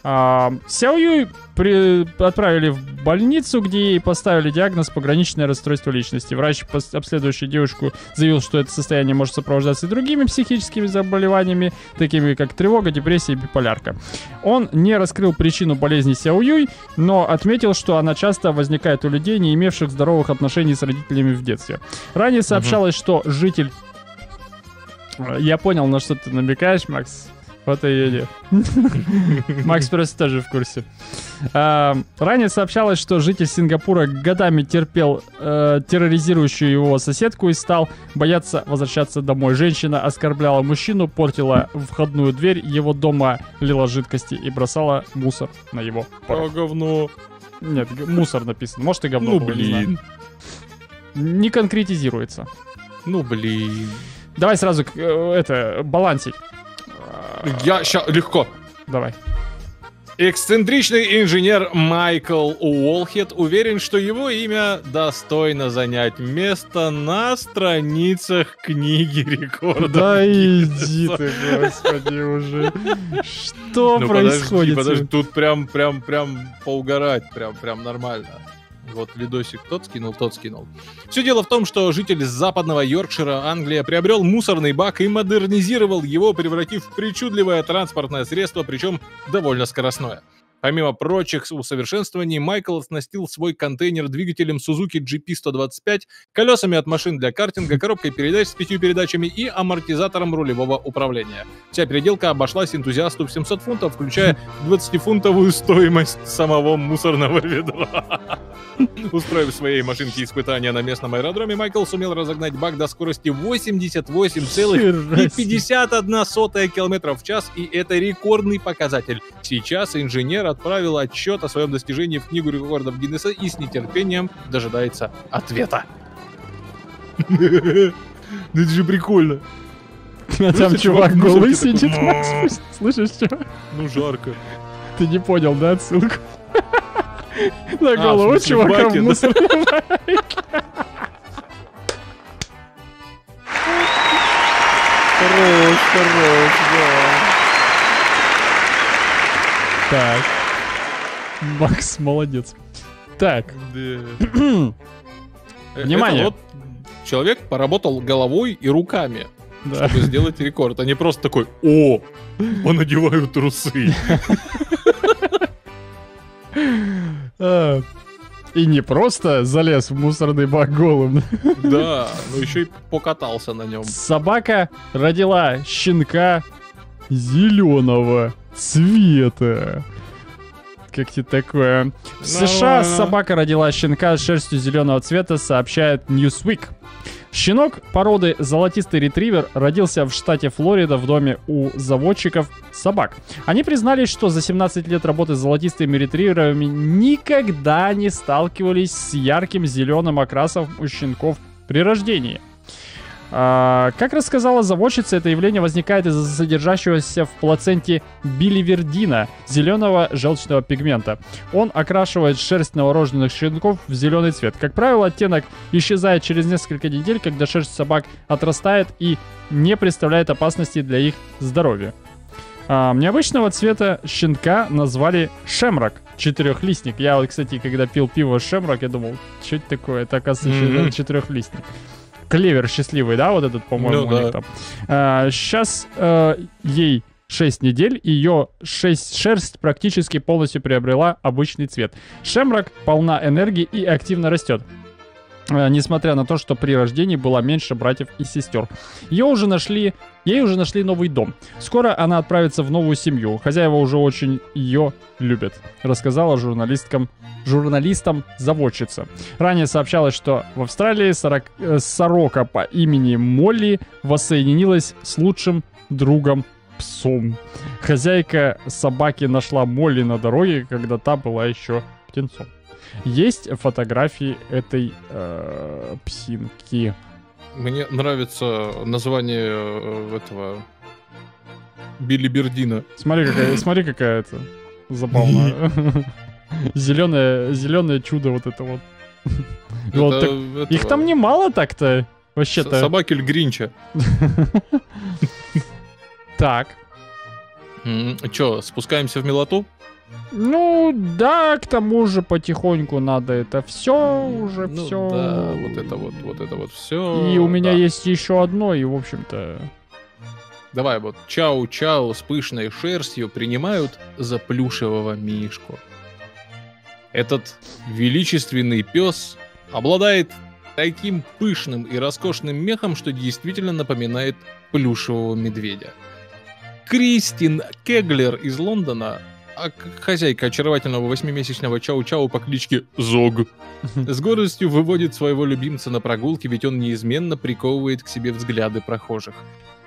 А, Сяо Юй при... отправили в больницу, где ей поставили диагноз пограничное расстройство личности. Врач, обследующий девушку, заявил, что это состояние может сопровождаться и другими психическими заболеваниями, такими как тревога, депрессия и биполярка. Он не раскрыл причину болезни Сяо Юй, но отметил, что она часто возникает у людей, не имевших здоровых отношений с родителями в детстве. Ранее сообщалось, угу. что житель... Я понял, на что ты намекаешь, Макс. Вот и едет. Макс просто тоже в курсе. А, ранее сообщалось, что житель Сингапура годами терпел э, терроризирующую его соседку и стал бояться возвращаться домой. Женщина оскорбляла мужчину, портила входную дверь его дома, лила жидкости и бросала мусор на его порог. О, говно. Нет, мусор написано. Может и говно. Ну, было, блин. Не, не конкретизируется. Ну, блин. Давай сразу э, это балансить. Я ща... Легко. Давай. Эксцентричный инженер Майкл Уолхед уверен, что его имя достойно занять место на страницах книги рекордов. Да иди ты, господи, уже. Что ну, происходит? Подожди, подожди, тут прям, прям, прям поугарать, прям, прям нормально. Вот видосик тот скинул, тот скинул. Все дело в том, что житель западного Йоркшира, Англия, приобрел мусорный бак и модернизировал его, превратив в причудливое транспортное средство, причем довольно скоростное. Помимо прочих усовершенствований, Майкл оснастил свой контейнер двигателем Suzuki джи пи сто двадцать пять, колесами от машин для картинга, коробкой передач с пятью передачами и амортизатором рулевого управления. Вся переделка обошлась энтузиасту в семьсот фунтов, включая двадцатифунтовую стоимость самого мусорного ведра. Устроив своей машинке испытания на местном аэродроме, Майкл сумел разогнать бак до скорости восемьдесят восемь целых пятьдесят одна сотая километра в час, и это рекордный показатель. Сейчас инженер отправил отчет о своем достижении в Книгу рекордов Гиннесса и с нетерпением дожидается ответа. Это же прикольно. А там чувак голый сидит. Слышишь, чувак? Ну жарко. Ты не понял, да, отсылку? На голову чувака в мусорном баке. Хорош, хорош, да. Так, Макс молодец. Так, да. Внимание. Вот человек поработал головой и руками, да. чтобы сделать рекорд, а не просто такой: о, он надевает трусы. И не просто залез в мусорный бак голым. Да, но еще и покатался на нем. Собака родила щенка зеленого цвета. как тебе такое? В США собака родила щенка с шерстью зеленого цвета, сообщает Newsweek. Щенок породы золотистый ретривер родился в штате Флорида в доме у заводчиков собак. Они признались, что за семнадцать лет работы с золотистыми ретриверами никогда не сталкивались с ярким зеленым окрасом у щенков при рождении. А, как рассказала заводчица, это явление возникает из-за содержащегося в плаценте биливердина, зеленого желчного пигмента. Он окрашивает шерсть новорожденных щенков в зеленый цвет. Как правило, оттенок исчезает через несколько недель, когда шерсть собак отрастает и не представляет опасности для их здоровья. А, необычного цвета щенка назвали «шемрак», четырехлистник. Я вот, кстати, когда пил пиво «шемрак», я думал, что это такое? Это, оказывается, mm-hmm. четырехлистник. Клевер счастливый, да, вот этот, по-моему, ну, да. у них там. А, сейчас а, ей шесть недель, ее шесть, шерсть практически полностью приобрела обычный цвет. Шемрак полна энергии и активно растет, а, несмотря на то, что при рождении было меньше братьев и сестер. Ее уже нашли, ей уже нашли новый дом. Скоро она отправится в новую семью. Хозяева уже очень ее любят, рассказала журналисткам. журналистам заводчица. Ранее сообщалось, что в Австралии сорок, э, сорока по имени Молли воссоединилась с лучшим другом псом. Хозяйка собаки нашла Молли на дороге, когда та была еще птенцом. Есть фотографии этой э, псинки. Мне нравится название этого билибердина. Смотри, какая, смотри, какая это забавная. Зеленое, зеленое чудо вот это вот. Это, вот так, это... Их там немало так-то, вообще-то. Собаки Ль Гринча. Так. Че, спускаемся в милоту? Ну да, к тому же потихоньку надо это все уже все. Да, вот это вот, вот это вот все. И у меня есть еще одно, и в общем-то. Давай вот чау-чау с пышной шерстью принимают за плюшевого мишку. Этот величественный пес обладает таким пышным и роскошным мехом, что действительно напоминает плюшевого медведя. Кристин Кеглер из Лондона, хозяйка очаровательного восьмимесячного чау-чау по кличке Зог, с гордостью выводит своего любимца на прогулки, ведь он неизменно приковывает к себе взгляды прохожих.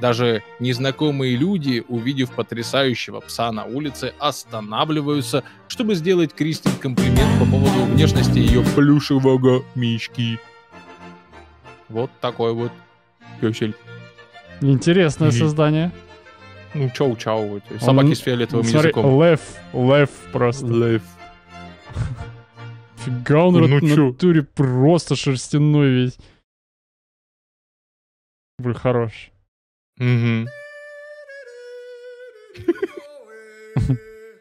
Даже незнакомые люди, увидев потрясающего пса на улице, останавливаются, чтобы сделать Кристин комплимент по поводу внешности ее плюшевого мишки. Вот такой вот пёсель. Интересное И... создание. Ну, чау-чау. Собаки Он... с фиолетовым Sorry, языком. Лев, лев просто. Лев. Фига он ну, в натуре просто шерстяной весь. Блин, хорош. Угу.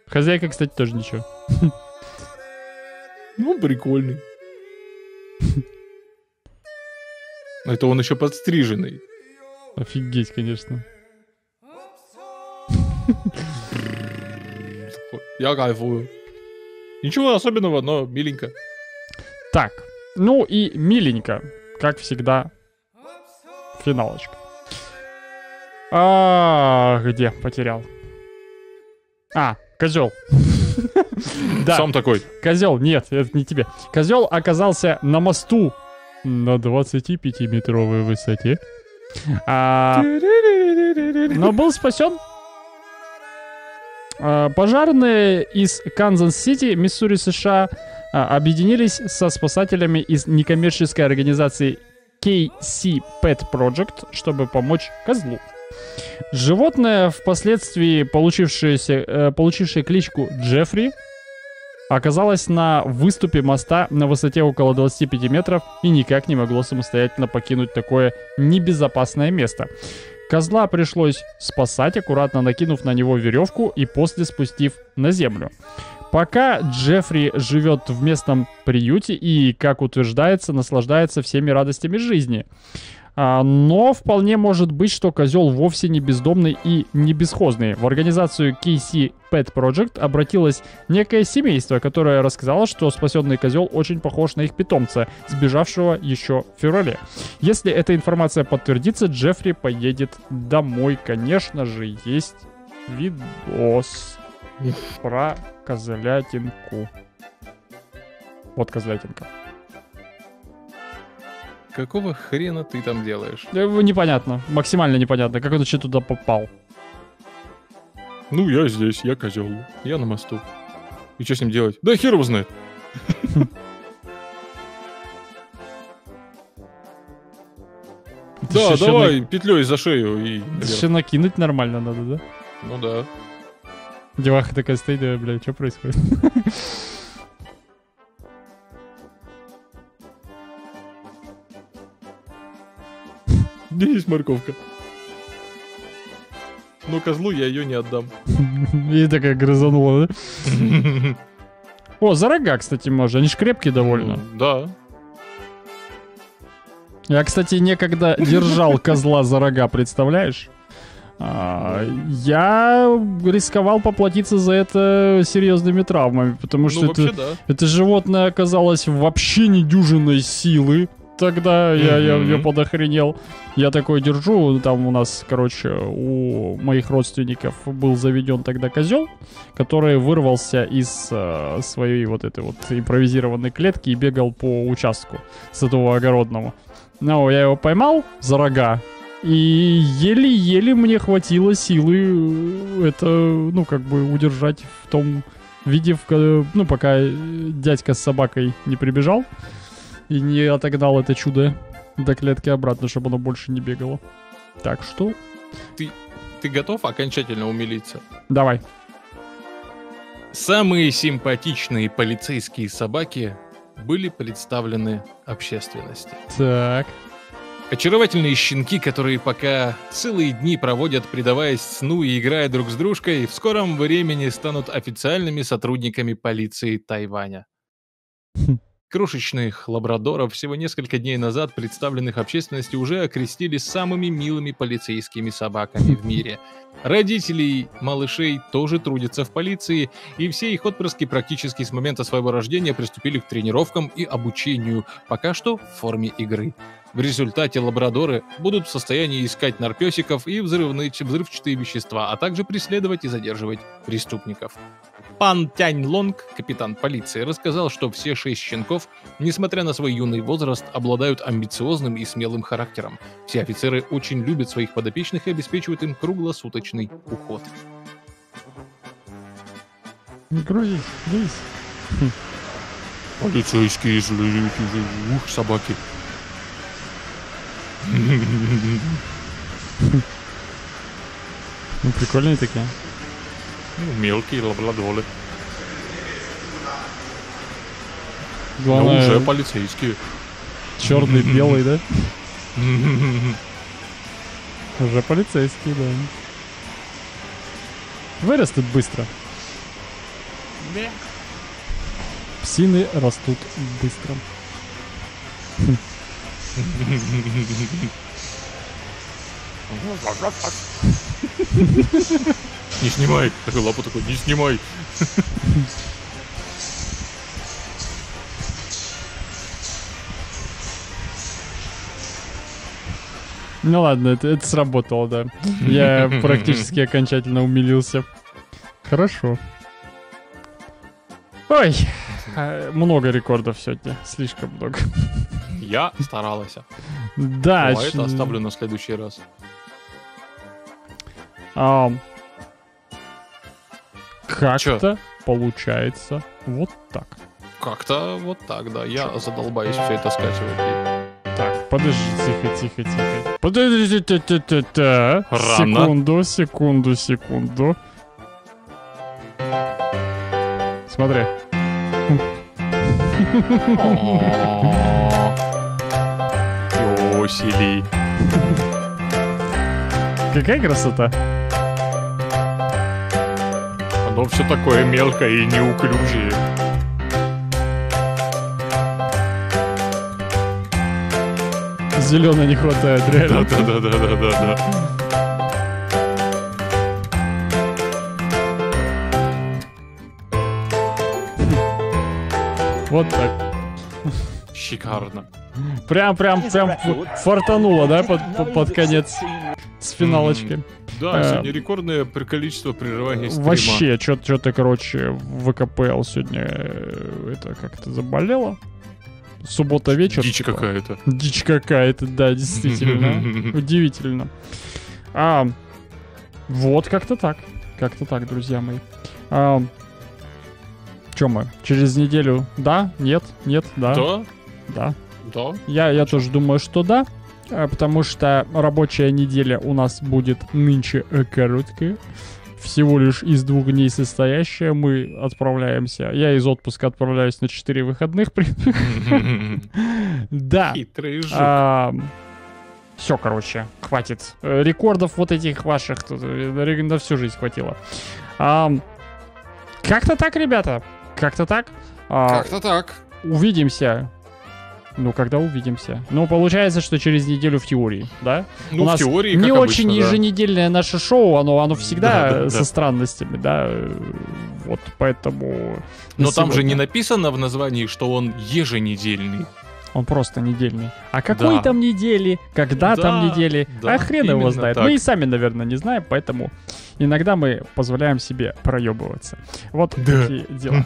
Хозяйка, кстати, тоже ничего. Ну, прикольный. Это он еще подстриженный. Офигеть, конечно. Я кайфую. Ничего особенного, но миленько. Так, ну и миленько, как всегда, финалочка. А где? Потерял. А, козел. Сам такой. Козел, нет, это не тебе. Козел оказался на мосту на двадцатипятиметровой высоте. Но был спасен. Пожарные из Канзас-Сити, Миссури, США, объединились со спасателями из некоммерческой организации кей си Pet Project, чтобы помочь козлу. Животное, впоследствии э, получившее кличку Джеффри, оказалось на выступе моста на высоте около двадцати пяти метров и никак не могло самостоятельно покинуть такое небезопасное место. Козла пришлось спасать, аккуратно накинув на него веревку и после спустив на землю. Пока Джеффри живет в местном приюте и, как утверждается, наслаждается всеми радостями жизни. Но вполне может быть, что козел вовсе не бездомный и не бесхозный. В организацию кей си Pet Project обратилось некое семейство, которое рассказало, что спасенный козел очень похож на их питомца, сбежавшего еще в феврале. Если эта информация подтвердится, Джеффри поедет домой. Конечно же, есть видос. И про козлятинку. Вот козлятинка. Какого хрена ты там делаешь? Непонятно. Максимально непонятно. Как он вообще туда попал? Ну, я здесь, я козел. Я на мосту. И что с ним делать? Да хер его знает. Да, давай петлей за шею и... Еще накинуть нормально надо, да? Ну да. Деваха такая стоит, да, бля, что происходит? Где есть морковка? Но козлу я ее не отдам. И такая грызанула, да? О, за рога, кстати, можно. Они ж крепкие довольно. Да. Я, кстати, некогда держал козла за рога, представляешь? А, я рисковал поплатиться за это серьезными травмами, потому что ну, это, вообще, да. это животное оказалось вообще недюжинной силы. Тогда mm-hmm. я, я, я подохренел. Я такой держу, там у нас, короче, у моих родственников был заведен тогда козел, который вырвался из э, своей вот этой вот импровизированной клетки и бегал по участку садово-огородному. Ну, я его поймал за рога, и еле-еле мне хватило силы это, ну, как бы удержать в том виде, в, ну, пока дядька с собакой не прибежал. И не отогнал это чудо до клетки обратно, чтобы оно больше не бегало. Так что... Ты, ты готов окончательно умилиться? Давай. Самые симпатичные полицейские собаки были представлены общественности. Так. Очаровательные щенки, которые пока целые дни проводят, предаваясь сну и играя друг с дружкой, в скором времени станут официальными сотрудниками полиции Тайваня. Крошечных лабрадоров, всего несколько дней назад представленных общественности, уже окрестили самыми милыми полицейскими собаками в мире. Родители малышей тоже трудятся в полиции, и все их отпрыски практически с момента своего рождения приступили к тренировкам и обучению, пока что в форме игры. В результате лабрадоры будут в состоянии искать наркотиков и взрывные, взрывчатые вещества, а также преследовать и задерживать преступников. Пан Тянь Лонг, капитан полиции, рассказал, что все шесть щенков, несмотря на свой юный возраст, обладают амбициозным и смелым характером. Все офицеры очень любят своих подопечных и обеспечивают им круглосуточный уход. Не грузись, грузись. Полицейские, ух, собаки. Ну, прикольные такие. Ну, мелкие лабрадоры. Главное... Но уже полицейские. Черный, белый, да? Уже полицейские, да. Вырастут быстро. Псины растут быстро. Не снимай! Такой лапу такой, не снимай! Ну ладно, это, это сработало, да. Я практически окончательно умилился. Хорошо. Ой! Много рекордов сегодня. Слишком много. Я старалась. Да. А это оставлю на следующий раз. Um. Как-то получается вот так. Как-то вот так, да. Я Чё? задолбаюсь все это скачивать. Так, подожди, тихо, тихо, тихо. Подожди, тихо, тихо, тихо. Секунду, секунду, секунду. Смотри. Осели. Какая красота. Но все такое мелкое и неуклюжее. Зеленого не хватает, реально. Да, да, да, да, да, да. Вот так. Шикарно. Прям, прям, прям фартануло, да, под, под конец. с финалочки. Mm-hmm. Да, а, сегодня рекордное количество прерываний стрима. Вообще, что-то, короче, в ВКПЛ сегодня это как-то заболело. Суббота вечер. Дичь типа. какая-то. Дичь какая-то, да, действительно. Удивительно. А, вот как-то так. Как-то так, друзья мои. А, чё мы? Через неделю да? Нет? Нет? Да? Да. Да. Да. Я, я тоже думаю, что да. Потому что рабочая неделя у нас будет нынче короткая. Всего лишь из двух дней состоящая. Мы отправляемся. Я из отпуска отправляюсь на четыре выходных. Да. Хитрый жук. Все, короче, хватит. Рекордов вот этих ваших на всю жизнь хватило. Как-то так, ребята. Как-то так. Как-то так. Увидимся. Ну, когда увидимся. Ну, получается, что через неделю в теории, да? Ну, у нас в теории, не как очень обычно, еженедельное, да, наше шоу, оно, оно всегда, да, да, со, да, странностями, да. Вот, поэтому... Но там сегодня же не написано в названии, что он еженедельный. Он просто недельный. А какой, да, там недели? Когда, да, там недели? Да, а хрен его знает. Так. Мы и сами, наверное, не знаем, поэтому иногда мы позволяем себе проебываться. Вот, да, такие дела.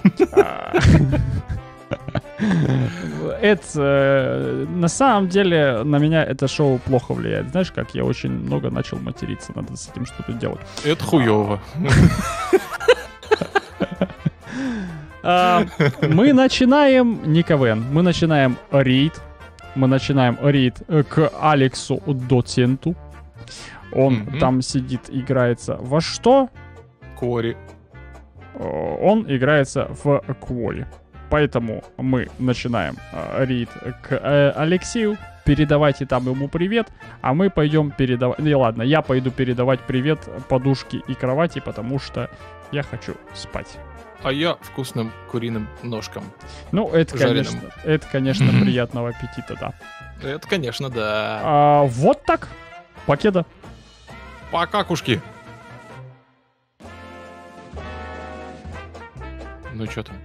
Это, на самом деле, на меня это шоу плохо влияет. Знаешь, как я очень много начал материться. Надо с этим что-то делать. Это хуёво. Мы начинаем не КВН. Мы начинаем рейд. Мы начинаем рейд к Алексу Доценту. Он там сидит, играется во что? Квори. Он играется в Квори. Поэтому мы начинаем э, рейд к э, Алексею. Передавайте там ему привет. А мы пойдем передавать... Не, ладно, я пойду передавать привет подушке и кровати, потому что я хочу спать. А я вкусным куриным ножкам. Ну, это, конечно, это, конечно, приятного аппетита, да. Это, конечно, да. А, вот так. Покеда. Покакушки. Ну, что там?